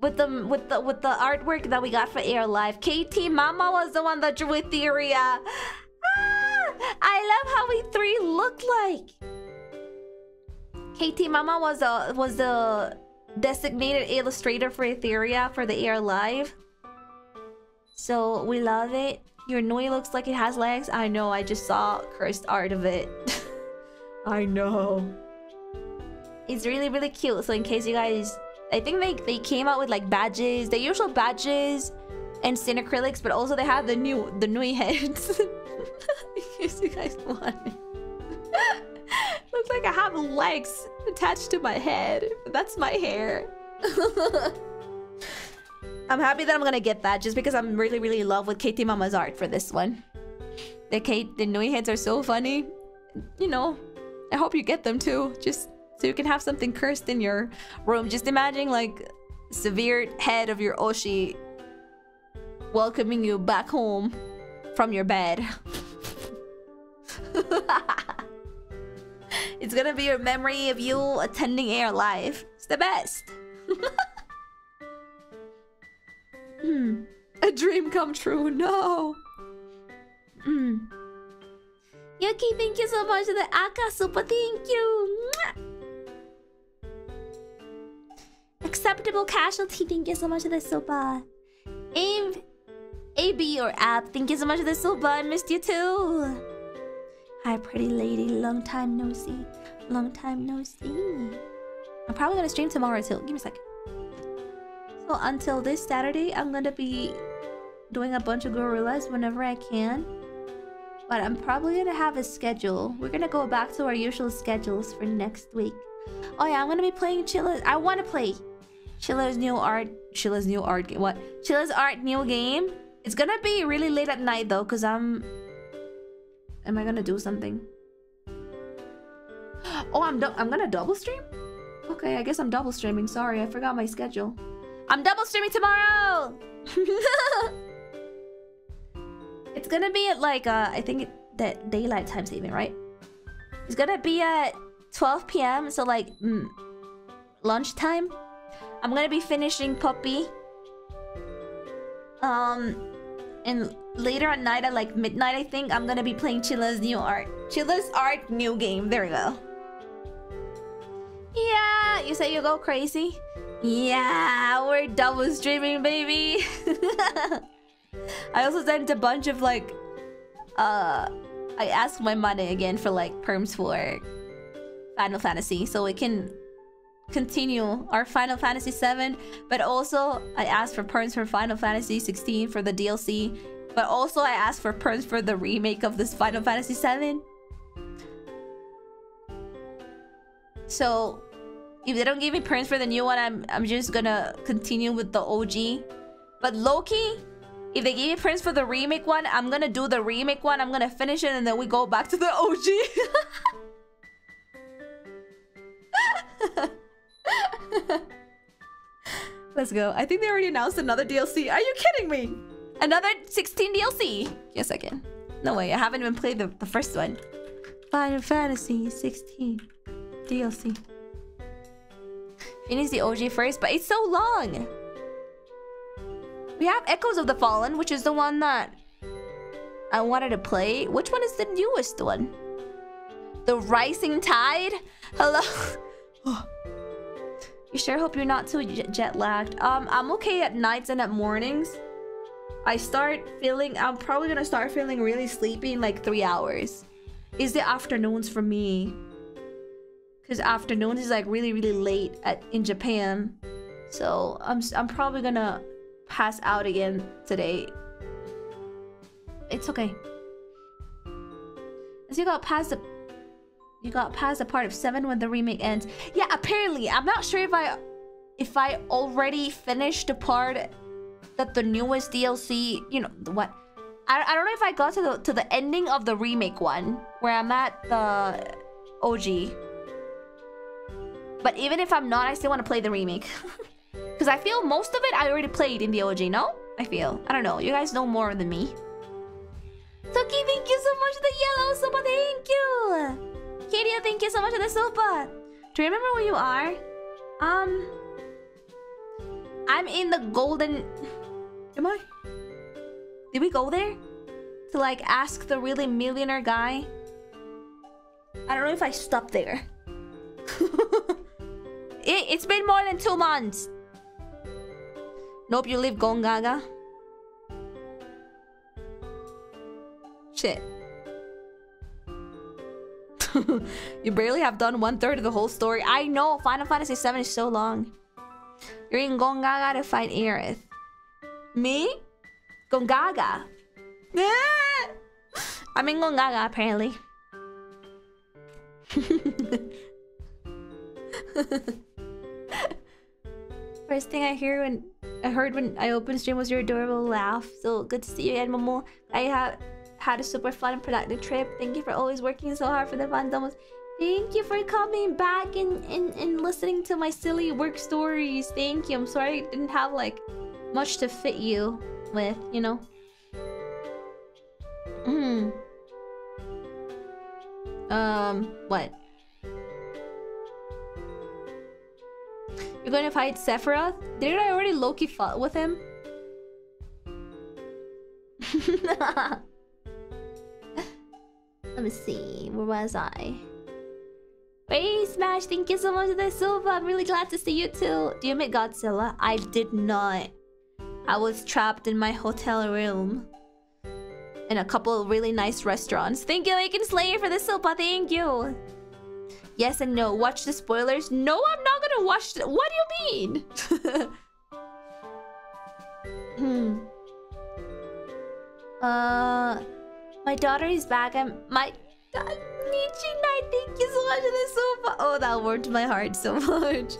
With the, with the with the artwork that we got for Air Life. K T Mama was the one that drew Etheria. I love how we three look like. K T Mama was a was the designated illustrator for Etheria for the Air Live. So we love it. Your Noi looks like it has legs. I know, I just saw cursed art of it. I know. It's really, really cute. So in case you guys, I think they, they came out with like badges, the usual badges and stain acrylics, but also they have the new the Noi heads. In case you guys want it. Looks like I have legs attached to my head. That's my hair. I'm happy that I'm gonna get that just because I'm really, really in love with K T Mama's art for this one. The Kate, the Noi heads are so funny. You know, I hope you get them too. Just so you can have something cursed in your room. Just imagine like severed head of your Oshi welcoming you back home from your bed. It's gonna be your memory of you attending Air Live. It's the best. Hmm. A dream come true, no. Hmm. Yuki, thank you so much for the Aka Super, thank you. Mwah! Acceptable Casualty, thank you so much for the Super. A B, A B or app, thank you so much for the Super, I missed you too. Hi, pretty lady, long time no see. Long time no see. I'm probably gonna stream tomorrow too. Give me a second. So until this Saturday, I'm gonna be doing a bunch of gorillas whenever I can. But I'm probably gonna have a schedule. We're gonna go back to our usual schedules for next week. Oh yeah, I'm gonna be playing Chilla's. I wanna play Chilla's new art. Chilla's new art game. What? Chilla's art new game. It's gonna be really late at night though, cause I'm. Am I gonna do something? Oh, I'm I'm gonna double stream. Okay, I guess I'm double streaming. Sorry, I forgot my schedule. I'm double streaming tomorrow. It's gonna be at like uh, I think it, that daylight time saving, right? It's gonna be at twelve P M So like mm, lunchtime. I'm gonna be finishing Puppy. Um, and later at night at like midnight, I think I'm gonna be playing Chilla's new art. Chilla's art new game. There we go. Yeah, you say you go crazy. Yeah, we're double streaming, baby. I also sent a bunch of like, uh, I asked my Mane again for like perms for Final Fantasy, so we can continue our Final Fantasy seven. But also, I asked for perms for Final Fantasy sixteen for the D L C. But also, I asked for perms for the remake of this Final Fantasy seven. So, if they don't give me perms for the new one, I'm I'm just gonna continue with the O G. But low-key, if they give me perms for the remake one, I'm gonna do the remake one. I'm gonna finish it, and then we go back to the O G. Let's go. I think they already announced another D L C. Are you kidding me? Another sixteen D L C? Yes, I can. No way. I haven't even played the, the first one. Final Fantasy sixteen D L C. Finish the O G first, but it's so long. We have Echoes of the Fallen, which is the one that I wanted to play. Which one is the newest one? The Rising Tide? Hello? Oh. You sure hope you're not too jet lagged. Um, I'm okay at nights and at mornings. I start feeling... I'm probably gonna start feeling really sleepy in like three hours. It's the afternoons for me. Because afternoons is like really, really late at, in Japan. So I'm, I'm probably gonna pass out again today. It's okay. As you got past the... You got past a part of seven when the remake ends. Yeah, apparently. I'm not sure if I if I already finished the part that the newest D L C, you know, the what? I, I don't know if I got to the to the ending of the remake one where I'm at the O G. But even if I'm not, I still want to play the remake. Cuz I feel most of it I already played in the O G, no? I feel. I don't know. You guys know more than me. Toki, thank you so much for the yellow super. Thank you. Katia, thank you so much for the super. Do you remember where you are? Um... I'm in the golden... Am I? Did we go there? To like ask the really millionaire guy? I don't know if I stopped there. it, it's been more than two months. Nope, you live Gongaga. Shit. You barely have done one third of the whole story. I know, Final Fantasy seven is so long. You're in Gongaga to find Aerith. Me? Gongaga. I'm in Gongaga apparently. First thing I hear when I heard when I opened stream was your adorable laugh. So good to see you again, Momo. I have had a super fun and productive trip. Thank you for always working so hard for the fandoms. Thank you for coming back and, and, and listening to my silly work stories. Thank you. I'm sorry I didn't have like much to fit you with, you know. Hmm. Um, what? You're going to fight Sephiroth? Didn't I already low-key fought with him? Let me see. Where was I? Hey, Smash, thank you so much for the silver. I'm really glad to see you too. Do you meet Godzilla? I did not. I was trapped in my hotel room. In a couple of really nice restaurants. Thank you, Aiken Slayer, for the silver. Thank you. Yes and no. Watch the spoilers. No, I'm not gonna watch the... What do you mean? Hmm. Uh... My daughter is back. I'm... My... Nichinai, thank you so much for the sofa. Oh, that warmed my heart so much.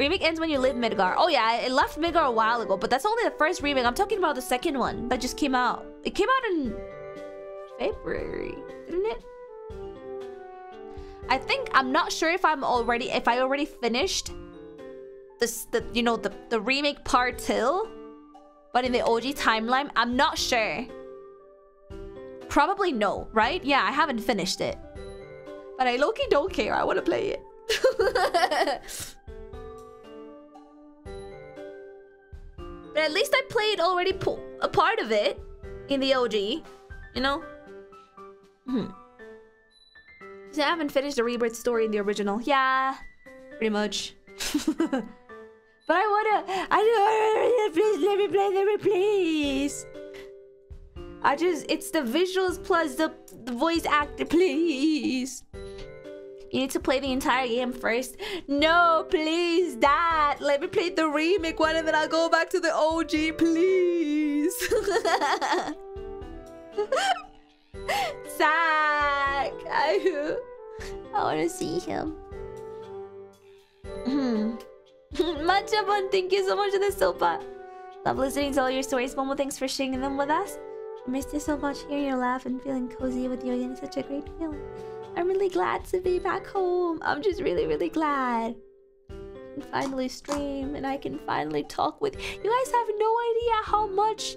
Remake ends when you leave Midgar. Oh yeah, it left Midgar a while ago, but that's only the first remake. I'm talking about the second one that just came out. It came out in February, didn't it? I think I'm not sure if I'm already if I already finished this the you know the the remake part two, but in the O G timeline, I'm not sure. Probably no, right? Yeah, I haven't finished it. But I low-key don't care. I want to play it. But at least I played already po a part of it in the O G. You know? Hmm. So I haven't finished the Rebirth story in the original. Yeah. Pretty much. But I want to... I don't... Please, let me play, let me please. I just... It's the visuals plus the, the voice actor, please. You need to play the entire game first. No, please, Dad. Let me play the remake one and then I'll go back to the O G, please. Zach. I, I want to see him. Machabon, thank you so much for the sopa. Love listening to all your stories. Momo, thanks for sharing them with us. I missed you so much. Hearing your laugh and feeling cozy with you again is such a great feeling. I'm really glad to be back home. I'm just really, really glad. I can finally stream and I can finally talk with... You guys have no idea how much...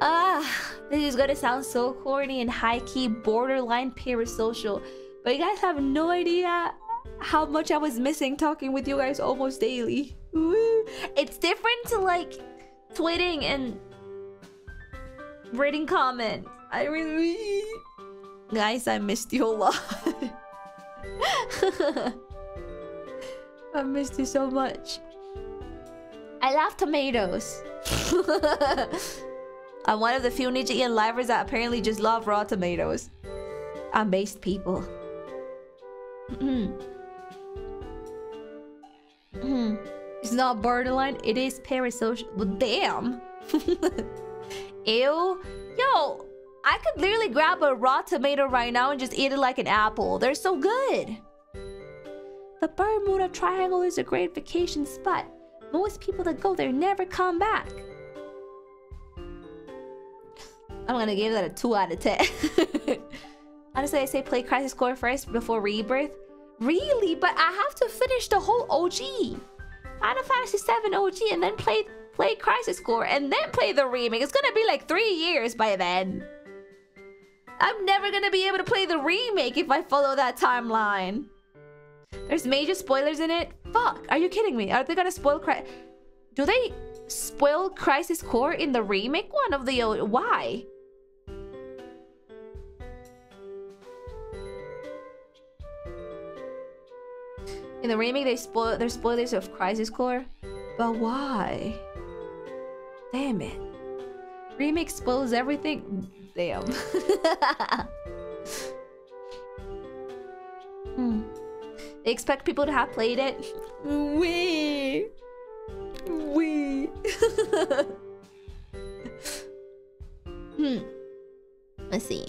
Ah, this is gonna sound so corny and high-key borderline parasocial. But you guys have no idea how much I was missing talking with you guys almost daily. It's different to like tweeting and... reading comments. I really... Guys, I missed you a lot. I missed you so much. I love tomatoes. I'm one of the few Nijisanji E N livers that apparently just love raw tomatoes. I'm based people. It's not borderline, it is parasocial. Well, damn. Ew. Yo, I could literally grab a raw tomato right now and just eat it like an apple. They're so good. The Bermuda Triangle is a great vacation spot. Most people that go there never come back. I'm gonna give that a two out of ten. Honestly, I say play Crisis Core first before Rebirth. Really? But I have to finish the whole O G. Final Fantasy seven O G and then play... Play Crisis Core and then play the remake. It's gonna be like three years by then. I'm never gonna be able to play the remake if I follow that timeline. There's major spoilers in it. Fuck, are you kidding me? Are they gonna spoil Cri- Do they spoil Crisis Core in the remake one of the old? Why? In the remake, they spoil their spoilers of Crisis Core. But why? Damn it. Remake spoils everything. Damn. Hmm. They expect people to have played it. Wee. Wee. Hmm. Let's see.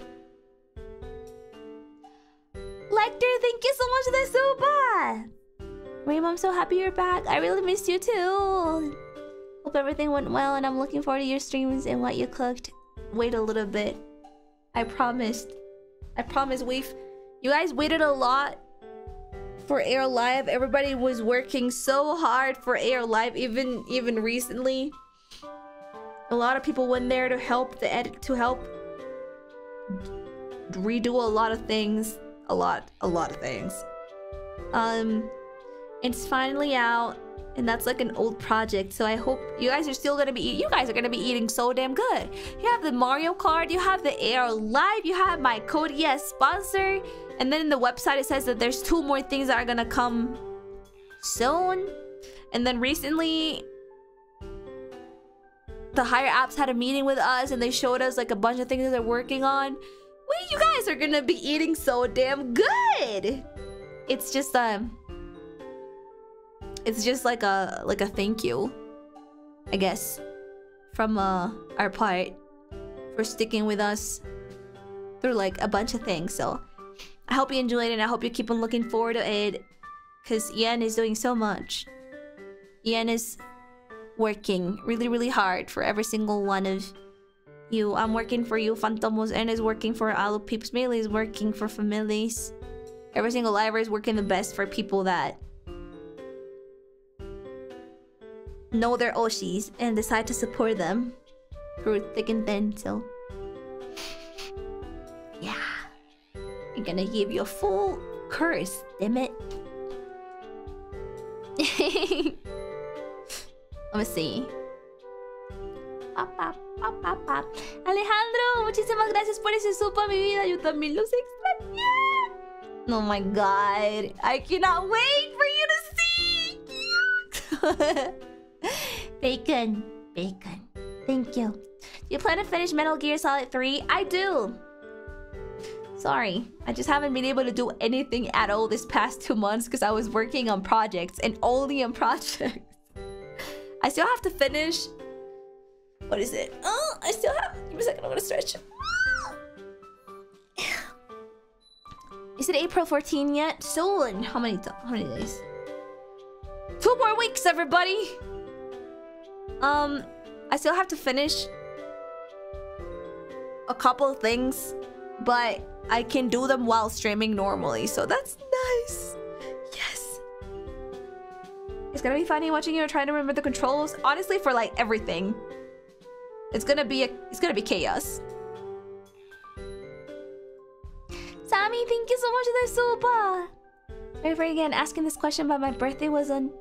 Lecter, thank you so much for the super. Reimu, I'm so happy you're back. I really missed you too. Hope everything went well and I'm looking forward to your streams and what you cooked. Wait a little bit. I promised. I promise we've... You guys waited a lot for Air Live. Everybody was working so hard for Air Live, even even recently. A lot of people went there to help the edit, to help redo a lot of things. A lot, a lot of things. Um, it's finally out, and that's like an old project. So I hope you guys are still gonna be. You guys are gonna be eating so damn good. You have the Mario Kart, you have the Air Live, you have my code yes sponsor, and then in the website it says that there's two more things that are gonna come soon, and then recently. The higher apps had a meeting with us and they showed us like a bunch of things that they're working on. Well, you guys are gonna be eating so damn good. It's just um it's just like a like a thank you, I guess, from uh our part for sticking with us through like a bunch of things. So I hope you enjoyed it and I hope you keep on looking forward to it, because E N is doing so much. E N is working really really hard for every single one of you. I'm working for you, Fantomos, and is working for Alu Peeps, Millie is working for families. Every single library is working the best for people that know their Oshis and decide to support them through thick and thin. So yeah, I'm gonna give you a full curse, damn it. Let me see. Pop, pop, pop, pop, pop. Alejandro, muchísimas gracias por ese supa, mi vida. Yo también los extrañé. Oh my god. I cannot wait for you to see. Bacon. Bacon. Thank you. Do you plan to finish Metal Gear Solid three? I do. Sorry. I just haven't been able to do anything at all this past two months because I was working on projects and only on projects. I still have to finish. What is it? Oh, I still have. Give me a second. I'm gonna stretch. Is it April fourteenth yet? Soon. How many? How many days? Two more weeks, everybody. Um, I still have to finish a couple of things, but I can do them while streaming normally, so that's nice. It's gonna be funny watching you trying to remember the controls. Honestly, for like everything, it's gonna be a, it's gonna be chaos. Sammy, thank you so much for the super. Remember again, asking this question about my birthday was on.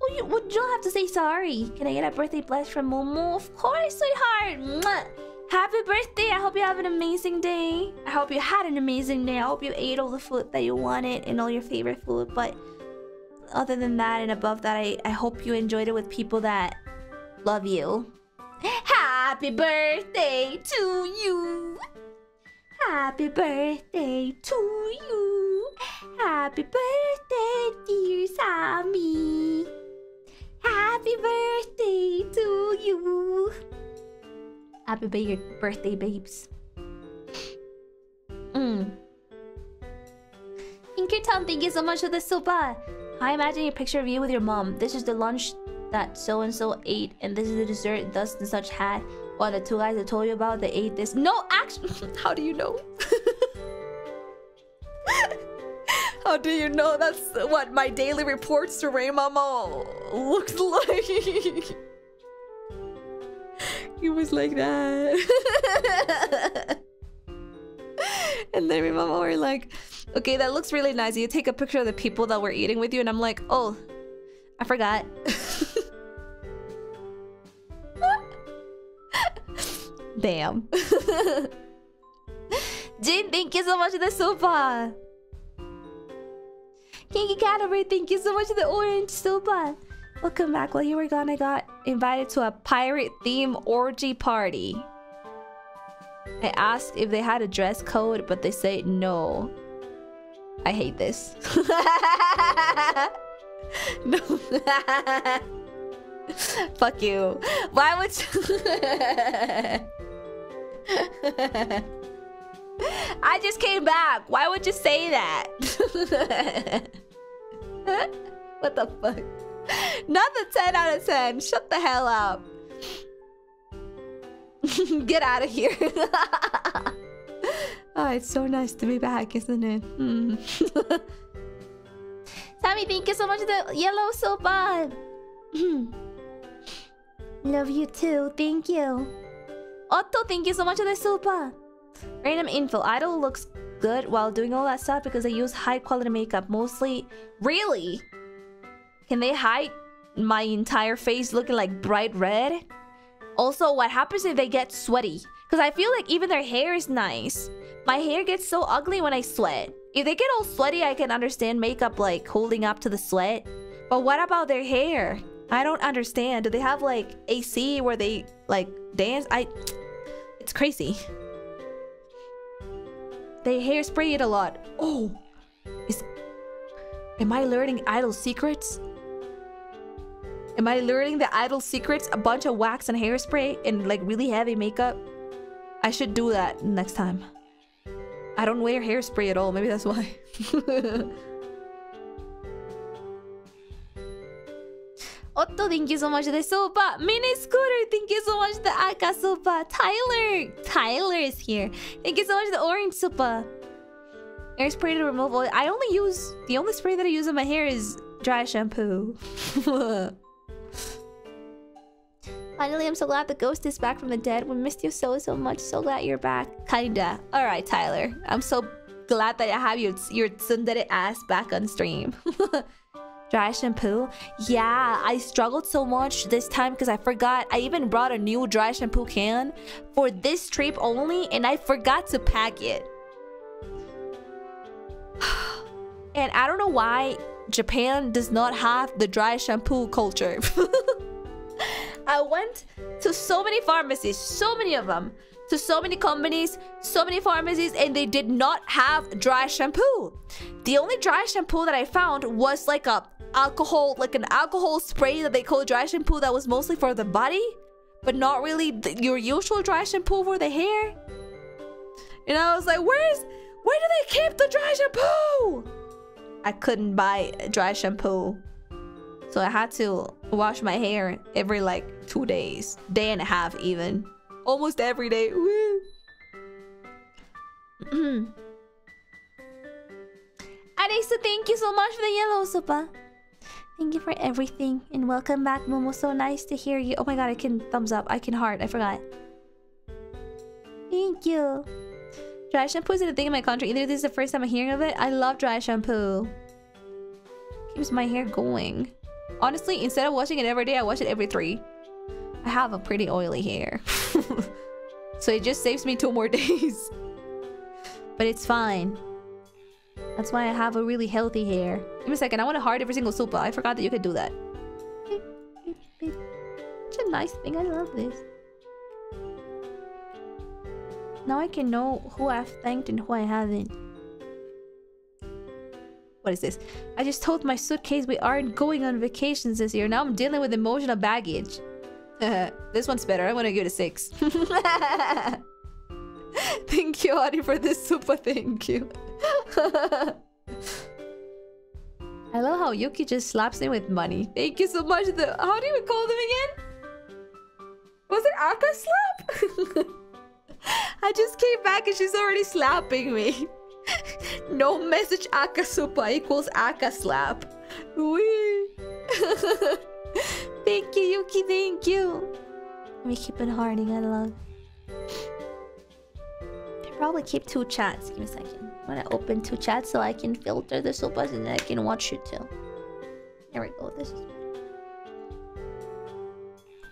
Oh, you would you have to say sorry? Can I get a birthday blast from Momo? Of course, sweetheart. Mwah. Happy birthday! I hope you have an amazing day. I hope you had an amazing day. I hope you ate all the food that you wanted and all your favorite food, but. Other than that and above that, I, I hope you enjoyed it with people that love you. Happy birthday to you. Happy birthday to you. Happy birthday, dear Sammy. Happy birthday to you. Happy birthday, babes. Mm. Inkerton, thank you so much for the soba. I imagine a picture of you with your mom. This is the lunch that so-and-so ate, and this is the dessert thus and such had. Or the two guys I told you about, they ate this. No, actually, how do you know? How do you know? That's what my daily reports to Rei Mama looks like. It was like that. And then Rei Mama were like... Okay, that looks really nice. You take a picture of the people that were eating with you, and I'm like, oh, I forgot. Damn. Jin, thank you so much for the soba. Kinky Cattery, thank you so much for the orange soba. Welcome back. While you were gone, I got invited to a pirate theme orgy party. I asked if they had a dress code, but they said no. I hate this. No. Fuck you. Why would you... I just came back. Why would you say that? What the fuck? Not the ten out of ten. Shut the hell up. Get out of here. Oh, it's so nice to be back, isn't it? Mm. Sammy, thank you so much for the yellow soba. Love you too, thank you. Otto, thank you so much for the soba. Random info, Idol looks good while doing all that stuff because they use high quality makeup mostly. Really? Can they hide my entire face looking like bright red? Also, what happens if they get sweaty? Because I feel like even their hair is nice. My hair gets so ugly when I sweat. If they get all sweaty, I can understand makeup like holding up to the sweat. But what about their hair? I don't understand. Do they have like A C where they like dance? I... It's crazy. They hairspray it a lot. Oh! Is... Am I learning idol secrets? Am I learning the idol secrets? A bunch of wax and hairspray and like really heavy makeup? I should do that next time. I don't wear hairspray at all. Maybe that's why. Otto, thank you so much for the soba. Mini Scooter, thank you so much for the Aka soba. Tyler, Tyler is here. Thank you so much for the orange soba. Hair spray to remove oil. I only use... The only spray that I use on my hair is dry shampoo. Finally, I'm so glad the ghost is back from the dead. We missed you so, so much. So glad you're back. Kinda. Alright, Tyler. I'm so glad that I have your, your tsundere ass back on stream. Dry shampoo? Yeah, I struggled so much this time because I forgot. I even brought a new dry shampoo can for this trip only, and I forgot to pack it. And I don't know why Japan does not have the dry shampoo culture. I went to so many pharmacies, so many of them, to so many companies, so many pharmacies, and they did not have dry shampoo. The only dry shampoo that I found was like a alcohol, like an alcohol spray that they call dry shampoo that was mostly for the body, but not really the, your usual dry shampoo for the hair. And I was like, where's, where do they keep the dry shampoo? I couldn't buy dry shampoo. So I had to wash my hair every like two days, day and a half even. Almost every day. Arisa, thank you so much for the yellow sopa. Thank you for everything and welcome back, Momo. So nice to hear you. Oh my god, I can thumbs up. I can heart. I forgot. Thank you. Dry shampoo isn't a thing in my country either. This is the first time I'm hearing of it. I love dry shampoo. Keeps my hair going. Honestly, instead of washing it every day, I wash it every three. I have a pretty oily hair. So it just saves me two more days. But it's fine. That's why I have a really healthy hair. Give me a second, I want to heart every single super. I forgot that you could do that. It's a nice thing, I love this. Now I can know who I've thanked and who I haven't. What is this? I just told my suitcase we aren't going on vacations this year. Now I'm dealing with emotional baggage. This one's better. I'm gonna give it a six. Thank you, Ari, for this super. Thank you. I love how Yuki just slaps me with money. Thank you so much. The, how do you call them again? Was it Aka slap? I just came back and she's already slapping me. No message Aka Supa equals Aka slap. Wee. Thank you, Yuki, thank you. Let me keep it harding, I love. I probably keep two chats. Give me a second. I'm gonna open two chats so I can filter the sopas and I can watch you too. There we go, this is better.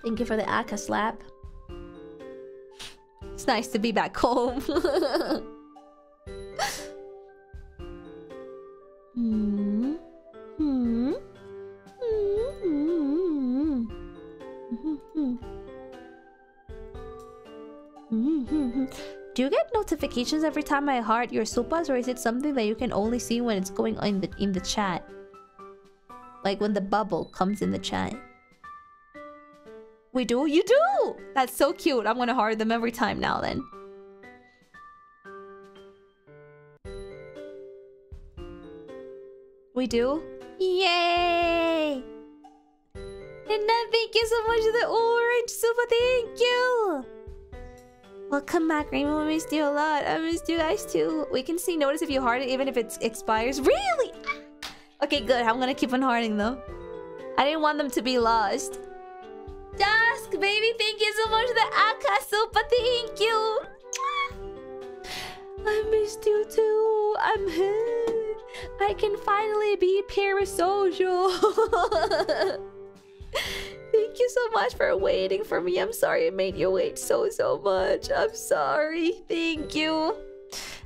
Thank you for the Aka slap. It's nice to be back home. Hmm. Hmm. Hmm. Hmm. Do you get notifications every time I heart your supas, or is it something that you can only see when it's going on in the in the chat? Like when the bubble comes in the chat. We do? You do! That's so cute. I'm gonna heart them every time now then. We do? Yay! Enna, thank you so much for the orange super. Thank you! Welcome back, Reimu. I missed you a lot. I missed you guys too. We can see notice if you heart it, even if it expires. Really? Okay, good. I'm gonna keep on hearting though. I didn't want them to be lost. Dusk, baby, thank you so much for the Aka Super. Thank you. I missed you too. I'm here. I can finally be parasocial. Thank you so much for waiting for me. I'm sorry I made you wait so, so much. I'm sorry. Thank you.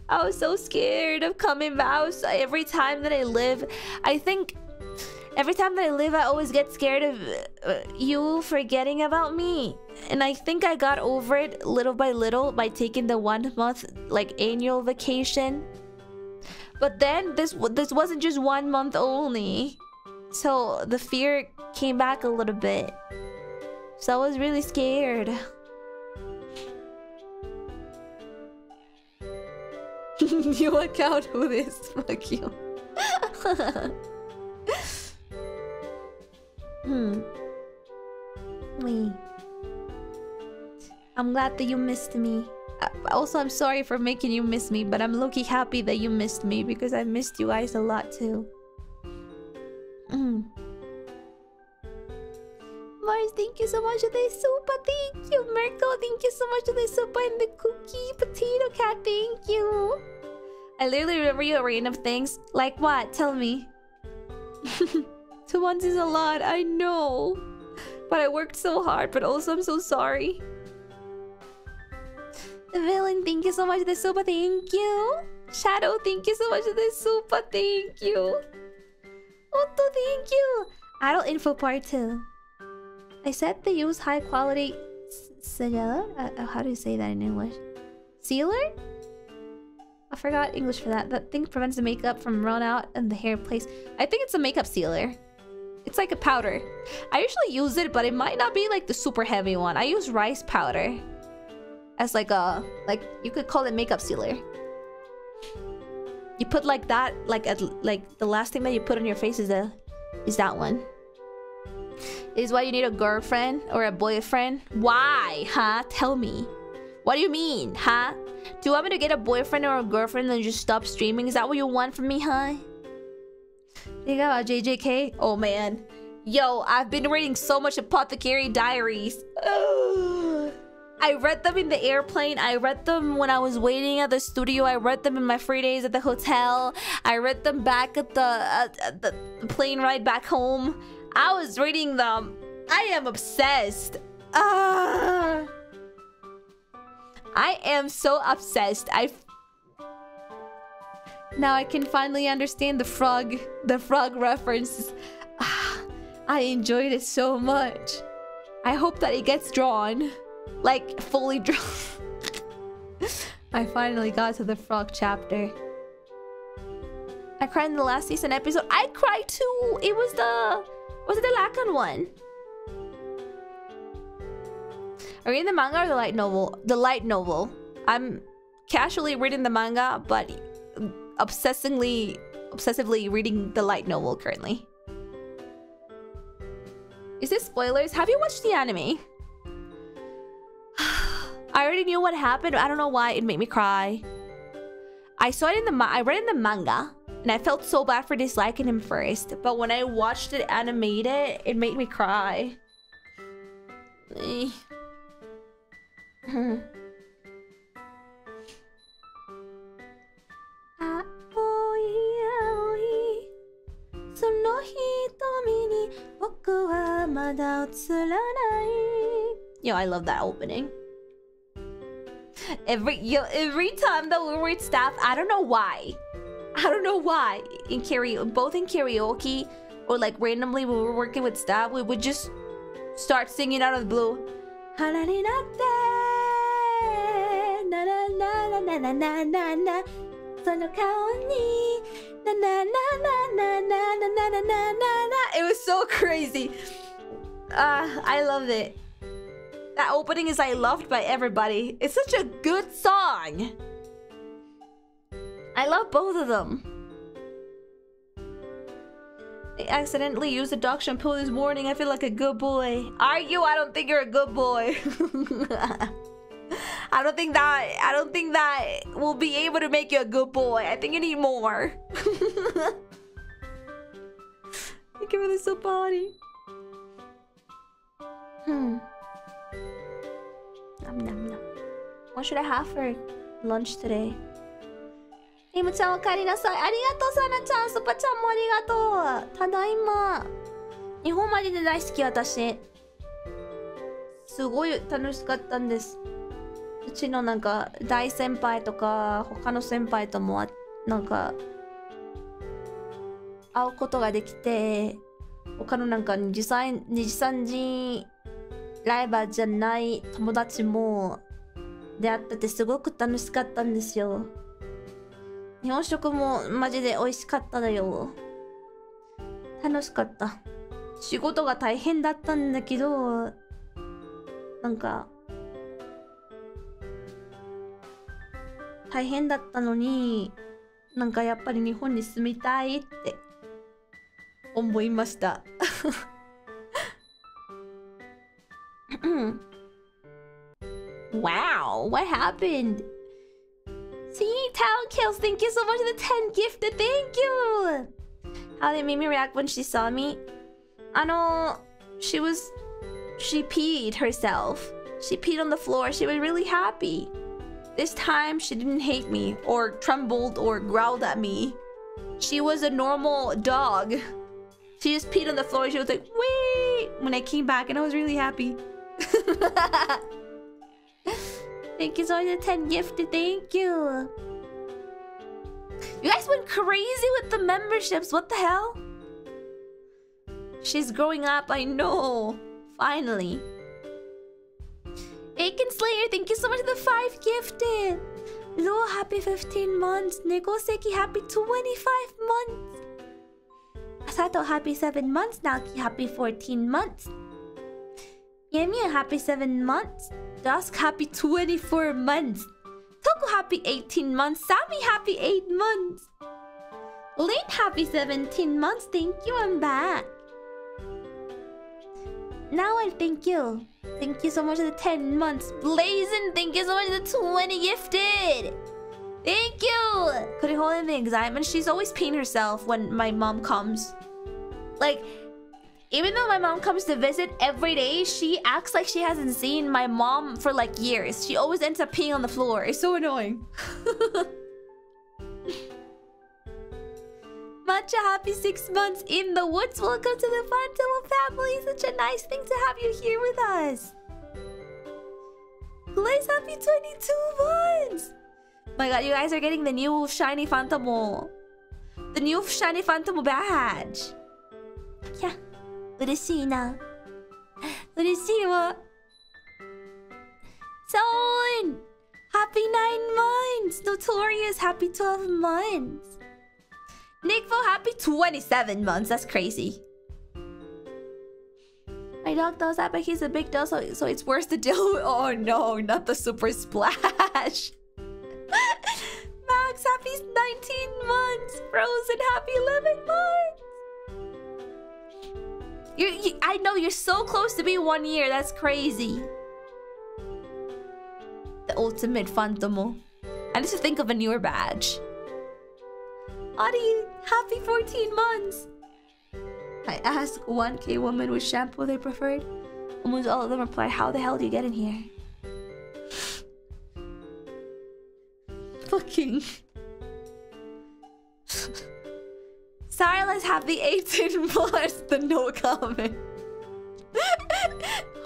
I was so scared of coming back. I was, every time that I live, I think... Every time that I live, I always get scared of uh, you forgetting about me. And I think I got over it little by little by taking the one month, like, annual vacation. But then, this, this wasn't just one month only. So, the fear came back a little bit. So, I was really scared. You account who this? Fuck you. Hmm. Wait. I'm glad that you missed me. Uh, also, I'm sorry for making you miss me, but I'm low-key happy that you missed me because I missed you guys a lot too. Mm. Mars, thank you so much for the super. Thank you, Merkel. Thank you so much for the super and the cookie potato cat. Thank you. I literally remember you a rain of things. Like what? Tell me. Two months is a lot, I know. But I worked so hard, but also I'm so sorry. The villain, thank you so much for the super, thank you. Shadow, thank you so much for the super, thank you. Otto, thank you. Adult info part two. I said they use high quality sealer? Uh, how do you say that in English? Sealer? I forgot English for that. That thing prevents the makeup from run out and the hair place. I think it's a makeup sealer. It's like a powder. I usually use it, but it might not be like the super heavy one. I use rice powder as like a... Like, you could call it makeup sealer. You put like that, like at, like the last thing that you put on your face is the, is that one. It is why you need a girlfriend or a boyfriend. Why, huh? Tell me. What do you mean, huh? Do you want me to get a boyfriend or a girlfriend and just stop streaming? Is that what you want from me, huh? Think about J J K? Oh man. Yo, I've been reading so much Apothecary Diaries. Ugh. I read them in the airplane. I read them when I was waiting at the studio. I read them in my free days at the hotel. I read them back at the, at, at the plane ride back home. I was reading them. I am obsessed. Ugh. I am so obsessed. I... Now I can finally understand the frog, the frog references. Ah, I enjoyed it so much. I hope that it gets drawn. Like, fully drawn. I finally got to the frog chapter. I cried in the last season episode. I cried too! It was the... Was it the Lacan one? Are you in the manga or the light novel? The light novel. I'm casually reading the manga, but obsessingly, obsessively reading the light novel currently. Is this spoilers? Have you watched the anime? I already knew what happened. I don't know why it made me cry. I saw it in the ma I read it in the manga, and I felt so bad for disliking him first. But when I watched it animated, it made me cry. Yo, I love that opening. Every yo, every time that we were at staff, I don't know why. I don't know why. In karaoke, both in karaoke or like randomly when we were working with staff, we would just start singing out of the blue. It was so crazy. Uh, I loved it. That opening is I loved by everybody. It's such a good song. I love both of them. I accidentally used a dog shampoo this morning. I feel like a good boy. Are you? I don't think you're a good boy. I don't think that I don't think that will be able to make you a good boy. I think you need more. You can really so party. Hmm. Nom nom nom. What should I have for lunch today? Reimu-chan, okaerinasai. Arigato, Sana-chan. Super-chan mo arigato. Tadaima. Nihonmari de daisuki watashi. すごい楽しかったんです。うちのなんか大先輩とか他の先輩ともなんか会うことができて、他のなんか二次三次ライバーじゃない友達も出会っててすごく楽しかったんですよ。日本食もマジで美味しかっただよ。楽しかった。仕事が大変だったんだけど。なんか大変だったのに、なんかやっぱり日本に住みたいって思いました。Wow, what happened? See, Town Kills, thank you so much for the ten gifted, thank you! How did Mimi react when she saw me? あの、she was... She peed herself. She peed on the floor. She was really happy. This time, she didn't hate me or trembled or growled at me. She was a normal dog. She just peed on the floor. She was like, wee! When I came back, and I was really happy. Thank you so much for the ten gifted. Thank you. You guys went crazy with the memberships. What the hell? She's growing up. I know. Finally. Bacon Slayer, thank you so much for the five gifted. Lou, happy fifteen months. Negoseki, happy twenty-five months. Asato, happy seven months. Naoki, happy fourteen months. Yemiya, happy seven months. Dusk, happy twenty-four months. Toku, happy eighteen months. Sami, happy eight months. Lane, happy seventeen months. Thank you, I'm back. Now I thank you. Thank you so much for the ten months. Blazin, thank you so much for the twenty gifted. Thank you. Could you hold in the excitement? She's always peeing herself when my mom comes. Like, even though my mom comes to visit every day, she acts like she hasn't seen my mom for like years. She always ends up peeing on the floor. It's so annoying. Matcha, happy six months in the woods. Welcome to the Vanta family. Such a nice thing to have you here with us. Glaze, happy twenty-two months. My god, you guys are getting the new shiny Fantamo. The new shiny Fantamo badge. Yeah. Urushii na. Urushii wa. Soon. Happy nine months. Notorious, happy twelve months. Nickfo, happy twenty-seven months. That's crazy. My dog does that, but he's a big dog, so, so it's worse to deal with. Oh no, not the super splash. Max, happy nineteen months. Frozen, happy eleven months. You're, you, I know you're so close to being one year. That's crazy. The ultimate Fantamo. I need to think of a newer badge. Adi, happy fourteen months! I asked one K woman which shampoo they preferred. Almost all of them replied, how the hell do you get in here? Fucking... Sarla's happy eighteen months, the no comment.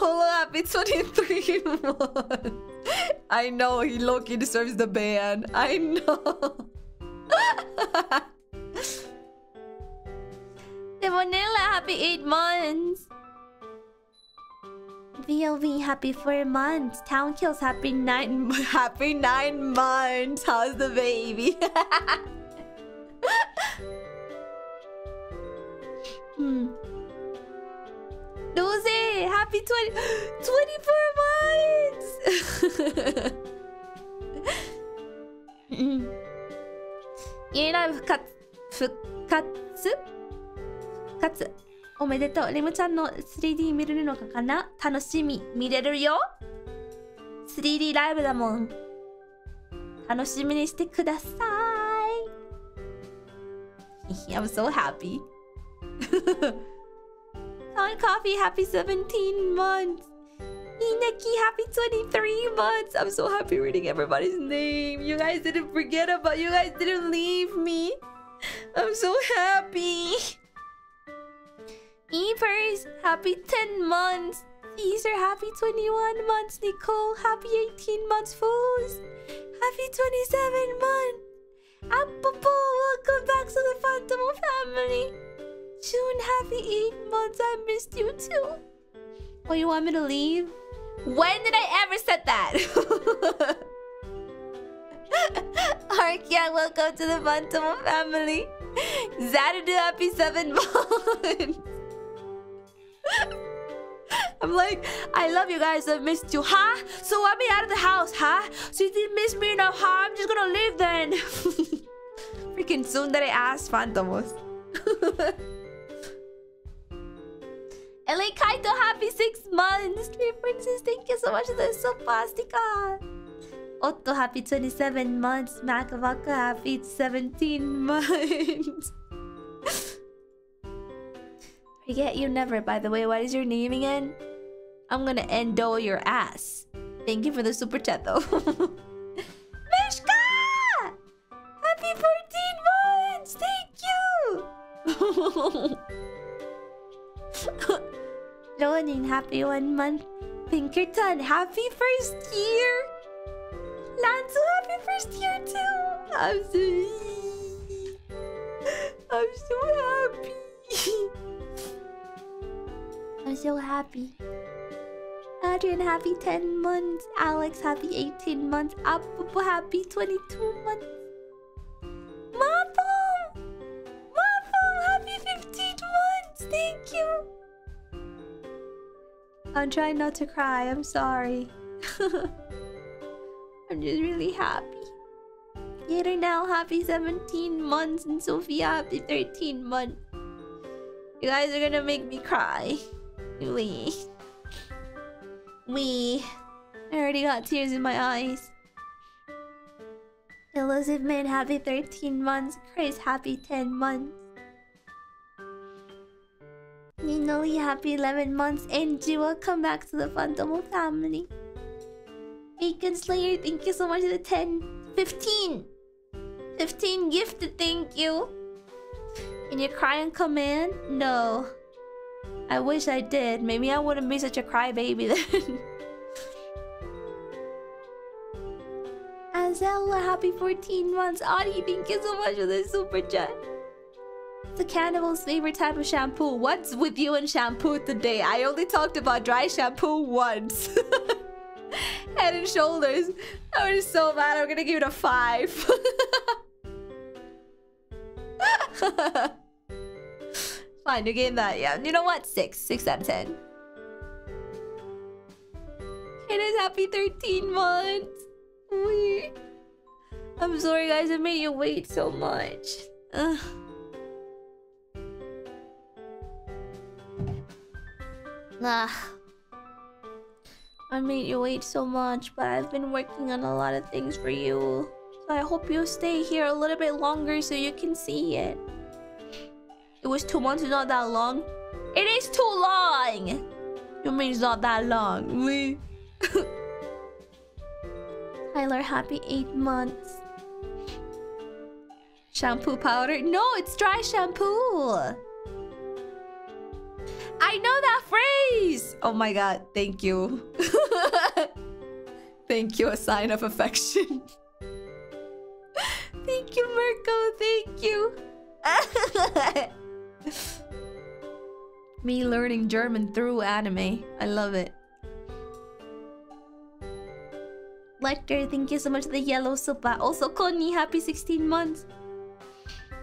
Holo happy twenty-three months. I know, he low-key deserves the ban. I know. The vanilla happy eight months. V O V happy four months. Town Kills happy nine happy nine months. How's the baby? hmm. Doze happy twenty twenty-four months. mm. Yena Fukatsu Fukatsu Omedeto Reimu-chan no three D 見れるのかな? Tanoshimi. 見れるよ?スリーディー ライブだもん。楽しみにしてください。I'm so happy. Con Coffee, happy seventeen months. Inaki, happy twenty-three months. I'm so happy reading everybody's name. You guys didn't forget about, you guys didn't leave me. I'm so happy. Evers, happy ten months. Caesar, happy twenty-one months. Nicole, happy eighteen months. Foos, happy twenty-seven months. Apple, welcome back to the Phantom family. June, happy eight months. I missed you too. Oh, you want me to leave? When did I ever said that? Arkia, welcome to the Phantom family. Xanadu, happy seven months. I'm like, I love you guys, I missed you, huh? So want me out of the house, huh? So you didn't miss me enough, huh? I'm just gonna leave then. Freaking soon that I asked Phantomos. L A Kaito, happy six months. Three princess, thank you so much. That's so fastica. Otto, happy twenty-seven months. Macavaca, happy seventeen months. Forget you never, by the way. What is your name again? I'm gonna endo your ass. Thank you for the super chat though. Mishka! Happy fourteen months! Thank you! Ronin, happy one month. Pinkerton, happy first year! Lanzo, happy first year too! I'm so... I'm so happy! I'm so happy. Adrian, happy ten months. Alex, happy eighteen months. Apupu, happy twenty-two months. Mapum! Mapum, happy fifteen months. Thank you. I'm trying not to cry. I'm sorry. I'm just really happy. Gator now, happy seventeen months. And Sophia, happy thirteen months. You guys are gonna make me cry. Wee. Wee. I already got tears in my eyes. Illusive Man, happy thirteen months. Chris, happy ten months. Ninoli, happy eleven months. Angie, welcome back to the Phantom family. Bacon Slayer, thank you so much for the ten... fifteen! fifteen gifted, thank you! And you cry on command? No. I wish I did. Maybe I wouldn't be such a crybaby then. Azella, happy fourteen months. Audie, thank you so much for the super chat. The cannibal's favorite type of shampoo. What's with you and shampoo today? I only talked about dry shampoo once. Head and Shoulders. I was so mad. I'm gonna give it a five. Fine, you gave that, yeah. You know what? Six. Six out of ten. It is happy thirteen months. Wait. I'm sorry, guys. I made you wait so much. Ugh. Nah. I made you wait so much, but I've been working on a lot of things for you. So I hope you stay here a little bit longer so you can see it. It was two months, it's not that long. It is too long! You mean it's not that long? We. Tyler, happy eight months. Shampoo powder? No, it's dry shampoo! I know that phrase! Oh my god, thank you. Thank you, a sign of affection. Thank you, Mirko, thank you. Me learning German through anime. I love it. Lecter, thank you so much for the yellow sopa. Also, Connie, happy sixteen months.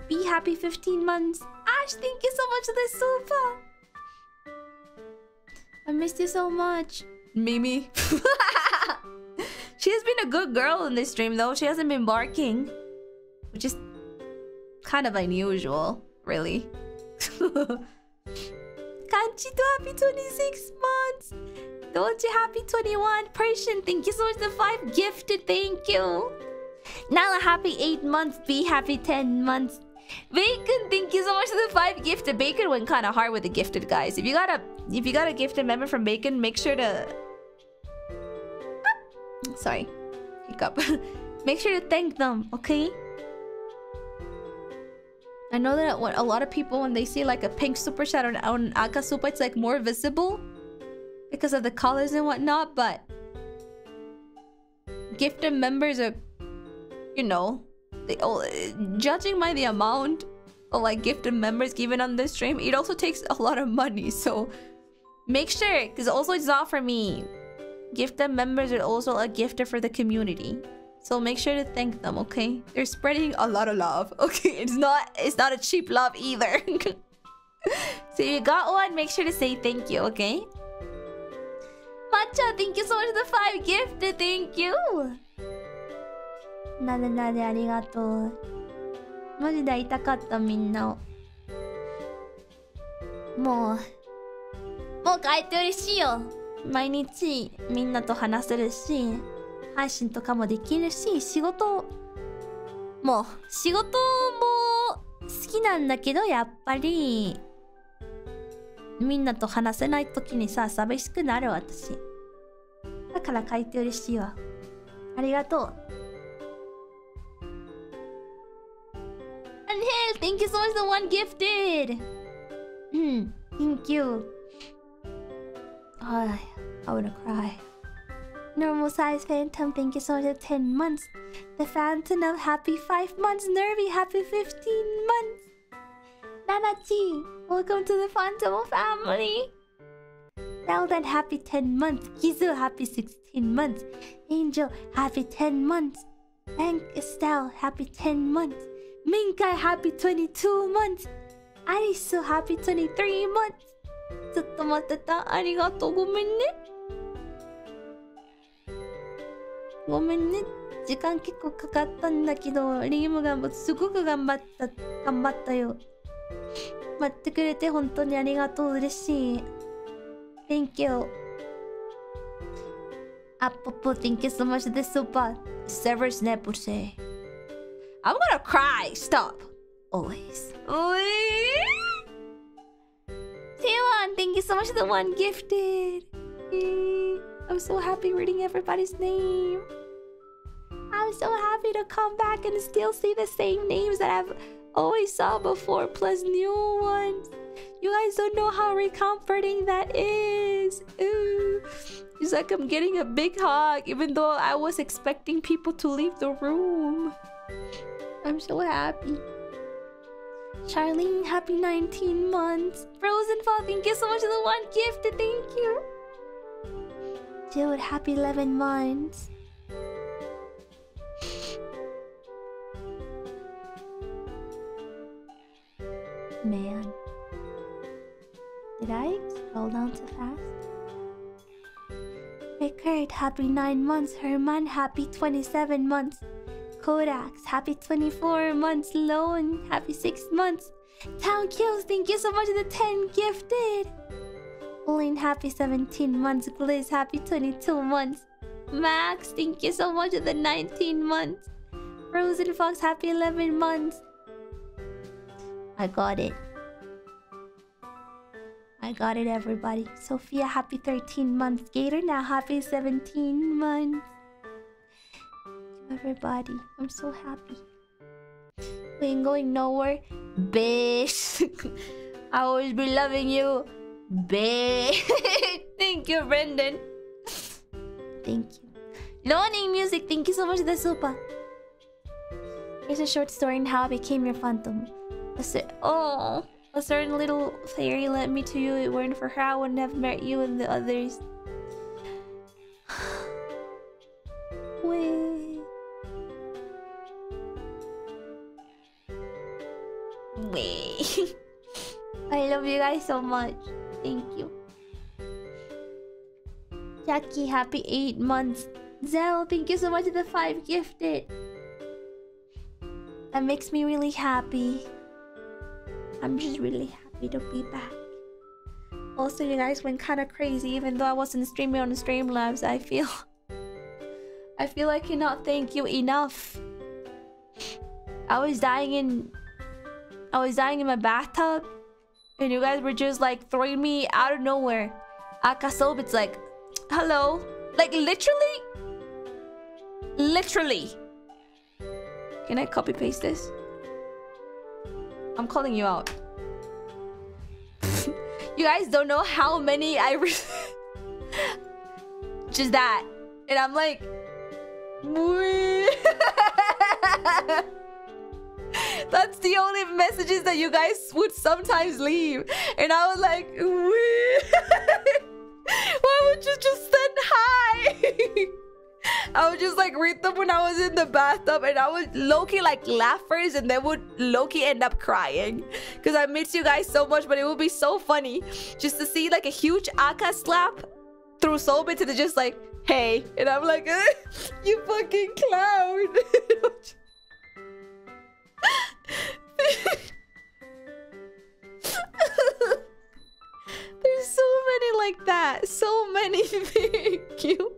Be happy fifteen months. Ash, thank you so much for the sopa. I missed you so much. Mimi. She has been a good girl in this stream, though. She hasn't been barking. Which is kind of unusual. Really? Kanchito, happy twenty-six months! Doji, happy twenty-one. Persian, thank you so much. The five gifted, thank you. Nala, happy eight months. B, happy ten months. Bacon, thank you so much for the five gifted. Bacon went kind of hard with the gifted, guys. If you got a, if you got a gifted member from Bacon, make sure to... Ah, sorry. Hiccup. Make sure to thank them, okay? I know that when a lot of people, when they see like a pink super shadow on Akasupa, it's like more visible because of the colors and whatnot, but... Gifted members are... You know... They, oh, judging by the amount of like gifted members given on this stream, it also takes a lot of money, so make sure, because also it's not for me. Gifted members are also a gifter for the community, so make sure to thank them, okay? They're spreading a lot of love, okay? It's not, it's not a cheap love either. So if you got one, make sure to say thank you, okay? Matcha, thank you so much for the five gifted, thank you. Nade nade arigatou. Maji de itakatta minna wo. Mou... Mou kaete ureshii yo. Mainichi minna to hanaseru shi, haishin toka mo dekiru shi, shigoto... Mou, shigoto mo suki nan da kedo, yappari minna to hanasenai toki ni sa sabeshiku naru watashi. Dakara kaete ureshii wa. Arigatou. Hill, thank you so much, the one gifted. Hmm, thank you. Oh, I wanna cry. Normal size Phantom, thank you so much for ten months. The Phantom of Happy five months. Nervy, happy fifteen months. Nanachi, welcome to the Phantom family. Zelda, happy ten months. Kizu, happy sixteen months. Angel, happy ten months. Thank Estelle, happy ten months. Minkai, happy twenty-two months. Arisu, happy twenty-three months. Zutto mateta, arigatou, gomen ne. Gomen ne. Jikan kekkou kakatta n da kedo, Reimu ga sugoku ganbatta, ganbatta yo. Matte kurete hontou ni arigatou, ureshii. Thank you. Appopo, thank you so much for the super. Servers ne purse. I'm gonna cry. Stop. Always. Taewon, thank you so much for the one gifted. I'm so happy reading everybody's name. I'm so happy to come back and still see the same names that I've always saw before, plus new ones. You guys don't know how recomforting that is. Ooh. It's like I'm getting a big hug, even though I was expecting people to leave the room. I'm so happy. Charlene, happy nineteen months. Frozenfall, thank you so much for the one gifted, thank you. Jill, happy eleven months. Man. Did I scroll down so fast? Rickard, happy nine months. Herman, happy twenty-seven months. Kodaks, happy twenty-four months. Lone, happy six months. Town Kills, thank you so much for the ten gifted. Olin, happy seventeen months. Gliz, happy twenty-two months. Max, thank you so much for the nineteen months. Frozen Fox, happy eleven months. I got it. I got it, everybody. Sophia, happy thirteen months. Gator, now happy seventeen months. Everybody, I'm so happy. We ain't going nowhere, bitch. I always be loving you, bitch. Thank you, Brendan. Thank you. Learning music, thank you so much, the super. Here's a short story on how I became your phantom. Oh, a certain little fairy led me to you. If it weren't for her, I wouldn't have met you and the others. Wait. I love you guys so much. Thank you. Jackie, happy eight months. Zell, thank you so much for the five gifted. That makes me really happy. I'm just really happy to be back. Also, you guys went kind of crazy, even though I wasn't streaming on the Streamlabs. I feel... I feel I cannot thank you enough. I was dying in... I was dying in my bathtub. And you guys were just like throwing me out of nowhere. Akasobit's like, hello. Like literally? Literally. Can I copy paste this? I'm calling you out. You guys don't know how many I re just that. And I'm like... That's the only messages that you guys would sometimes leave. And I was like... Why would you just send hi? I would just like read them when I was in the bathtub, and I would low-key like laugh first and then would low-key end up crying. Because I miss you guys so much, but it would be so funny just to see like a huge Aka slap through Sobit and just like, hey. And I'm like, you fucking clown. There's so many like that. So many. Thank you.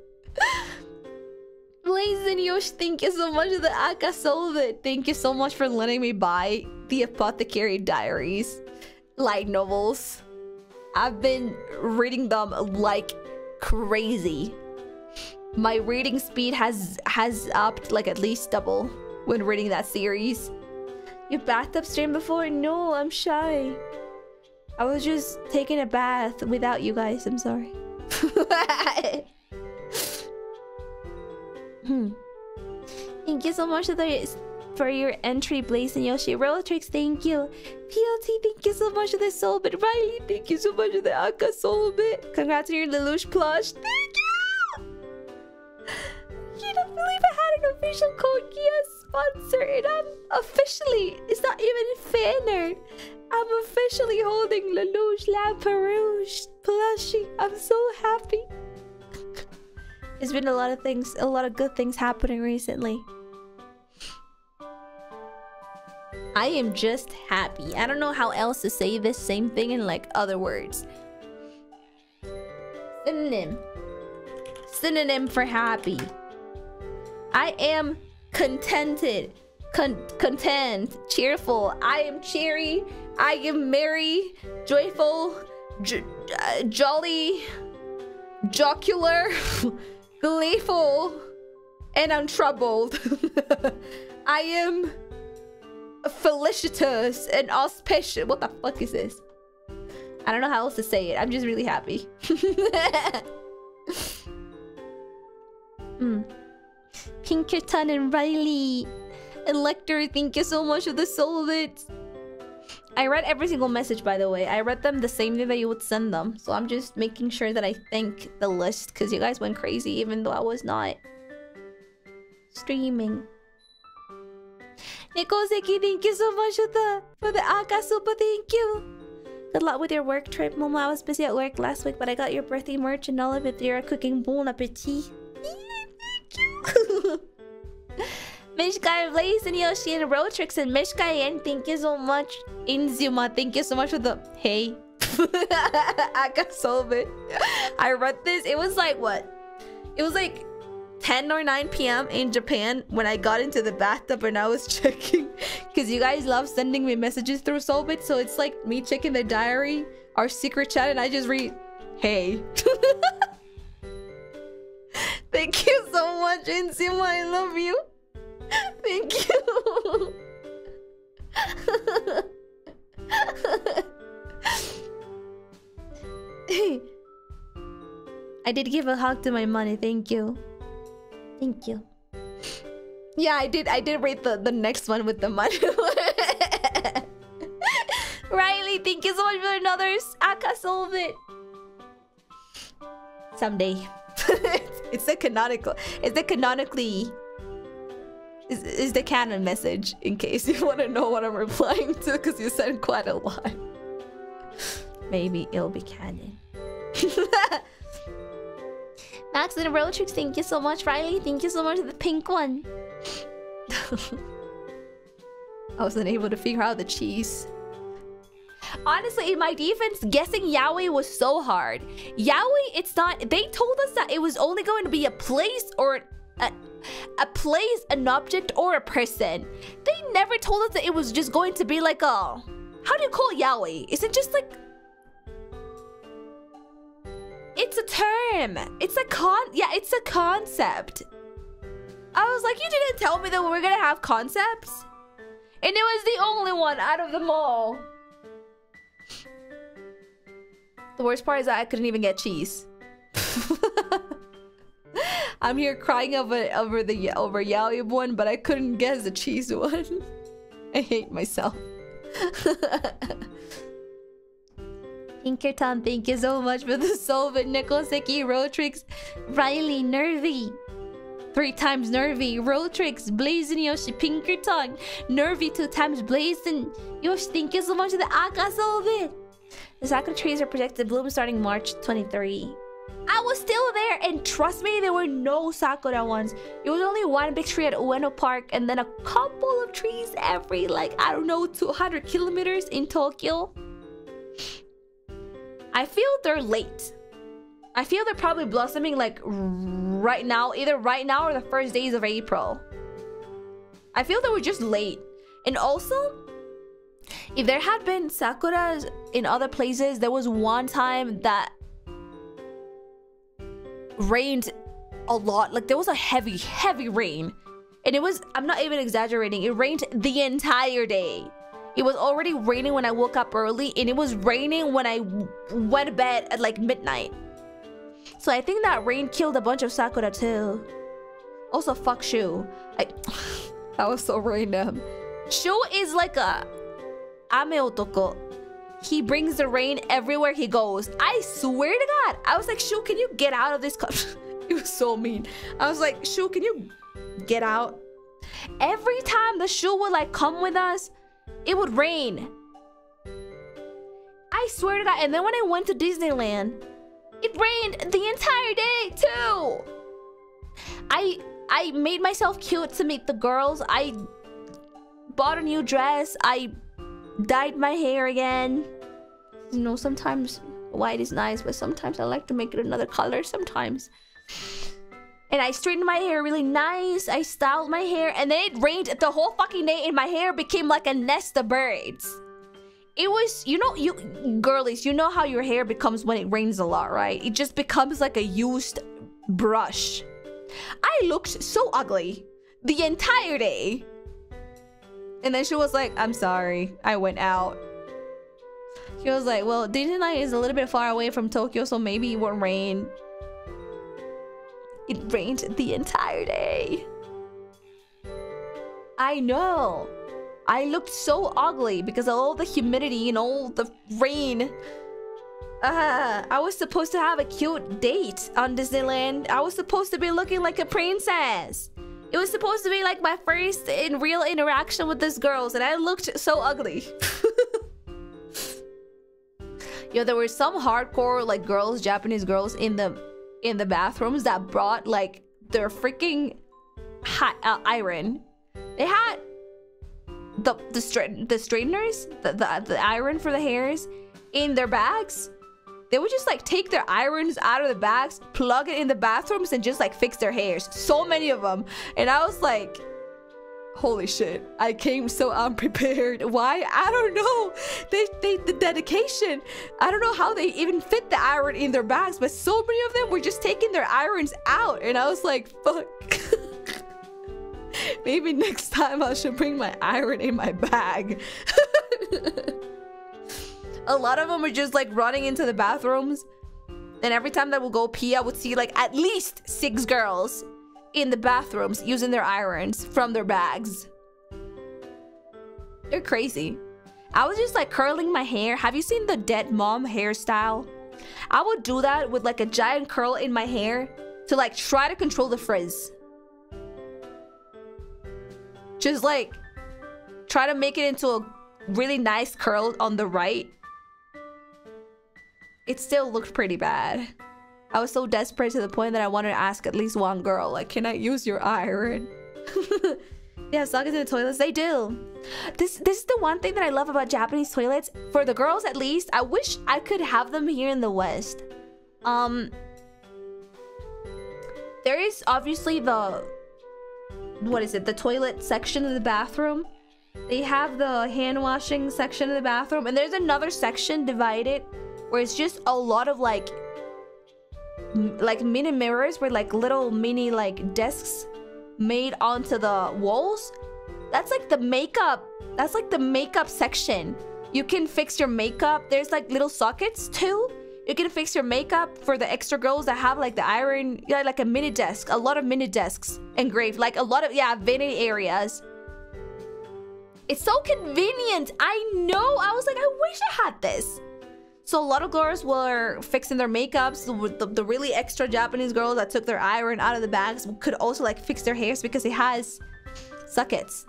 Blazing Yosh, thank you so much for the Akasolvit. Thank you so much for letting me buy the Apothecary Diaries light novels. I've been reading them like crazy. My reading speed has has upped like at least double when reading that series. You bathtub stream before? No, I'm shy. I was just taking a bath without you guys. I'm sorry. Hmm. Thank you so much for your entry, Blazing Yoshi. Rolltrix, thank you. P L T, thank you so much for the Soulbit. Riley, thank you so much for the Akka Soulbit. Congrats on your Lelouch plush. Thank you! I can't believe I had an official Code Geass sponsor, and I'm officially... It's not even Fanner. I'm officially holding Lelouch La Perouche plushie. I'm so happy. There's been a lot of things, a lot of good things happening recently. I am just happy. I don't know how else to say this same thing in like other words. Synonym. Synonym for happy. I am contented. Con content. Cheerful. I am cheery. I am merry. Joyful. Jo uh, jolly. Jocular. Gleeful and untroubled. I am felicitous and auspicious. What the fuck is this? I don't know how else to say it. I'm just really happy. mm. Pinkerton and Riley and Lecter, thank you so much for the solid. I read every single message, by the way. I read them the same day that you would send them. So I'm just making sure that I thank the list, because you guys went crazy even though I was not streaming. Nikoseki, thank you so much for the, for the Aka Super. Thank you. Good luck with your work trip, Mama. I was busy at work last week, but I got your birthday merch and all of it. You're cooking bon appetit. Thank you. Mishkai, Blaze, and Yoshi, and Rotrix, and Mishkai, and thank you so much. Inzuma, thank you so much for the... Hey. I got so bit. I read this. It was like, what? It was like ten or nine p m in Japan when I got into the bathtub and I was checking. Because you guys love sending me messages through Soulbit, so it's like me checking the diary, our secret chat, and I just read, hey. Thank you so much, Inzuma. I love you. Thank you. I did give a hug to my money. Thank you. Thank you. Yeah, I did. I did rate the, the next one with the money. Riley, thank you so much for another Aka solve it. Someday. It's the canonical. It's the canonically. Is, is the canon message, in case you want to know what I'm replying to, because you said quite a lot. Maybe it'll be canon. Max and Rotrix, thank you so much. Riley, thank you so much for the pink one. I wasn't able to figure out the cheese. Honestly, in my defense, guessing yaoi was so hard. Yaoi, it's not... They told us that it was only going to be a place or... A, a place, an object, or a person. They never told us that it was just going to be like a... How do you call it yaoi? Is it just like... It's a term. It's a con... Yeah, it's a concept. I was like, you didn't tell me that we were gonna have concepts? And it was the only one out of them all. The worst part is that I couldn't even get cheese. I'm here crying over over the over yaoi one, but I couldn't guess the cheese one. I hate myself. Pinkerton, thank you so much for the Solvent, Nicoseki, Rotrix, Riley, Nervy. Three times Nervy, Rotrix, Blazin Yoshi, Pinkerton, Nervy two times Blazin Yoshi, thank you so much for the Aka Solvent. The Sakura trees are projected to bloom starting March twenty-third. I was still there, and trust me, there were no Sakura ones. It was only one big tree at Ueno Park, and then a couple of trees every, like, I don't know, two hundred kilometers in Tokyo. I feel they're late. I feel they're probably blossoming, like, right now. Either right now or the first days of April. I feel they were just late. And also... If there had been Sakuras in other places, there was one time that rained a lot. Like, there was a heavy, heavy rain. And it was, I'm not even exaggerating, it rained the entire day. It was already raining when I woke up early, and it was raining when I went to bed at like midnight. So I think that rain killed a bunch of Sakura too. Also, fuck Shu. I, that was so random. Shu is like a... Ame Otoko. He brings the rain everywhere he goes. I swear to God. I was like, Shu, can you get out of this car? It was so mean. I was like, Shu, can you get out? Every time the Shu would like come with us, it would rain. I swear to God. And then when I went to Disneyland, it rained the entire day too. I I made myself cute to meet the girls. I bought a new dress. I... dyed my hair again. You know, sometimes white is nice, but sometimes I like to make it another color sometimes. And I straightened my hair really nice. I styled my hair, and then it rained the whole fucking day, and my hair became like a nest of birds. It was, you know, you girlies, you know how your hair becomes when it rains a lot, right? It just becomes like a used brush. I looked so ugly the entire day. And then she was like, I'm sorry, I went out. She was like, well, Disneyland is a little bit far away from Tokyo, so maybe it won't rain. It rained the entire day. I know. I looked so ugly because of all the humidity and all the rain. Uh, I was supposed to have a cute date on Disneyland. I was supposed to be looking like a princess. It was supposed to be like my first in real interaction with these girls, and I looked so ugly. Yo, there were some hardcore like girls, Japanese girls in the in the bathrooms that brought like their freaking hot uh, iron. They had the the straight the straighteners, the, the the iron for the hairs in their bags. They would just like take their irons out of the bags, plug it in the bathrooms, and just like fix their hairs. So many of them. And I was like, holy shit, I came so unprepared. Why? I don't know. They, they, the dedication. I don't know how they even fit the iron in their bags, but so many of them were just taking their irons out. And I was like, fuck. Maybe next time I should bring my iron in my bag. A lot of them were just like running into the bathrooms, and every time that would go pee, I would see like at least six girls in the bathrooms using their irons from their bags. They're crazy. I was just like curling my hair. Have you seen the dead mom hairstyle? I would do that with like a giant curl in my hair to like try to control the frizz. Just like try to make it into a really nice curl on the right. It still looked pretty bad. I was so desperate to the point that I wanted to ask at least one girl, like, can I use your iron? Yeah, stuck into the toilets. They do. This this is the one thing that I love about Japanese toilets. For the girls, at least. I wish I could have them here in the West. Um, there is obviously the... What is it? The toilet section of the bathroom. They have the hand-washing section of the bathroom. And there's another section divided where it's just a lot of, like... Like, mini mirrors with, like, little mini, like, desks made onto the walls. That's like the makeup. That's like the makeup section. You can fix your makeup. There's like little sockets too. You can fix your makeup for the extra girls that have like the iron, yeah, like a mini desk. A lot of mini desks engraved. Like a lot of, yeah, vanity areas. It's so convenient. I know. I was like, I wish I had this. So a lot of girls were fixing their makeups. The, the, the really extra Japanese girls that took their iron out of the bags could also like fix their hairs because it has sockets.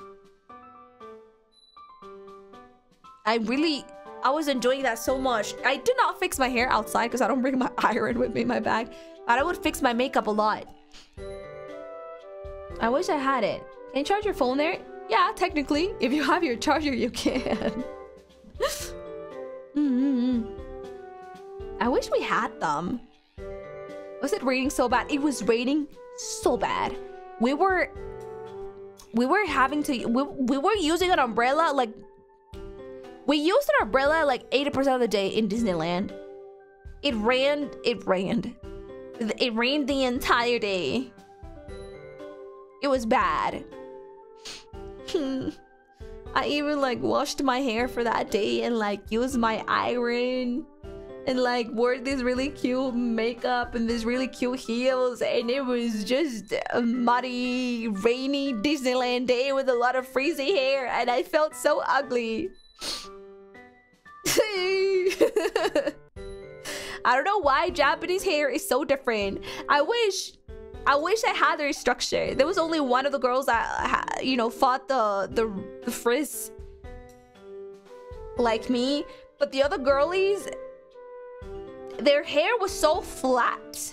I really... I was enjoying that so much. I did not fix my hair outside because I don't bring my iron with me in my bag. But I would fix my makeup a lot. I wish I had it. Can you charge your phone there? Yeah, technically. If you have your charger, you can. Mm-hmm. I wish we had them. Was it raining so bad? It was raining so bad. We were... We were having to... We, we were using an umbrella, like... We used an umbrella like eighty percent of the day in Disneyland. It ran... It ran. It rained the entire day. It was bad. I even like washed my hair for that day and like used my iron. And like wore this really cute makeup and these really cute heels. And it was just a muddy, rainy Disneyland day with a lot of frizzy hair. And I felt so ugly. I don't know why Japanese hair is so different. I wish I wish I had their structure. There was only one of the girls that, you know, fought the, the, the frizz like me. But the other girlies, their hair was so flat.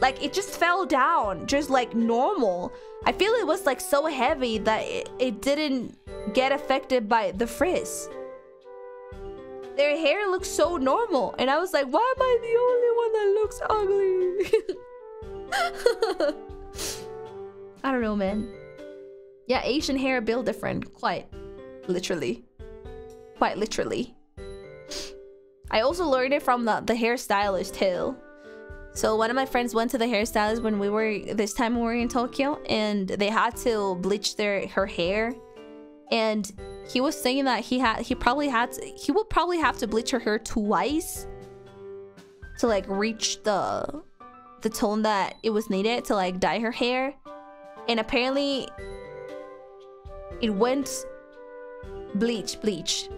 Like, it just fell down, just like normal. I feel it was like so heavy that it, it didn't get affected by the frizz. Their hair looks so normal. And I was like, why am I the only one that looks ugly? I don't know, man. Yeah, Asian hair build different. Quite literally. Quite literally. I also learned it from the, the hairstylist too. So one of my friends went to the hairstylist when we were... This time we were in Tokyo. And they had to bleach their her hair. And he was saying that he had, he probably had, to, he would probably have to bleach her hair twice to like reach the, the tone that it was needed to like dye her hair. And apparently it went bleach, bleach.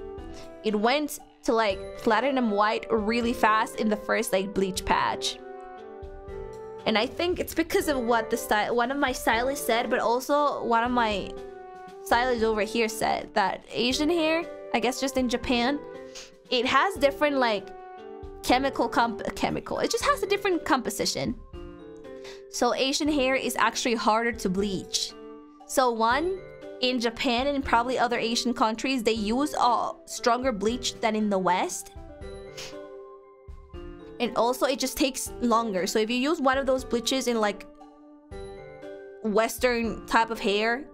It went to like platinum white really fast in the first like bleach patch. And I think it's because of what the style, one of my stylists said, but also one of my... Stylist over here said that Asian hair, I guess just in Japan, it has different like chemical comp chemical. It just has a different composition. So Asian hair is actually harder to bleach. So one, in Japan and probably other Asian countries, they use a stronger bleach than in the West. And also it just takes longer. So if you use one of those bleaches in like Western type of hair,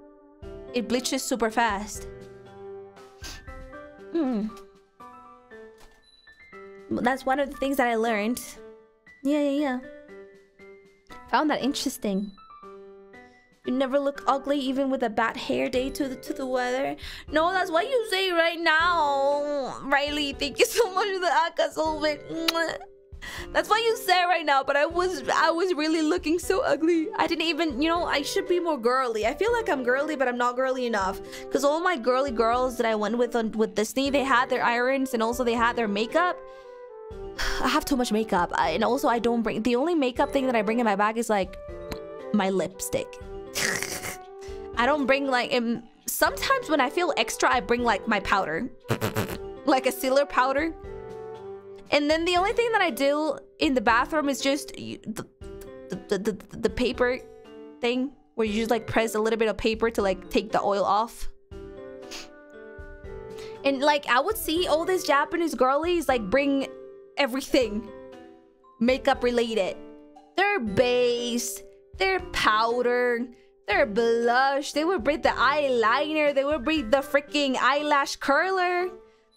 it bleaches super fast. Hmm. That's one of the things that I learned. Yeah, yeah, yeah. Found that interesting. You never look ugly even with a bad hair day to the, to the weather. No, that's what you say right now. Riley, thank you so much for the akasolvit. That's what you said right now, but I was I was really looking so ugly. I didn't even, you know, I should be more girly. I feel like I'm girly, but I'm not girly enough. Because all my girly girls that I went with on, with Disney, they had their irons and also they had their makeup. I have too much makeup. I, and also I don't bring... The only makeup thing that I bring in my bag is like my lipstick. I don't bring like... Um, sometimes when I feel extra, I bring like my powder. Like a sealer powder. And then the only thing that I do in the bathroom is just the, the, the, the, the paper thing where you just like press a little bit of paper to like take the oil off. And like I would see all these Japanese girlies like bring everything makeup related. Their base, their powder, their blush. They would bring the eyeliner. They would bring the freaking eyelash curler.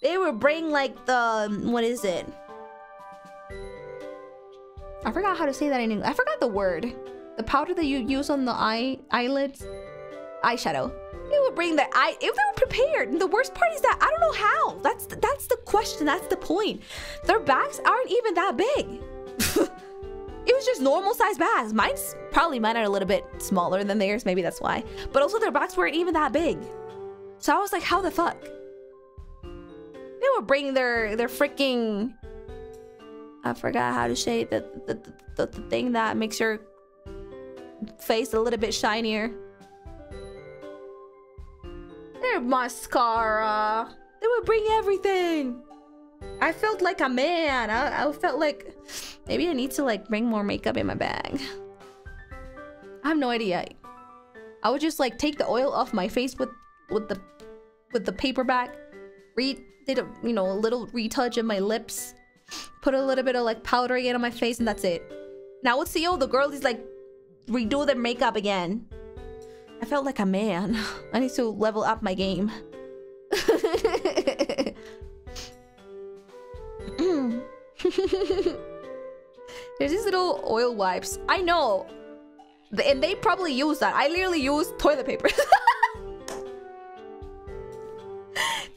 They would bring like the... What is it? I forgot how to say that in English. I forgot the word. The powder that you use on the eye eyelids. Eyeshadow. They would bring the eye... If they were prepared. And the worst part is that I don't know how. That's, that's the question. That's the point. Their bags aren't even that big. It was just normal size bags. Mine's probably mine are a little bit smaller than theirs. Maybe that's why. But also their bags weren't even that big. So I was like, how the fuck? They were bringing their their freaking... I forgot how to say the the, the the thing that makes your face a little bit shinier. Their mascara. They would bring everything. I felt like a man. I, I felt like... Maybe I need to like bring more makeup in my bag. I have no idea. I would just like take the oil off my face with with the with the paper bag. Re did a, you know, a little retouch of my lips. Put a little bit of like powder again on my face and that's it. Now I would see all the girlies like redo their makeup again. I felt like a man. I need to level up my game. There's these little oil wipes. I know. And they probably use that. I literally use toilet paper.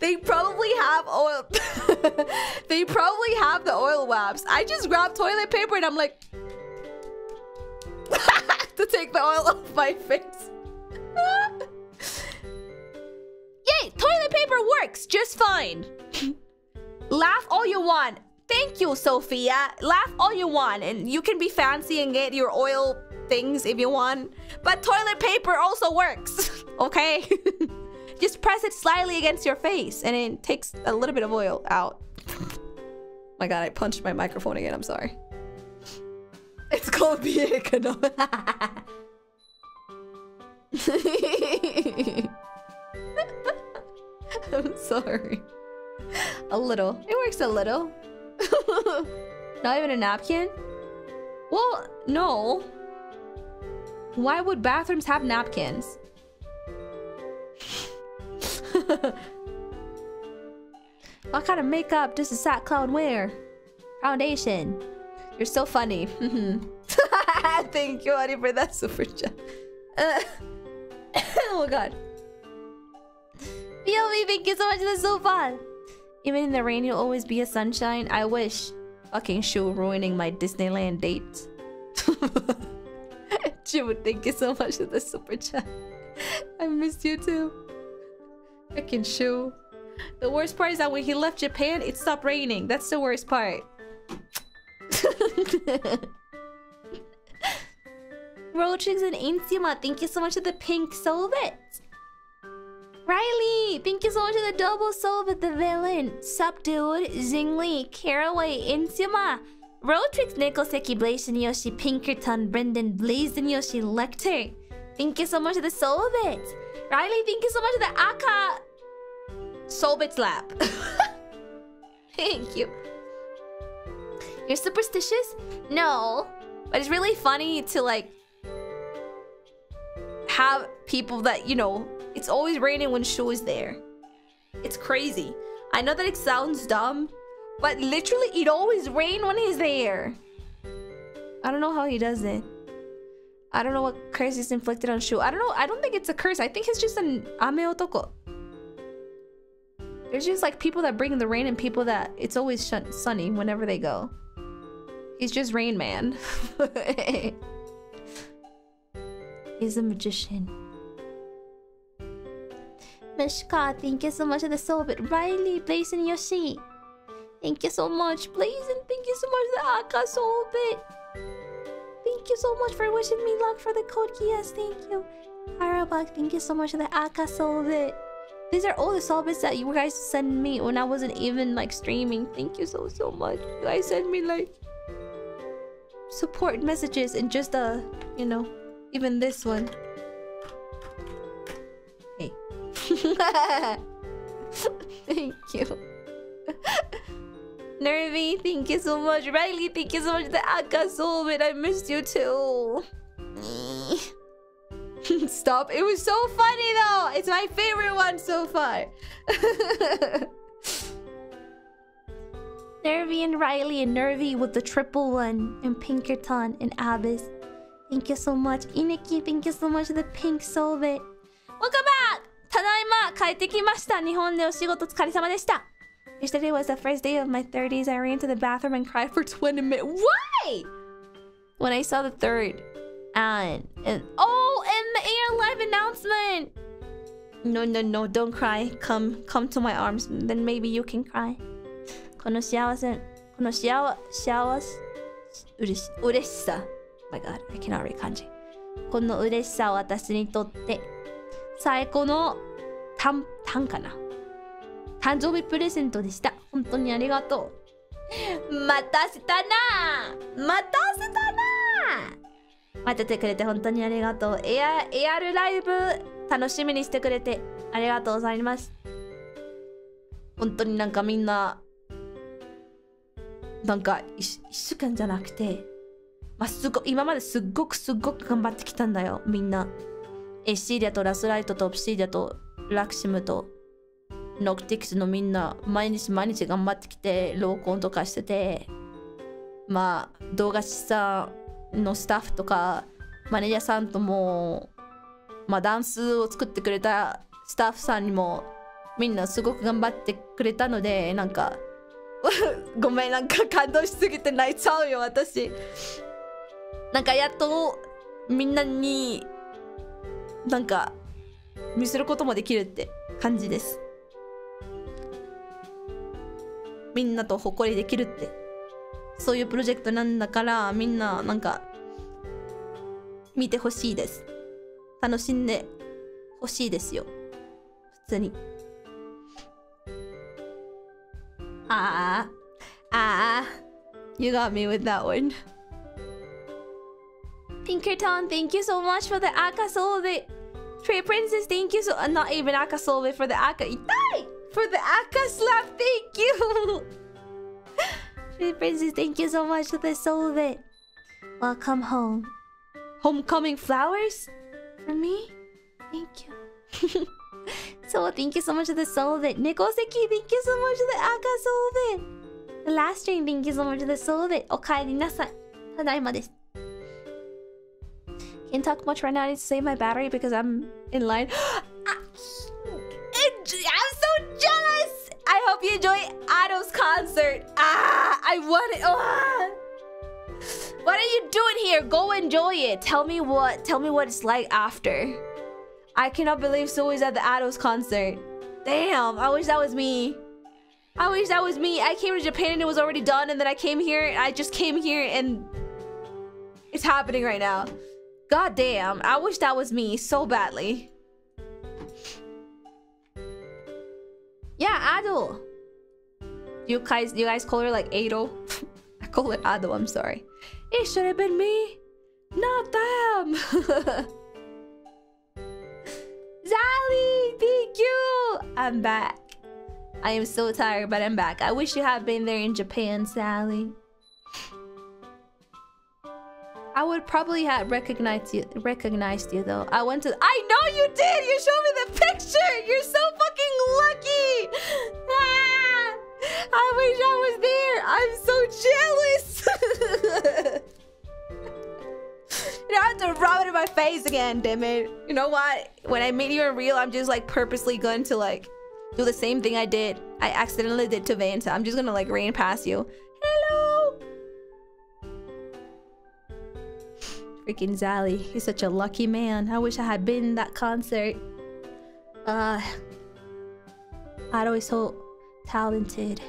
They probably have oil. They probably have the oil wipes. I just grab toilet paper and I'm like... to take the oil off my face. Yay! Toilet paper works just fine. Laugh all you want. Thank you, Sophia. Laugh all you want. And you can be fancy and get your oil things if you want. But toilet paper also works. Okay? Just press it slightly against your face. And it takes a little bit of oil out. My god, I punched my microphone again. I'm sorry. It's called being economic. I'm sorry. A little. It works a little. Not even a napkin? Well, no. Why would bathrooms have napkins? What kind of makeup does the Sat Clown wear? Foundation. You're so funny. Thank you, honey, for that super chat. Uh, oh my god. P L V, thank you so much. That's so fun. Even in the rain, you'll always be a sunshine. I wish. Fucking Shu ruining my Disneyland date. Jim, thank you so much for the super chat. I missed you too. Fucking Shu. The worst part is that when he left Japan, it stopped raining. That's the worst part. Roachings and Insima, thank you so much for the pink solvet. Riley, thank you so much for the double soul with the villain. Sup, dude. Zingli, Caraway, Insuma, Rotrix, Nicholseki, Blazin Yoshi, Pinkerton, Brendan, Blazin Yoshi, Lecter. Thank you so much for the solvet. Riley, thank you so much for the Aka solvet slap. Thank you. You're superstitious? No. But it's really funny to like have people that, you know, it's always raining when Shu is there. It's crazy. I know that it sounds dumb, but literally it always rains when he's there. I don't know how he does it. I don't know what curse is inflicted on Shu. I don't know. I don't think it's a curse. I think it's just an ame otoko. There's just like people that bring the rain and people that it's always shun sunny whenever they go. He's just Rain Man. He's a magician. Mishka, thank you so much for the sorbet. Riley, Blazin Yoshi, thank you so much. Blazin, thank you so much for the Aka sorbet. Thank you so much for wishing me luck for the code. Yes, thank you. Harabak, thank you so much for the Aka sorbet. These are all the sorbets that you guys send me when I wasn't even like streaming. Thank you so, so much. You guys send me like support messages and just, uh, you know, even this one. Thank you. Nervy, thank you so much. Riley, thank you so much. The Akasul, I missed you too. Stop. It was so funny though. It's my favorite one so far. Nervy and Riley and Nervy with the triple one. And Pinkerton and Abbas. Thank you so much. Ineki, thank you so much for the pink sorbet. Welcome back! Tadaima, kaete kimashita. Nihon de oshigoto tsukaresama deshita. Yesterday was the first day of my thirties. I ran to the bathroom and cried for twenty minutes. Why? When I saw the third. And, and oh, and the A R live announcement. No, no, no, don't cry. Come, come to my arms. Then maybe you can cry. Kono shiawase, kono shiawa, shiawase, ureshi, ureshisa. My God, I cannot read kanji. Kono ureshisa wa watashi ni totte saiko no tan tan kana. Tanjoubi presento deshita. Hontou ni arigatou. Matashita na! Matashita na! 待っててくれて本当にありがとう。エア、エアルライブ楽しみにしてくれてありがとうございます。本当になんかみんななんか一週間じゃなくて、まあ、すご今まですっごくすっごく頑張ってきたんだよみんな。エシリアとラスライトとオプシリアとラクシムとノクティクスのみんな毎日毎日頑張ってきてローコンとかしてて、まあ動画師さん のスタッフとかマネージャーさんとも、まあ、ダンスを作ってくれたスタッフさんにもみんなすごく頑張ってくれたので、なんかごめん、なんか感動しすぎて泣いちゃうよ私。なんかやっとみんなになんか見せることもできるって感じです。みんなと誇りできるって そういうプロジェクトなんだから、みんななんか見てほしいです。楽しんでほしいですよ普通に。ああああ You got me with that one. Pinkerton, thank you so much for the Aka Solve. Trey Princess, thank you so uh, not even Aka Solve for the Aka Itai for the Aka slap. Thank you. Princess, thank you so much for the soul of it. Welcome home. Homecoming flowers? For me? Thank you. So, thank you so much for the soul of it. Nikoseki, thank you so much for the Aka soul of it. The last string, thank you so much for the soul of it. Okaeri nasai. Tadaima desu. Can't talk much right now. I need to save my battery because I'm in line. I'm so jealous! I hope you enjoy Ado's concert. Ah, I want it. Ah. What are you doing here? Go enjoy it. Tell me what. Tell me what it's like after. I cannot believe Sui's at the Ado's concert. Damn, I wish that was me. I wish that was me. I came to Japan and it was already done, and then I came here. And I just came here and it's happening right now. God damn, I wish that was me so badly. Yeah, Ado. You guys, you guys call her like Ado. I call it Ado. I'm sorry. It should have been me, not them. Zali, thank you. I'm back. I am so tired, but I'm back. I wish you had been there in Japan, Sally. I would probably have recognized you, recognized you though. I went to. I know you did. You showed me the picture. You're so fucking lucky. Ah, I wish I was there. I'm so jealous. You know, I have to rub it in my face again, damn it. You know what? When I meet you in real, I'm just like purposely going to like do the same thing I did. I accidentally did to Vanta. I'm just gonna like rain past you. Hello. Freaking Zali, he's such a lucky man. I wish I had been in that concert. Uh, Ado is so talented.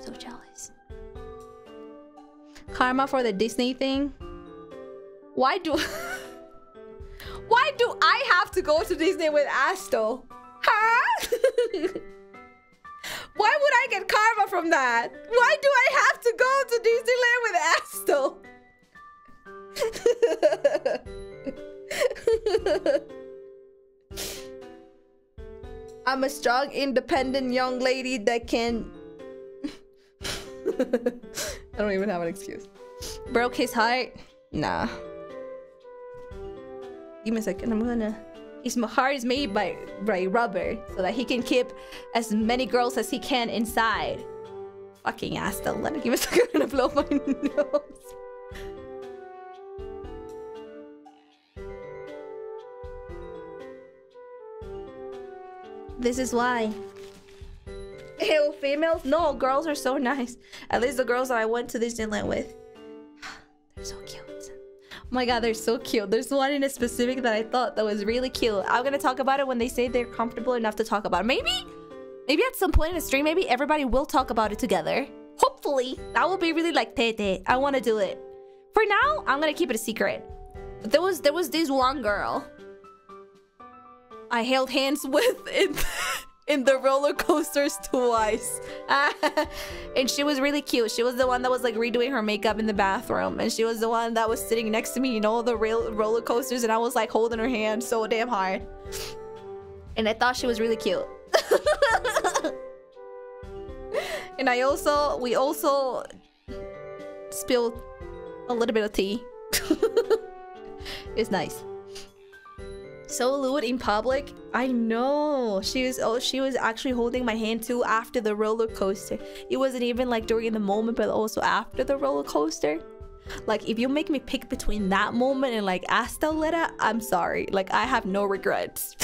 So jealous. Karma for the Disney thing. Why do why do I have to go to Disney with Astel? Huh? Why would I get karma from that? Why do I have to go to Disneyland with Astel? I'm a strong, independent young lady that can... I don't even have an excuse. Broke his heart? Nah. Give me a second, I'm gonna... His heart is made by, by rubber, so that he can keep as many girls as he can inside. Fucking Astel, let me give a second to blow my nose. This is why. Ew, females? No, girls are so nice. At least the girls that I went to Disneyland with. They're so cute. Oh my god, they're so cute. There's one in a specific that I thought that was really cute. I'm gonna talk about it when they say they're comfortable enough to talk about it. Maybe? Maybe at some point in the stream, maybe everybody will talk about it together. Hopefully. That would be really like tete. I wanna do it. For now, I'm gonna keep it a secret. But there was, there was this one girl I held hands with in, in the roller coasters twice. And she was really cute. She was the one that was like redoing her makeup in the bathroom. And she was the one that was sitting next to me in all the rail roller coasters. And I was like holding her hand so damn hard. And I thought she was really cute. And I also, we also spilled a little bit of tea. It's nice. So lewd in public. I know. She was oh she was actually holding my hand too after the roller coaster. It wasn't even like during the moment, but also after the roller coaster. Like if you make me pick between that moment and like Asteleta, I'm sorry. Like I have no regrets.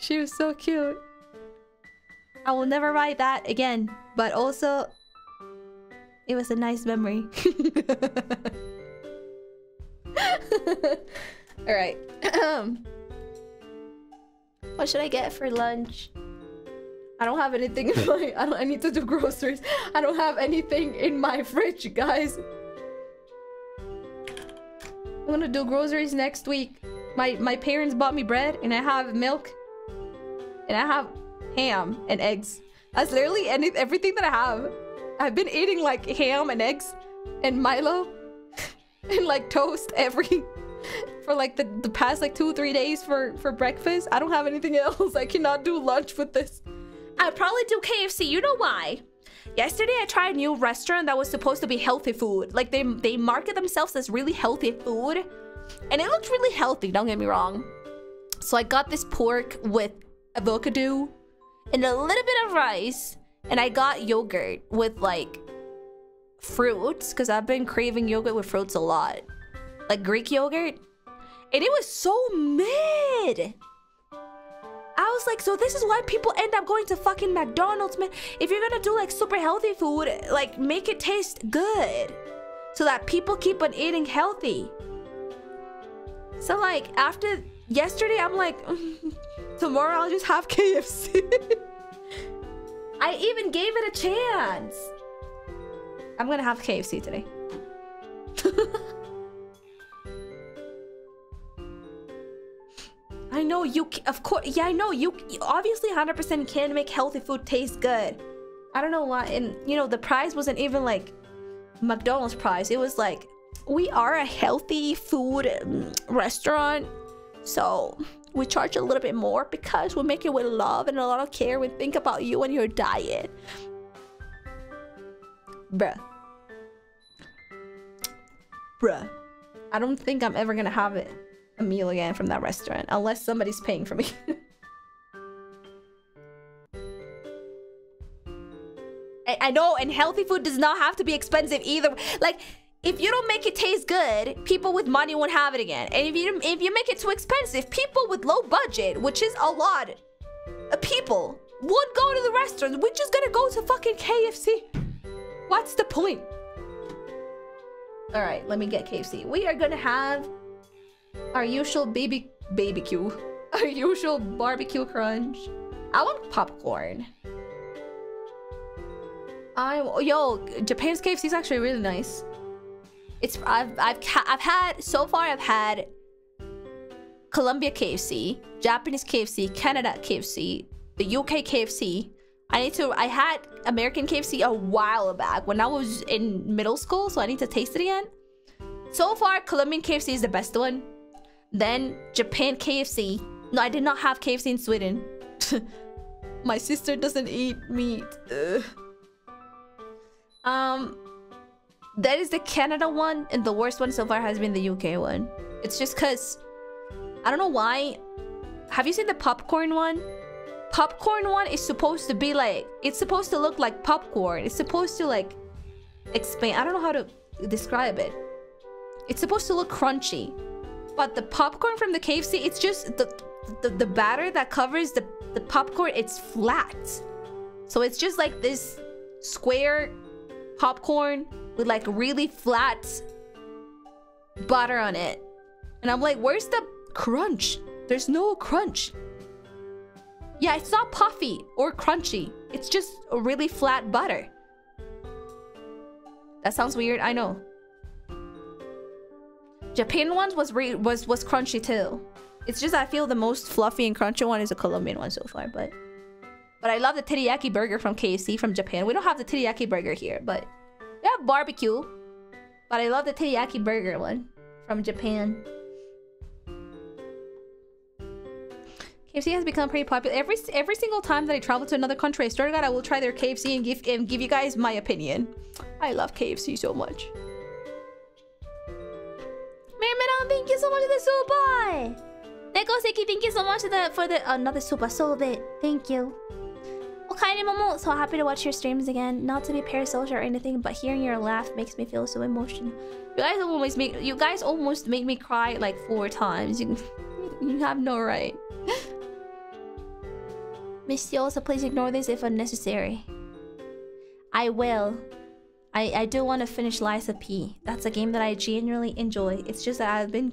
She was so cute. I will never ride that again, but also it was a nice memory. All right. What should I get for lunch? I don't have anything in my I, don't, I need to do groceries. I don't have anything in my fridge, guys. I'm gonna do groceries next week. My my parents bought me bread and I have milk and I have ham and eggs. That's literally any everything that I have. I've been eating like ham and eggs and Milo and like toast every for like the, the past like two three days for for breakfast. I don't have anything else. I cannot do lunch with this. I probably do K F C. You know why? Yesterday I tried a new restaurant that was supposed to be healthy food. Like they they market themselves as really healthy food, and it looked really healthy. Don't get me wrong. So I got this pork with avocado and a little bit of rice, and I got yogurt with like fruits because I've been craving yogurt with fruits a lot, like Greek yogurt. And it was so mid. I was like, so this is why people end up going to fucking McDonald's, man. If you're gonna do like super healthy food, like make it taste good so that people keep on eating healthy. So like after yesterday, I'm like, tomorrow I'll just have K F C. I even gave it a chance. I'm gonna have K F C today. I know you, of course, yeah, I know you, you obviously one hundred percent can make healthy food taste good. I don't know why, and you know, the prize wasn't even like McDonald's prize. It was like, we are a healthy food restaurant, so we charge a little bit more because we make it with love and a lot of care. We think about you and your diet. Bruh. Bruh. I don't think I'm ever gonna have it, a meal again from that restaurant. Unless somebody's paying for me. I, I know, and healthy food does not have to be expensive either. Like, if you don't make it taste good, people with money won't have it again. And if you if you make it too expensive, people with low budget, which is a lot of people, won't go to the restaurant. We're just gonna go to fucking K F C. What's the point? All right, let me get K F C. We are gonna have our usual baby barbecue, our usual barbecue crunch. I want popcorn. I'm yo, Japan's K F C is actually really nice. It's I've I've I've had so far I've had Colombia K F C, Japanese K F C, Canada K F C, the U K K F C. I need to, I had American K F C a while back when I was in middle school, so I need to taste it again. So far, Colombian K F C is the best one. Then Japan K F C. No, I did not have K F C in Sweden. My sister doesn't eat meat. Ugh. Um, that is the Canada one, and the worst one so far has been the U K one. It's just because, I don't know why. Have you seen the popcorn one? Popcorn one is supposed to be like, it's supposed to look like popcorn. It's supposed to like expand. I don't know how to describe it. It's supposed to look crunchy. But the popcorn from the K F C, it's just the the, the batter that covers the, the popcorn, it's flat. So it's just like this square popcorn with like really flat butter on it. And I'm like, where's the crunch? There's no crunch. Yeah, it's not puffy or crunchy. It's just a really flat butter. That sounds weird, I know. Japan ones was re was was crunchy too. It's just I feel the most fluffy and crunchy one is a Colombian one so far, but but I love the teriyaki burger from K F C from Japan. We don't have the teriyaki burger here, but we have barbecue. But I love the teriyaki burger one from Japan. K F C has become pretty popular. Every every single time that I travel to another country, I swear to God, I will try their K F C and give and give you guys my opinion. I love K F C so much. Mermaidon, thank you so much for the super! Nekoseki, thank you so much for the, for the another super soul bit. Thank you. Okaine Momo, so happy to watch your streams again. Not to be parasocial or anything, but hearing your laugh makes me feel so emotional. You guys almost make you guys almost make me cry like four times. You, you have no right. Miss Yosa, please ignore this if unnecessary. I will. I, I do want to finish Liza P. That's a game that I genuinely enjoy. It's just that I've been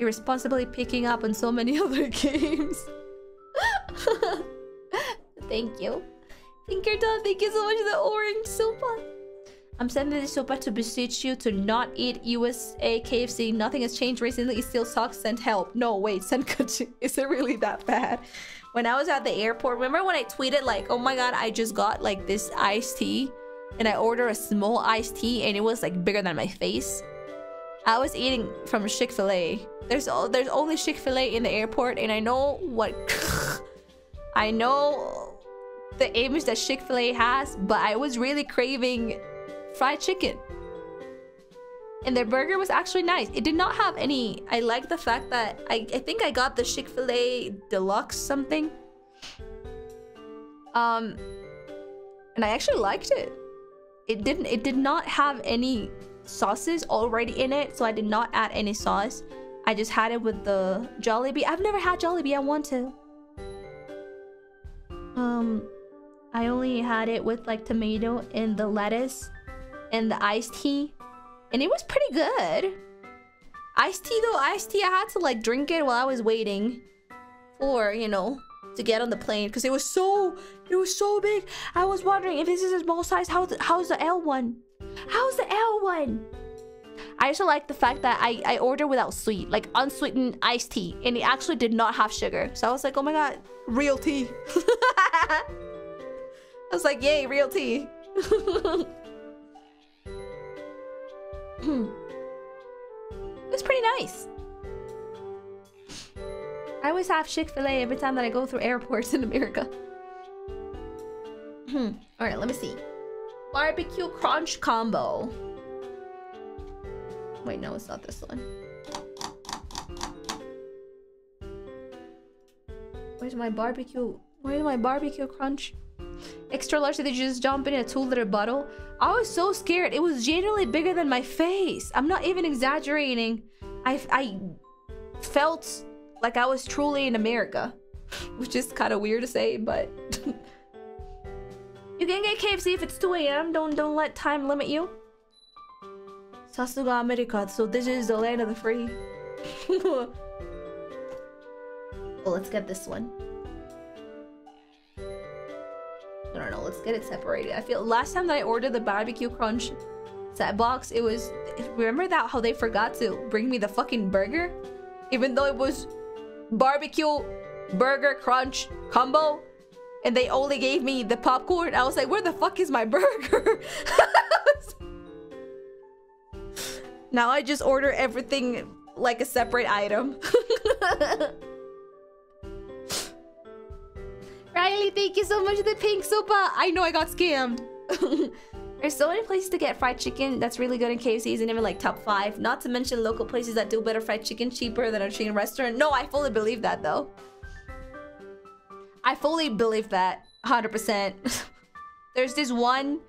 irresponsibly picking up on so many other games. Thank you. Pinkerton, thank you so much for the orange sopa. I'm sending this sopa to beseech you to not eat U S A K F C. Nothing has changed recently. It still sucks. Send help. No, wait. Send coaching. Is it really that bad? When I was at the airport, remember when I tweeted like, oh my god, I just got like this iced tea. And I ordered a small iced tea and it was like bigger than my face. I was eating from Chick-fil-A. There's there's only Chick-fil-A in the airport, and I know what I know the image that Chick-fil-A has, but I was really craving fried chicken. And their burger was actually nice. It did not have any. I like the fact that I, I think I got the Chick-fil-A Deluxe something. Um and I actually liked it. It didn't it did not have any sauces already in it, so I did not add any sauce. I just had it with the Jollibee. I've never had Jollibee, I want to. Um I only had it with like tomato and the lettuce and the iced tea. And it was pretty good. Iced tea though, iced tea I had to like drink it while I was waiting for, you know, to get on the plane, because it was so it was so big. I was wondering if this is a small size. How how's the L one? How's the L one? I also like the fact that I I ordered without sweet, like unsweetened iced tea, and it actually did not have sugar. So I was like, oh my god, real tea. I was like, yay, real tea. It was pretty nice. I always have Chick-fil-A every time that I go through airports in America. Hmm. Alright, let me see. Barbecue crunch combo. Wait, no, it's not this one. Where's my barbecue? Where's my barbecue crunch? Extra large, did you just dump in a two liter bottle? I was so scared. It was genuinely bigger than my face. I'm not even exaggerating. I, I felt... like I was truly in America, which is kind of weird to say, but you can get K F C if it's two A M Don't don't let time limit you. Sasuga America. So this is the land of the free. Well, let's get this one. I don't know. Let's get it separated. I feel last time that I ordered the barbecue crunch set box, it was remember that how they forgot to bring me the fucking burger, even though it was. Barbecue burger crunch combo. and they only gave me the popcorn. I was like, where the fuck is my burger? Now I just order everything like a separate item. Riley, thank you so much for the pink sopa. I know I got scammed. There's so many places to get fried chicken that's really good in K F C isn't even like top five. Not to mention local places that do better fried chicken cheaper than a chain restaurant. No, I fully believe that though. I fully believe that, one hundred percent. There's this one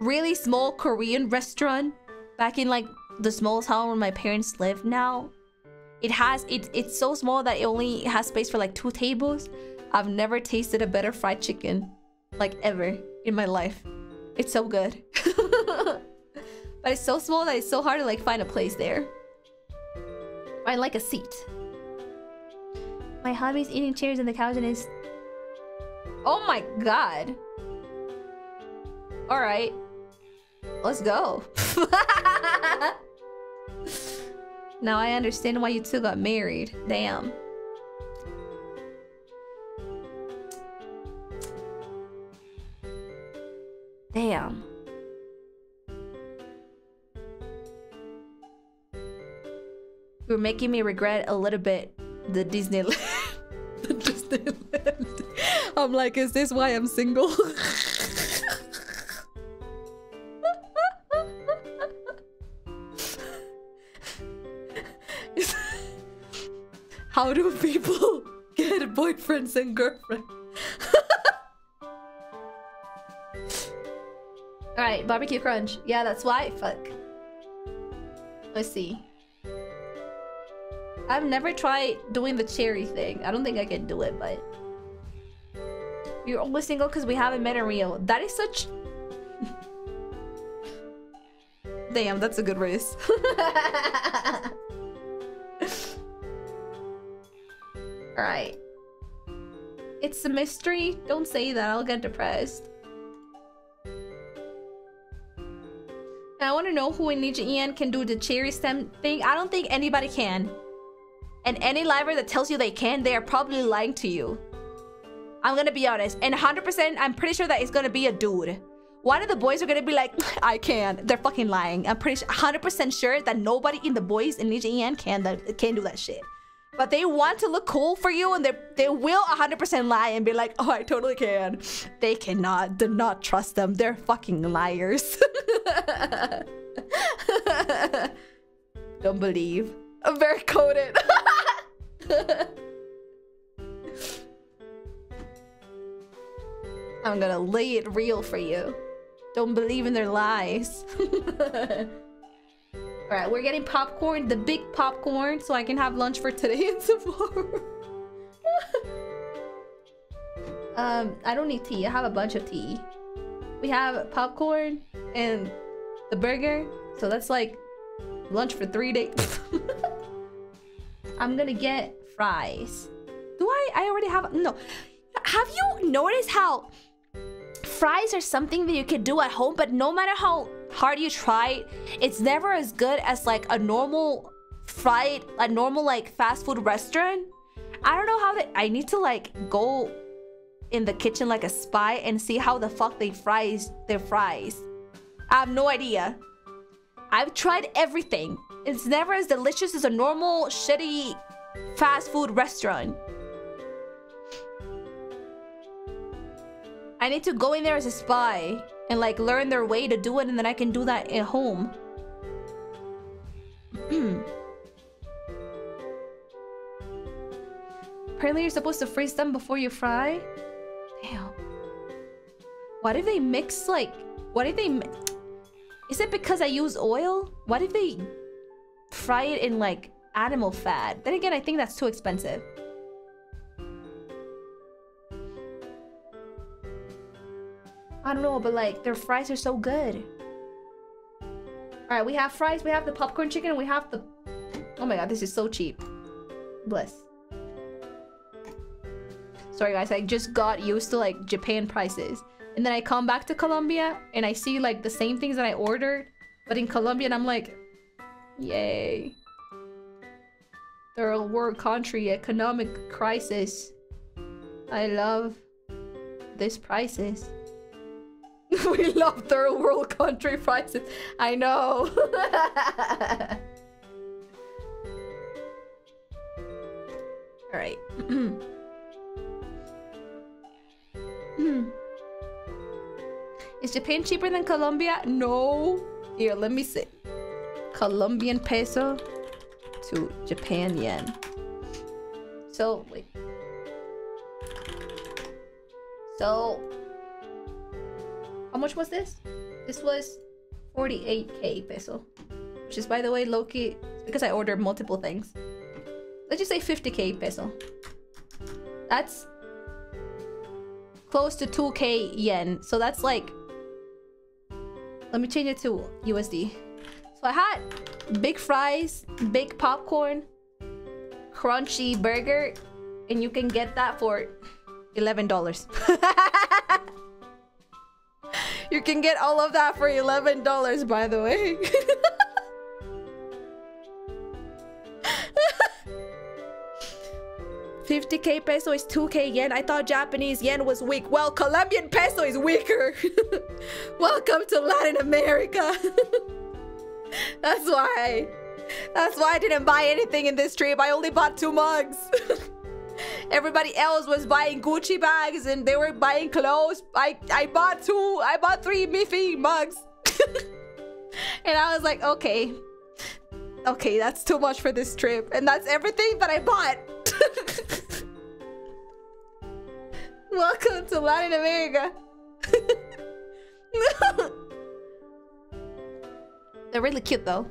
really small Korean restaurant back in like the small town where my parents live now. It has, it, it's so small that it only has space for like two tables. I've never tasted a better fried chicken, like ever in my life. It's so good. But it's so small that it's so hard to like find a place there. Find like a seat. My hobby's eating chairs on the couch and is... Oh my god. Alright. Let's go. Now I understand why you two got married. Damn. Damn. You're making me regret a little bit the Disneyland. The Disneyland. I'm like, is this why I'm single? How do people get boyfriends and girlfriends? Alright, barbecue crunch. Yeah, that's why. Fuck. Let's see. I've never tried doing the cherry thing. I don't think I can do it, but... You're only single because we haven't met in Rio. That is such... Damn, that's a good race. Alright. It's a mystery. Don't say that. I'll get depressed. I want to know who in Ninja E N can do the cherry stem thing. I don't think anybody can. And any liver that tells you they can, they are probably lying to you. I'm gonna be honest. And one hundred percent, I'm pretty sure that it's gonna be a dude. One of the boys are gonna be like, I can. They're fucking lying. I'm pretty one hundred percent sure that nobody in the boys in Ninja E N can, that, can do that shit. But they want to look cool for you and they, they will one hundred percent lie and be like, oh, I totally can. They cannot. Do not trust them. They're fucking liars. Don't believe. I'm very coded. I'm gonna lay it real for you. Don't believe in their lies. Alright, we're getting popcorn, the big popcorn, so I can have lunch for today and tomorrow. um, I don't need tea. I have a bunch of tea. We have popcorn and the burger, so that's like lunch for three days. I'm gonna get fries. Do I? I already have... No. Have you noticed how fries are something that you can do at home, but no matter how hard you try, it's never as good as like a normal fried, a normal like fast food restaurant. I don't know how they... I need to like go in the kitchen like a spy and see how the fuck they fries their fries. I have no idea. I've tried everything. It's never as delicious as a normal shitty fast food restaurant. I need to go in there as a spy and like learn their way to do it, and then I can do that at home. Apparently you're supposed to freeze them before you fry? Damn. What if they mix like... What if they... Is it because I use oil? What if they fry it in like animal fat? Then again, I think that's too expensive. I don't know, but like, their fries are so good. Alright, we have fries, we have the popcorn chicken, and we have the... Oh my god, this is so cheap. Bless. Sorry guys, I just got used to like, Japan prices. And then I come back to Colombia, and I see like, the same things that I ordered. But in Colombia, and I'm like... Yay. Third world country, economic crisis. I love... these prices. We love third world country prices. I know. All right. Is Japan cheaper than Colombia? No. Here, let me see. Colombian peso to Japan yen. So, wait. So, how much was this? This was forty-eight K peso. Which is, by the way, low-key, because I ordered multiple things. Let's just say fifty K peso. That's close to two K yen. So that's like... Let me change it to U S D. So I had big fries, big popcorn, crunchy burger, and you can get that for eleven dollars. You can get all of that for eleven dollars, by the way. fifty K peso is two K yen. I thought Japanese yen was weak. Well, Colombian peso is weaker. Welcome to Latin America. That's why. That's why I didn't buy anything in this trip. I only bought two mugs. Everybody else was buying Gucci bags and they were buying clothes. I, I bought two. I bought three Miffy mugs. And I was like, okay. Okay, that's too much for this trip. And that's everything that I bought. Welcome to Latin America. They're really cute though.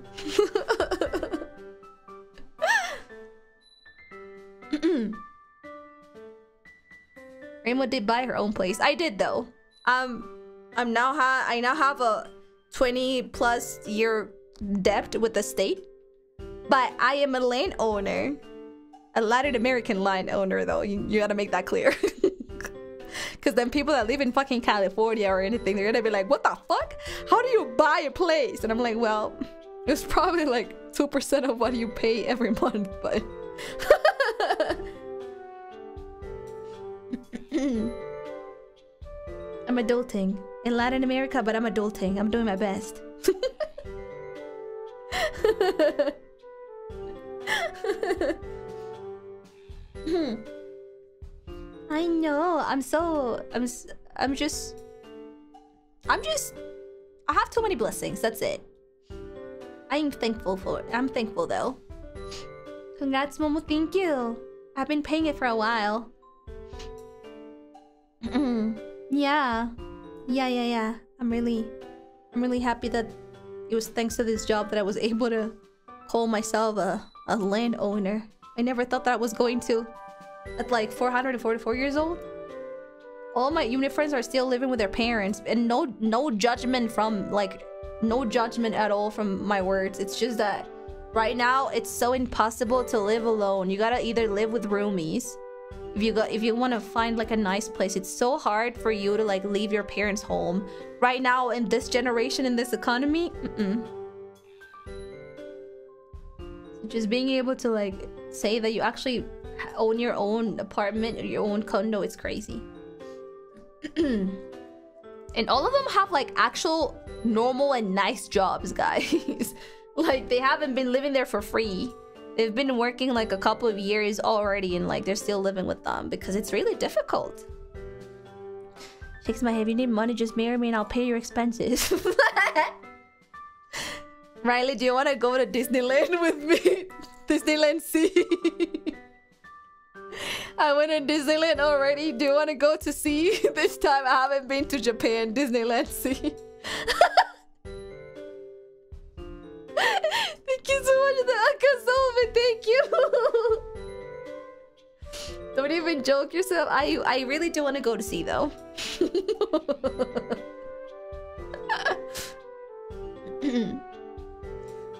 Reimu did buy her own place. I did though. Um, I'm now ha I now have a twenty plus year debt with the state, but I am a landowner. A Latin American line owner though, you, you gotta make that clear. Because then people that live in fucking California or anything, they're gonna be like, what the fuck? How do you buy a place? And I'm like, well, it's probably like two percent of what you pay every month, but... I'm adulting. In Latin America, but I'm adulting. I'm doing my best. I know. I'm so. I'm. I'm just. I'm just. I have too many blessings. That's it. I'm thankful for. I'm thankful though. Congrats, Momo. Thank you. I've been paying it for a while. yeah. Yeah. Yeah. Yeah. I'm really. I'm really happy that it was thanks to this job that I was able to call myself a a landowner. I never thought that I was going to. At like four hundred forty-four years old, all my unit friends are still living with their parents, and no no judgment from like no judgment at all from my words. It's just that right now it's so impossible to live alone. You gotta either live with roomies if you got if you want to find like a nice place. It's so hard for you to like leave your parents' home right now in this generation, in this economy. Mm-mm. Just being able to like say that you actually own your own apartment or your own condo, it's crazy. And all of them have like actual normal and nice jobs, guys. Like they haven't been living there for free. They've been working like a couple of years already, and like they're still living with them because it's really difficult. Shakes my head. You need money, just marry me and I'll pay your expenses. Riley, do you want to go to Disneyland with me? Disneyland Sea. I went to Disneyland already. Do you want to go to sea? This time I haven't been to Japan. Disneyland Sea. Thank you so much for the Akazova. Thank you. Don't even joke yourself. I, I really do want to go to sea though.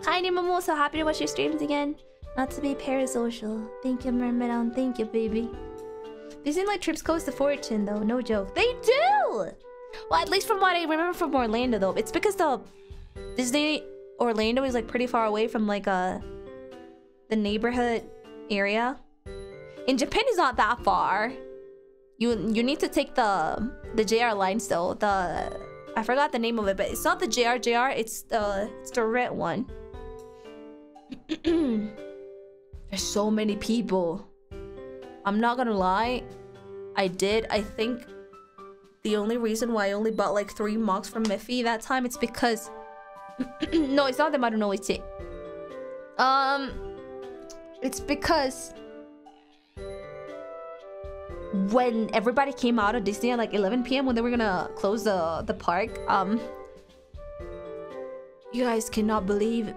Hi, Momo. So happy to watch your streams again. Not to be parasocial. Thank you, Mermaidon. Thank you, baby. Disneyland trips cost a fortune, though. No joke. They do! Well, at least from what I remember from Orlando, though. It's because the... Disney Orlando is, like, pretty far away from, like, uh... the neighborhood area. And Japan is not that far. You, you need to take the... the J R lines though. The I forgot the name of it, but it's not the J R J R. It's the it's the red one. There's so many people. I'm not gonna lie. I did. I think the only reason why I only bought like three mugs from Miffy that time, it's because no, it's not the Marunoichi. Um, it's because when everybody came out of Disney at like eleven p m when they were gonna close the the park, um, you guys cannot believe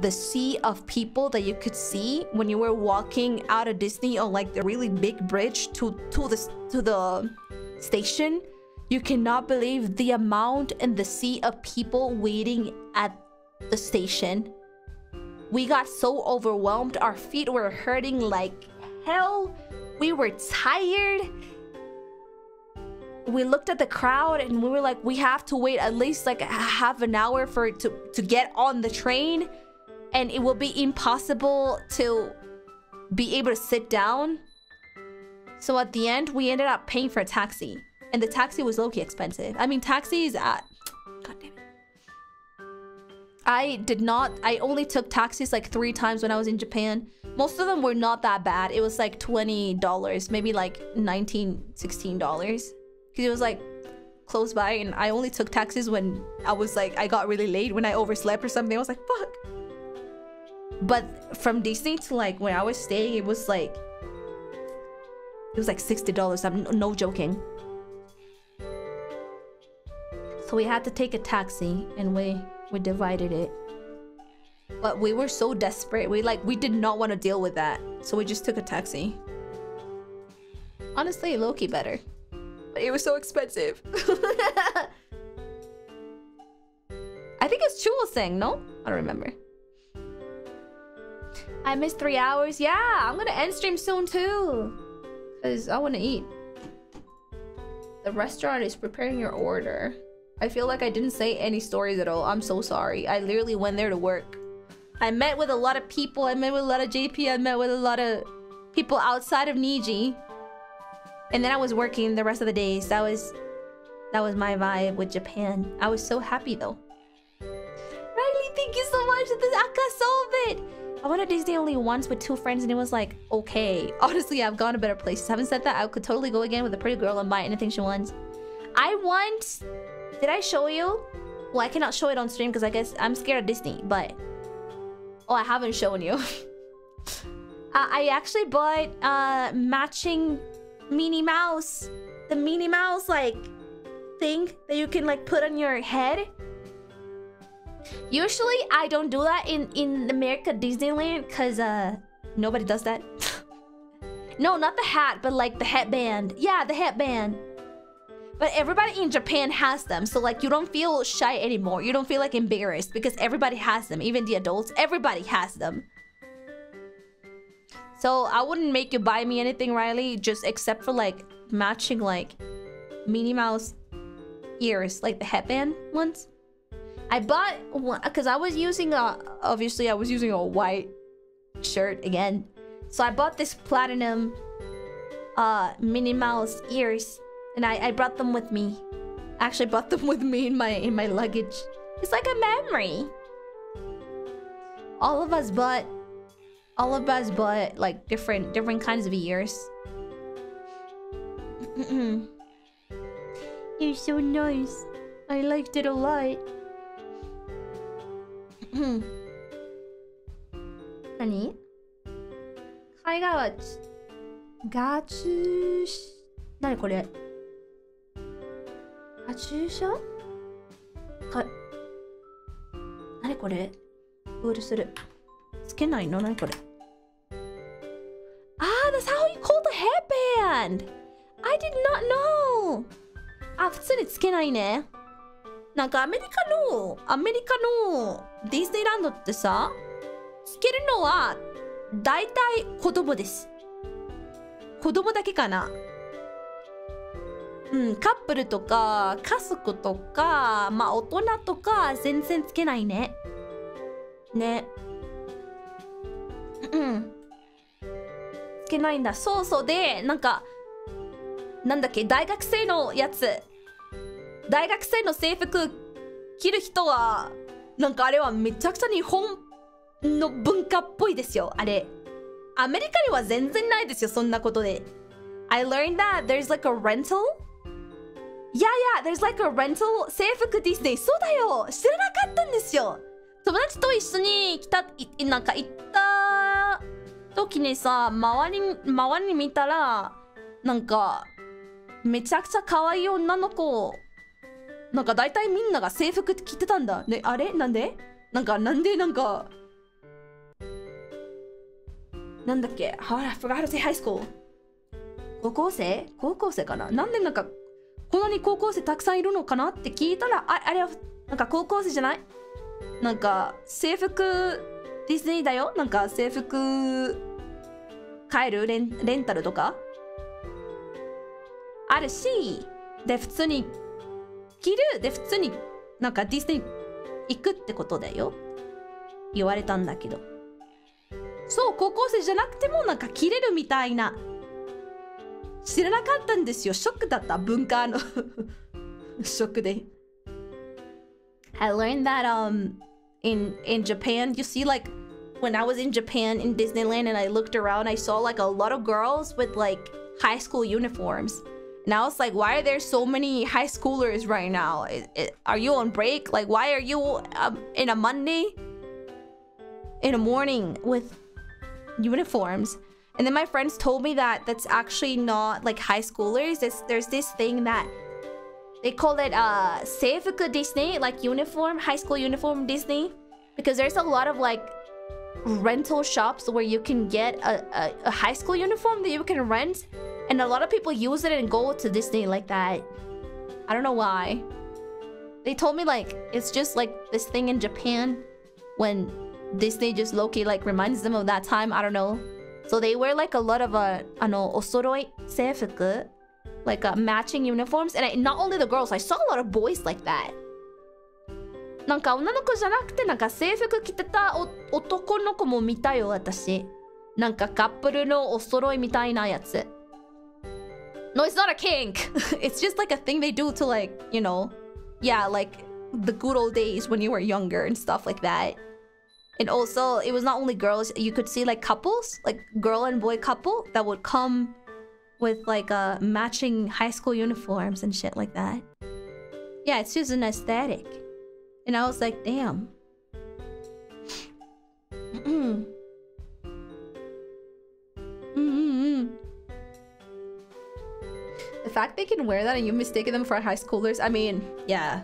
the sea of people that you could see when you were walking out of Disney on like the really big bridge to to the to the station. You cannot believe the amount and the sea of people waiting at the station. We got so overwhelmed, our feet were hurting like hell, we were tired. We looked at the crowd and we were like, we have to wait at least like half an hour for it to, to get on the train. And it will be impossible to be able to sit down. So at the end, we ended up paying for a taxi. And the taxi was low-key expensive. I mean, taxis at... God damn it. I did not... I only took taxis like three times when I was in Japan. Most of them were not that bad. It was like twenty dollars. Maybe like nineteen, sixteen dollars. Because it was like close by. And I only took taxis when I was like... I got really late. When I overslept or something. I was like, fuck. But from Disney to like when I was staying, it was like... It was like sixty dollars. I'm no joking. So we had to take a taxi. And we... We divided it. But we were so desperate. We like, we did not want to deal with that. So we just took a taxi. Honestly, low-key better. But it was so expensive. I think it's Chuo-san, no? I don't remember. I missed three hours. Yeah, I'm gonna end stream soon too. Because I want to eat. The restaurant is preparing your order. I feel like I didn't say any stories at all. I'm so sorry. I literally went there to work. I met with a lot of people. I met with a lot of J P. I met with a lot of people outside of Niji. And then I was working the rest of the days. That was... That was my vibe with Japan. I was so happy though. Riley, thank you so much for this Akasobit! I went to Disney only once with two friends and it was like, okay. Honestly, I've gone to better places. Having said that, I could totally go again with a pretty girl and buy anything she wants. I want... Did I show you? Well, I cannot show it on stream because I guess I'm scared of Disney, but... Oh, I haven't shown you. uh, I actually bought uh, matching Minnie Mouse. The Minnie Mouse, like, thing that you can, like, put on your head. Usually, I don't do that in, in America Disneyland because uh, nobody does that. No, not the hat, but, like, the headband. Yeah, the headband. But everybody in Japan has them, so like you don't feel shy anymore. You don't feel like embarrassed because everybody has them, even the adults. Everybody has them. So I wouldn't make you buy me anything, Riley, just except for like matching like Minnie Mouse ears, like the headband ones. I bought one because I was using a obviously I was using a white shirt again, so I bought this platinum uh, Minnie Mouse ears. And I, I brought them with me. I actually brought them with me in my in my luggage. It's like a memory. All of us bought all of us bought like different different kinds of ears. You're so nice. I liked it a lot. Nani? Kaiga Gatsu. 何これ? あ、注射? か、何これ? プールする。つけないの? 何これ? Ah, that's how you call the headband! I did not know! あ、普通につけないね。なんかアメリカの、アメリカのディズニーランドってさ、つけるのは大体子供です。子供だけかな。 うん、カップルとか家族とかまあ大人とか全然つけないね。ね。うん。つけないんだ。そうそうで、なんかなんだっけ、大学生のやつ、大学生の制服着る人はなんかあれはめちゃくちゃ日本の文化っぽいですよ。あれアメリカには全然ないですよ、そんなことで。 I learned that there's like a rental? Yeah, yeah, there's like a rental 制服ディズニー。そうだよ、知らなかったんですよ。友達と一緒に来た、いなんか行った時にさ、周り周り見たらなんかめちゃくちゃ可愛い女の子、なんか大体みんなが制服着てたんだ。ね、あれなんでなんかなんでなんかなんだっけ、I forgot how to say high school。高校生高校生かな、なんでなんかこんなに高校生たくさんいるのかなって聞いたら、あ、あれはなんか高校生じゃない、なんか制服ディズニーだよ、なんか制服買えるレン、レンタルとかあるし、で普通に着る、で普通になんかディズニー行くってことだよ言われたんだけど、そう、高校生じゃなくてもなんか着れるみたいな、知らなかったんですよ。ショックだった、文化のショックで。I learned that um in in Japan, you see like when I was in Japan in Disneyland and I looked around, I saw like a lot of girls with like high school uniforms. And I was like, why are there so many high schoolers right now? It, it, are you on break? Like, why are you um, in a Monday in the morning with uniforms? And then my friends told me that that's actually not like high schoolers. It's, there's this thing that they call it uh, Seifuku Disney, like uniform, high school uniform Disney. Because there's a lot of like rental shops where you can get a, a, a high school uniform that you can rent. And a lot of people use it and go to Disney like that. I don't know why. They told me like, it's just like this thing in Japan when Disney just low-key like reminds them of that time. I don't know. So they wear like a lot of uh, osoroi seifuku, like uh, matching uniforms. And I, not only the girls, I saw a lot of boys like that. なんか女の子じゃなくてなんか制服着てた男の子も見たよ、私。なんかカップルのお揃いみたいなやつ。No, it's not a kink. It's just like a thing they do to like, you know, yeah, like the good old days when you were younger and stuff like that. And also, it was not only girls, you could see like couples, like girl and boy couple that would come with like uh, matching high school uniforms and shit like that. Yeah, it's just an aesthetic. And I was like, damn. Mm-mm. Mm-mm-mm. The fact they can wear that and you mistaken them for high schoolers, I mean, yeah.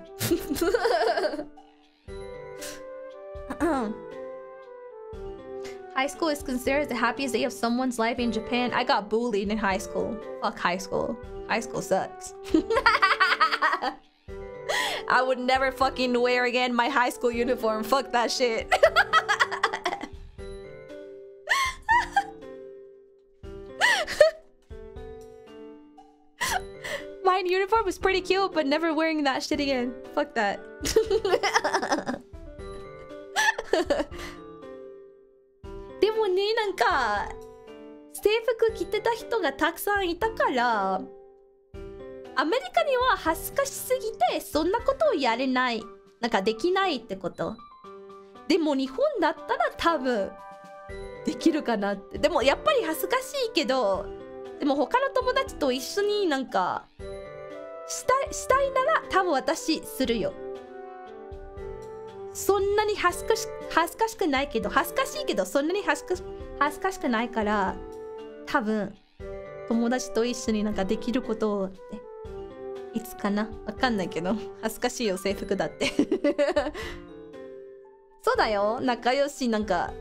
High school is considered the happiest day of someone's life in Japan. I got bullied in high school. Fuck high school. High school sucks. I would never fucking wear again my high school uniform. Fuck that shit. My uniform was pretty cute, but never wearing that shit again. Fuck that.でもね、なんか制服着てた人がたくさんいたからアメリカには恥ずかしすぎてそんなことをやれない、なんかできないってこと。でも日本だったら多分できるかなって。でもやっぱり恥ずかしいけど、でも他の友達と一緒になんかした、したいなら多分私するよ。そんなに恥ずかし、恥ずかしくないけど、恥ずかしいけどそんなに恥ずかし、恥ずかしくないから、多分友達と一緒になんかできることをっていつかな、わかんないけど、恥ずかしいよ制服だってそうだよ、仲良しなんか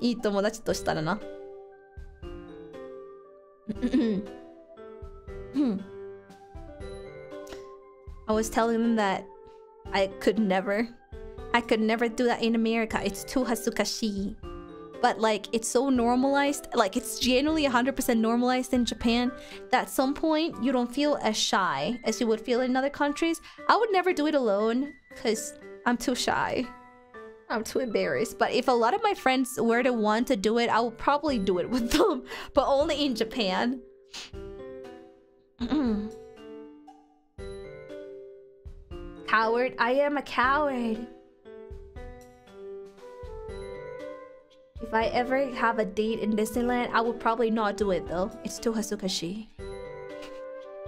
いい友達としたらな。I was telling them that I could never I could never do that in America. It's too hazukashi. But like, it's so normalized. Like, it's generally one hundred percent normalized in Japan that at some point you don't feel as shy as you would feel in other countries. I would never do it alone because I'm too shy. I'm too embarrassed. But if a lot of my friends were to want to do it, I would probably do it with them. But only in Japan. Coward, I am a coward. If I ever have a date in Disneyland, I would probably not do it though. It's too Hazukashi.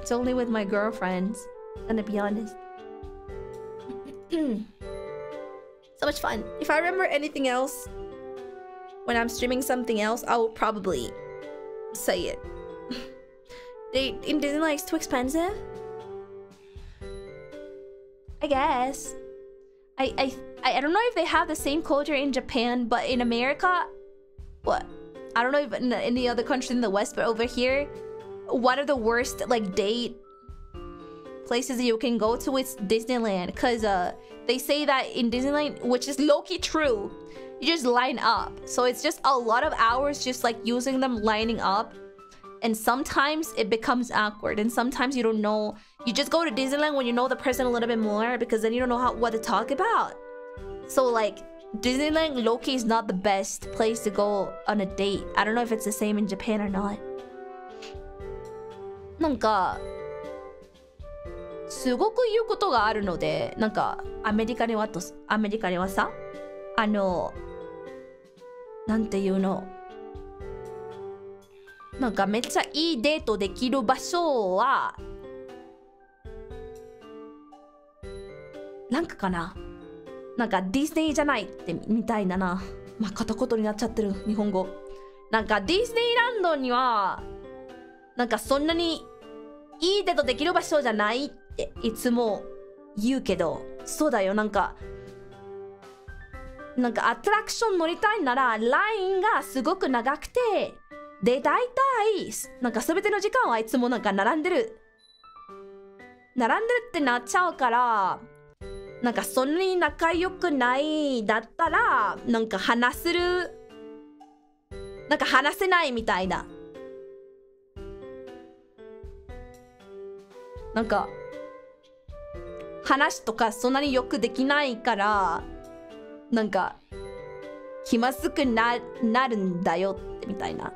It's only with my girlfriends, I'm gonna be honest. So much fun. If I remember anything else when I'm streaming something else, I will probably say it. Date in Disneyland is too expensive? I guess. I I I don't know if they have the same culture in Japan, but in America, what? I don't know if in any other country in the West, but over here, one of the worst like date places you can go to is Disneyland, cause uh they say that in Disneyland, which is low-key true, you just line up. So it's just a lot of hours just like using them lining up, and sometimes it becomes awkward, and sometimes you don't know. You just go to Disneyland when you know the person a little bit more, because then you don't know how, what to talk about. So like, Disneyland low-key is not the best place to go on a date. I don't know if it's the same in Japan or not. Nanka... sugoku iu koto ga aru node, nanka, America ni wa to, America ni wa sa, ano, nante iu no. Nanka meccha ii deito dekiru basho wa, nanka kana? Nanka Disney janai tte mitaina na. Ma, katakoto ni natchatteru, nihongo. Nanka Disneyland ni wa, nanka sonna ni ii deito dekiru basho janai tte itsumo iu kedo, so da yo, nanka nanka attraction noritai nara line ga sugoku nagakute, de daitai nanka subete no jikan wa itsumo nanka naranderu. Naranderu tte natchau kara, nanka sonno ni nakayoku nai datta ra nanka hanasuru nanka hanasenai mitaina. Nanka hanashi toka sonna ni yoku dekinai kara nanka kimazuku naru n da yo tte mitaina.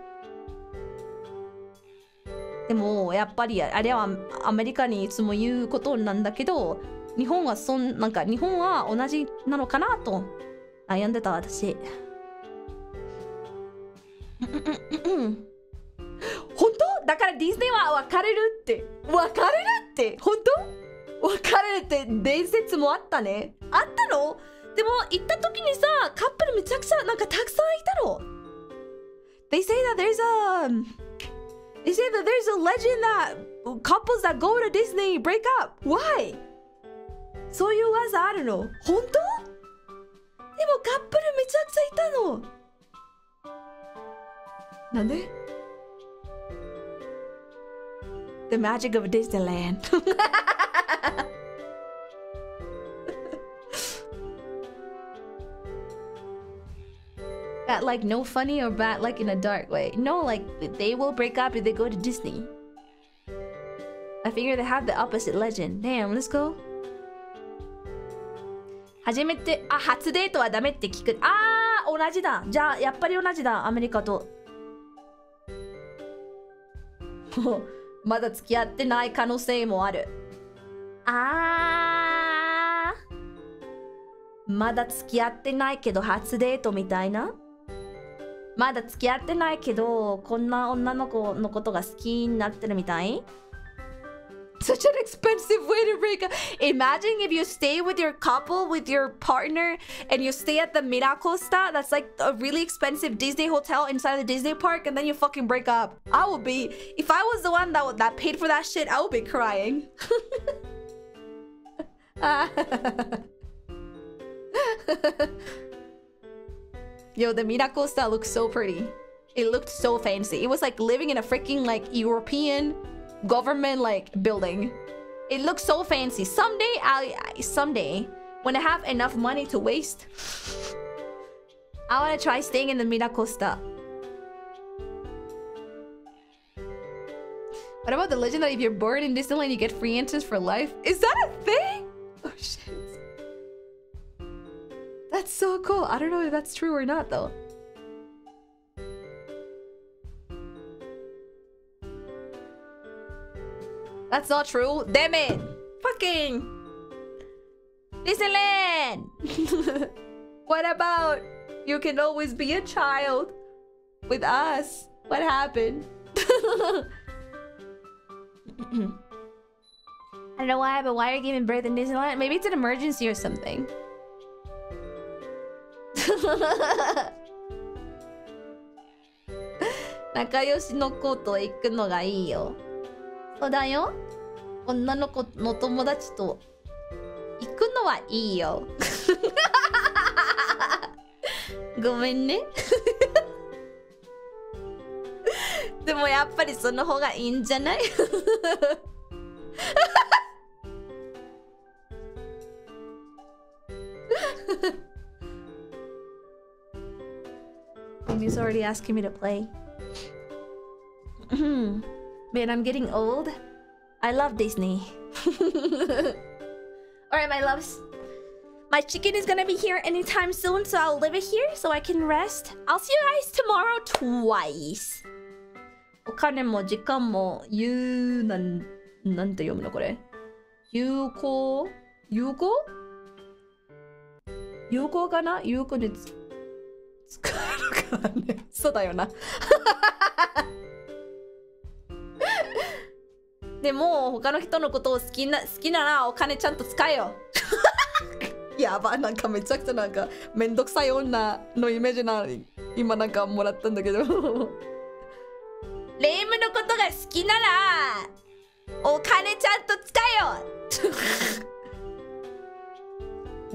Demo yappari are wa America ni itsumo iu koto nan da kedo, Nihon wa son, nanka Nihon wa onaji nano kana to ayandeta watashi. Honto? Dakara Disney wa wakareru tte. Wakareru tte. Honto? Wakareru tte densetsu mo atta ne. Atta no? Demo itta toki ni sa, couple mechakucha nanka takusan ita ro. They say that there's a They say that there's a legend that couples that go to Disney break up. Why? そういう技あるの？本当？でもカップルめちゃくちゃいたの。なんで？ The magic of Disneyland. That like no funny or bad like in a dark way. No, like they will break up if they go to Disney. I figure they have the opposite legend. Damn, let's go. 初めて、あ、初デートはダメって聞く。あー、同じだ。じゃあ、やっぱり同じだ。アメリカと。まだ付き合ってない可能性もある。あー。まだ付き合ってないけど、初デートみたいな。まだ付き合ってないけど、こんな女の子のことが好きになってるみたい？ Such an expensive way to break up. Imagine if you stay with your couple, with your partner, and you stay at the Miracosta. That's like a really expensive Disney hotel inside the Disney park, and then you fucking break up. I would be, if I was the one that that paid for that shit, I would be crying. Yo, the Miracosta looks so pretty. It looked so fancy. It was like living in a freaking like European government like building. It looks so fancy. Someday I, I someday when I have enough money to waste, I want to try staying in the Miracosta. What about the legend that if you're bored in Disneyland you get free entrance for life? Is that a thing? Oh shit, that's so cool. I don't know if that's true or not though. That's not true. Damn it! Fucking Disneyland! What about you can always be a child with us? What happened? I don't know why, but why are you giving birth in Disneyland? Maybe it's an emergency or something. Nakayoshi no ko to iku no ga ii yo. So da yo. Onna no ko no tomodachi to iku no wa ii yo. Gomen ne. Demo yappari sono hou ga ii in janai? He's already asking me to play. Man, I'm getting old. I love Disney. Alright, my loves. My chicken is gonna be here anytime soon, so I'll leave it here so I can rest. I'll see you guys tomorrow twice. Okane mo jikan mo yu nan nan te yomu no kore? Yuko Yuko? Yuko kana? Yuko nitsu. So da yo na. Demo, hoka no hito no koto wo suki na suki nara okane chanto tsukae yo. Yaba, nanka mechakucha nanka mendokusai onna no imeji na ima nanka moratta n da kedo. Reimu no koto ga suki nara okane chanto tsukae yo.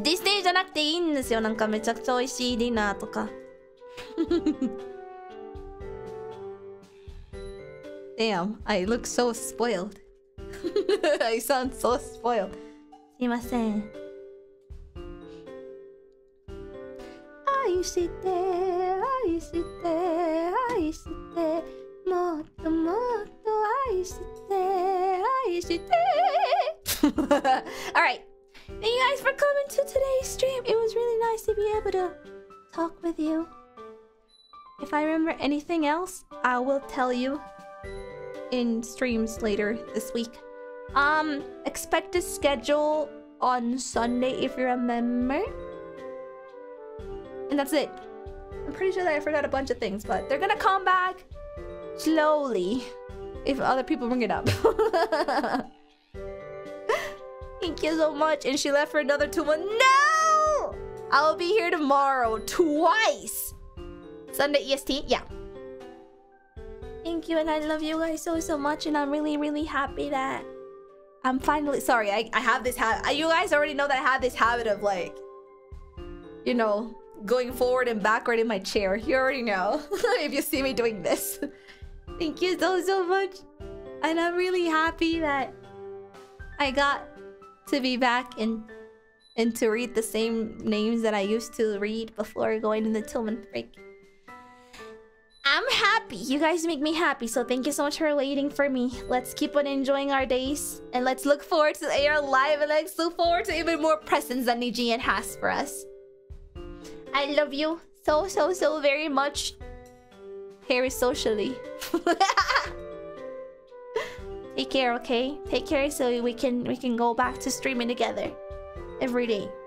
ディステイじゃなくていいんですよ。なんかめちゃくちゃ美味しいディナーとか。Damn, I look so spoiled. I sound so spoiled. すいません。愛して、愛して、愛して、もっともっと愛して、愛して。All right. Thank you guys for coming to today's stream. It was really nice to be able to talk with you. If I remember anything else, I will tell you in streams later this week. Um, expect a schedule on Sunday if you remember. And that's it. I'm pretty sure that I forgot a bunch of things, but they're gonna come back slowly if other people bring it up. Thank you so much. And she left for another two months. No! I'll be here tomorrow. Twice. Sunday E S T. Yeah. Thank you. And I love you guys so, so much. And I'm really, really happy that I'm finally... Sorry, I, I have this habit. You guys already know that I have this habit of like... You know, going forward and backward in my chair. You already know. If you see me doing this. Thank you so, so much. And I'm really happy that I got... to be back and and to read the same names that I used to read before going in the two-month break. I'm happy. You guys make me happy, so thank you so much for waiting for me. Let's keep on enjoying our days, and let's look forward to A R Live, and let's look forward to even more presents that Niji E N has for us. I love you so, so, so very much. Parasocially. Take care, okay? Take care so we can we can go back to streaming together every day.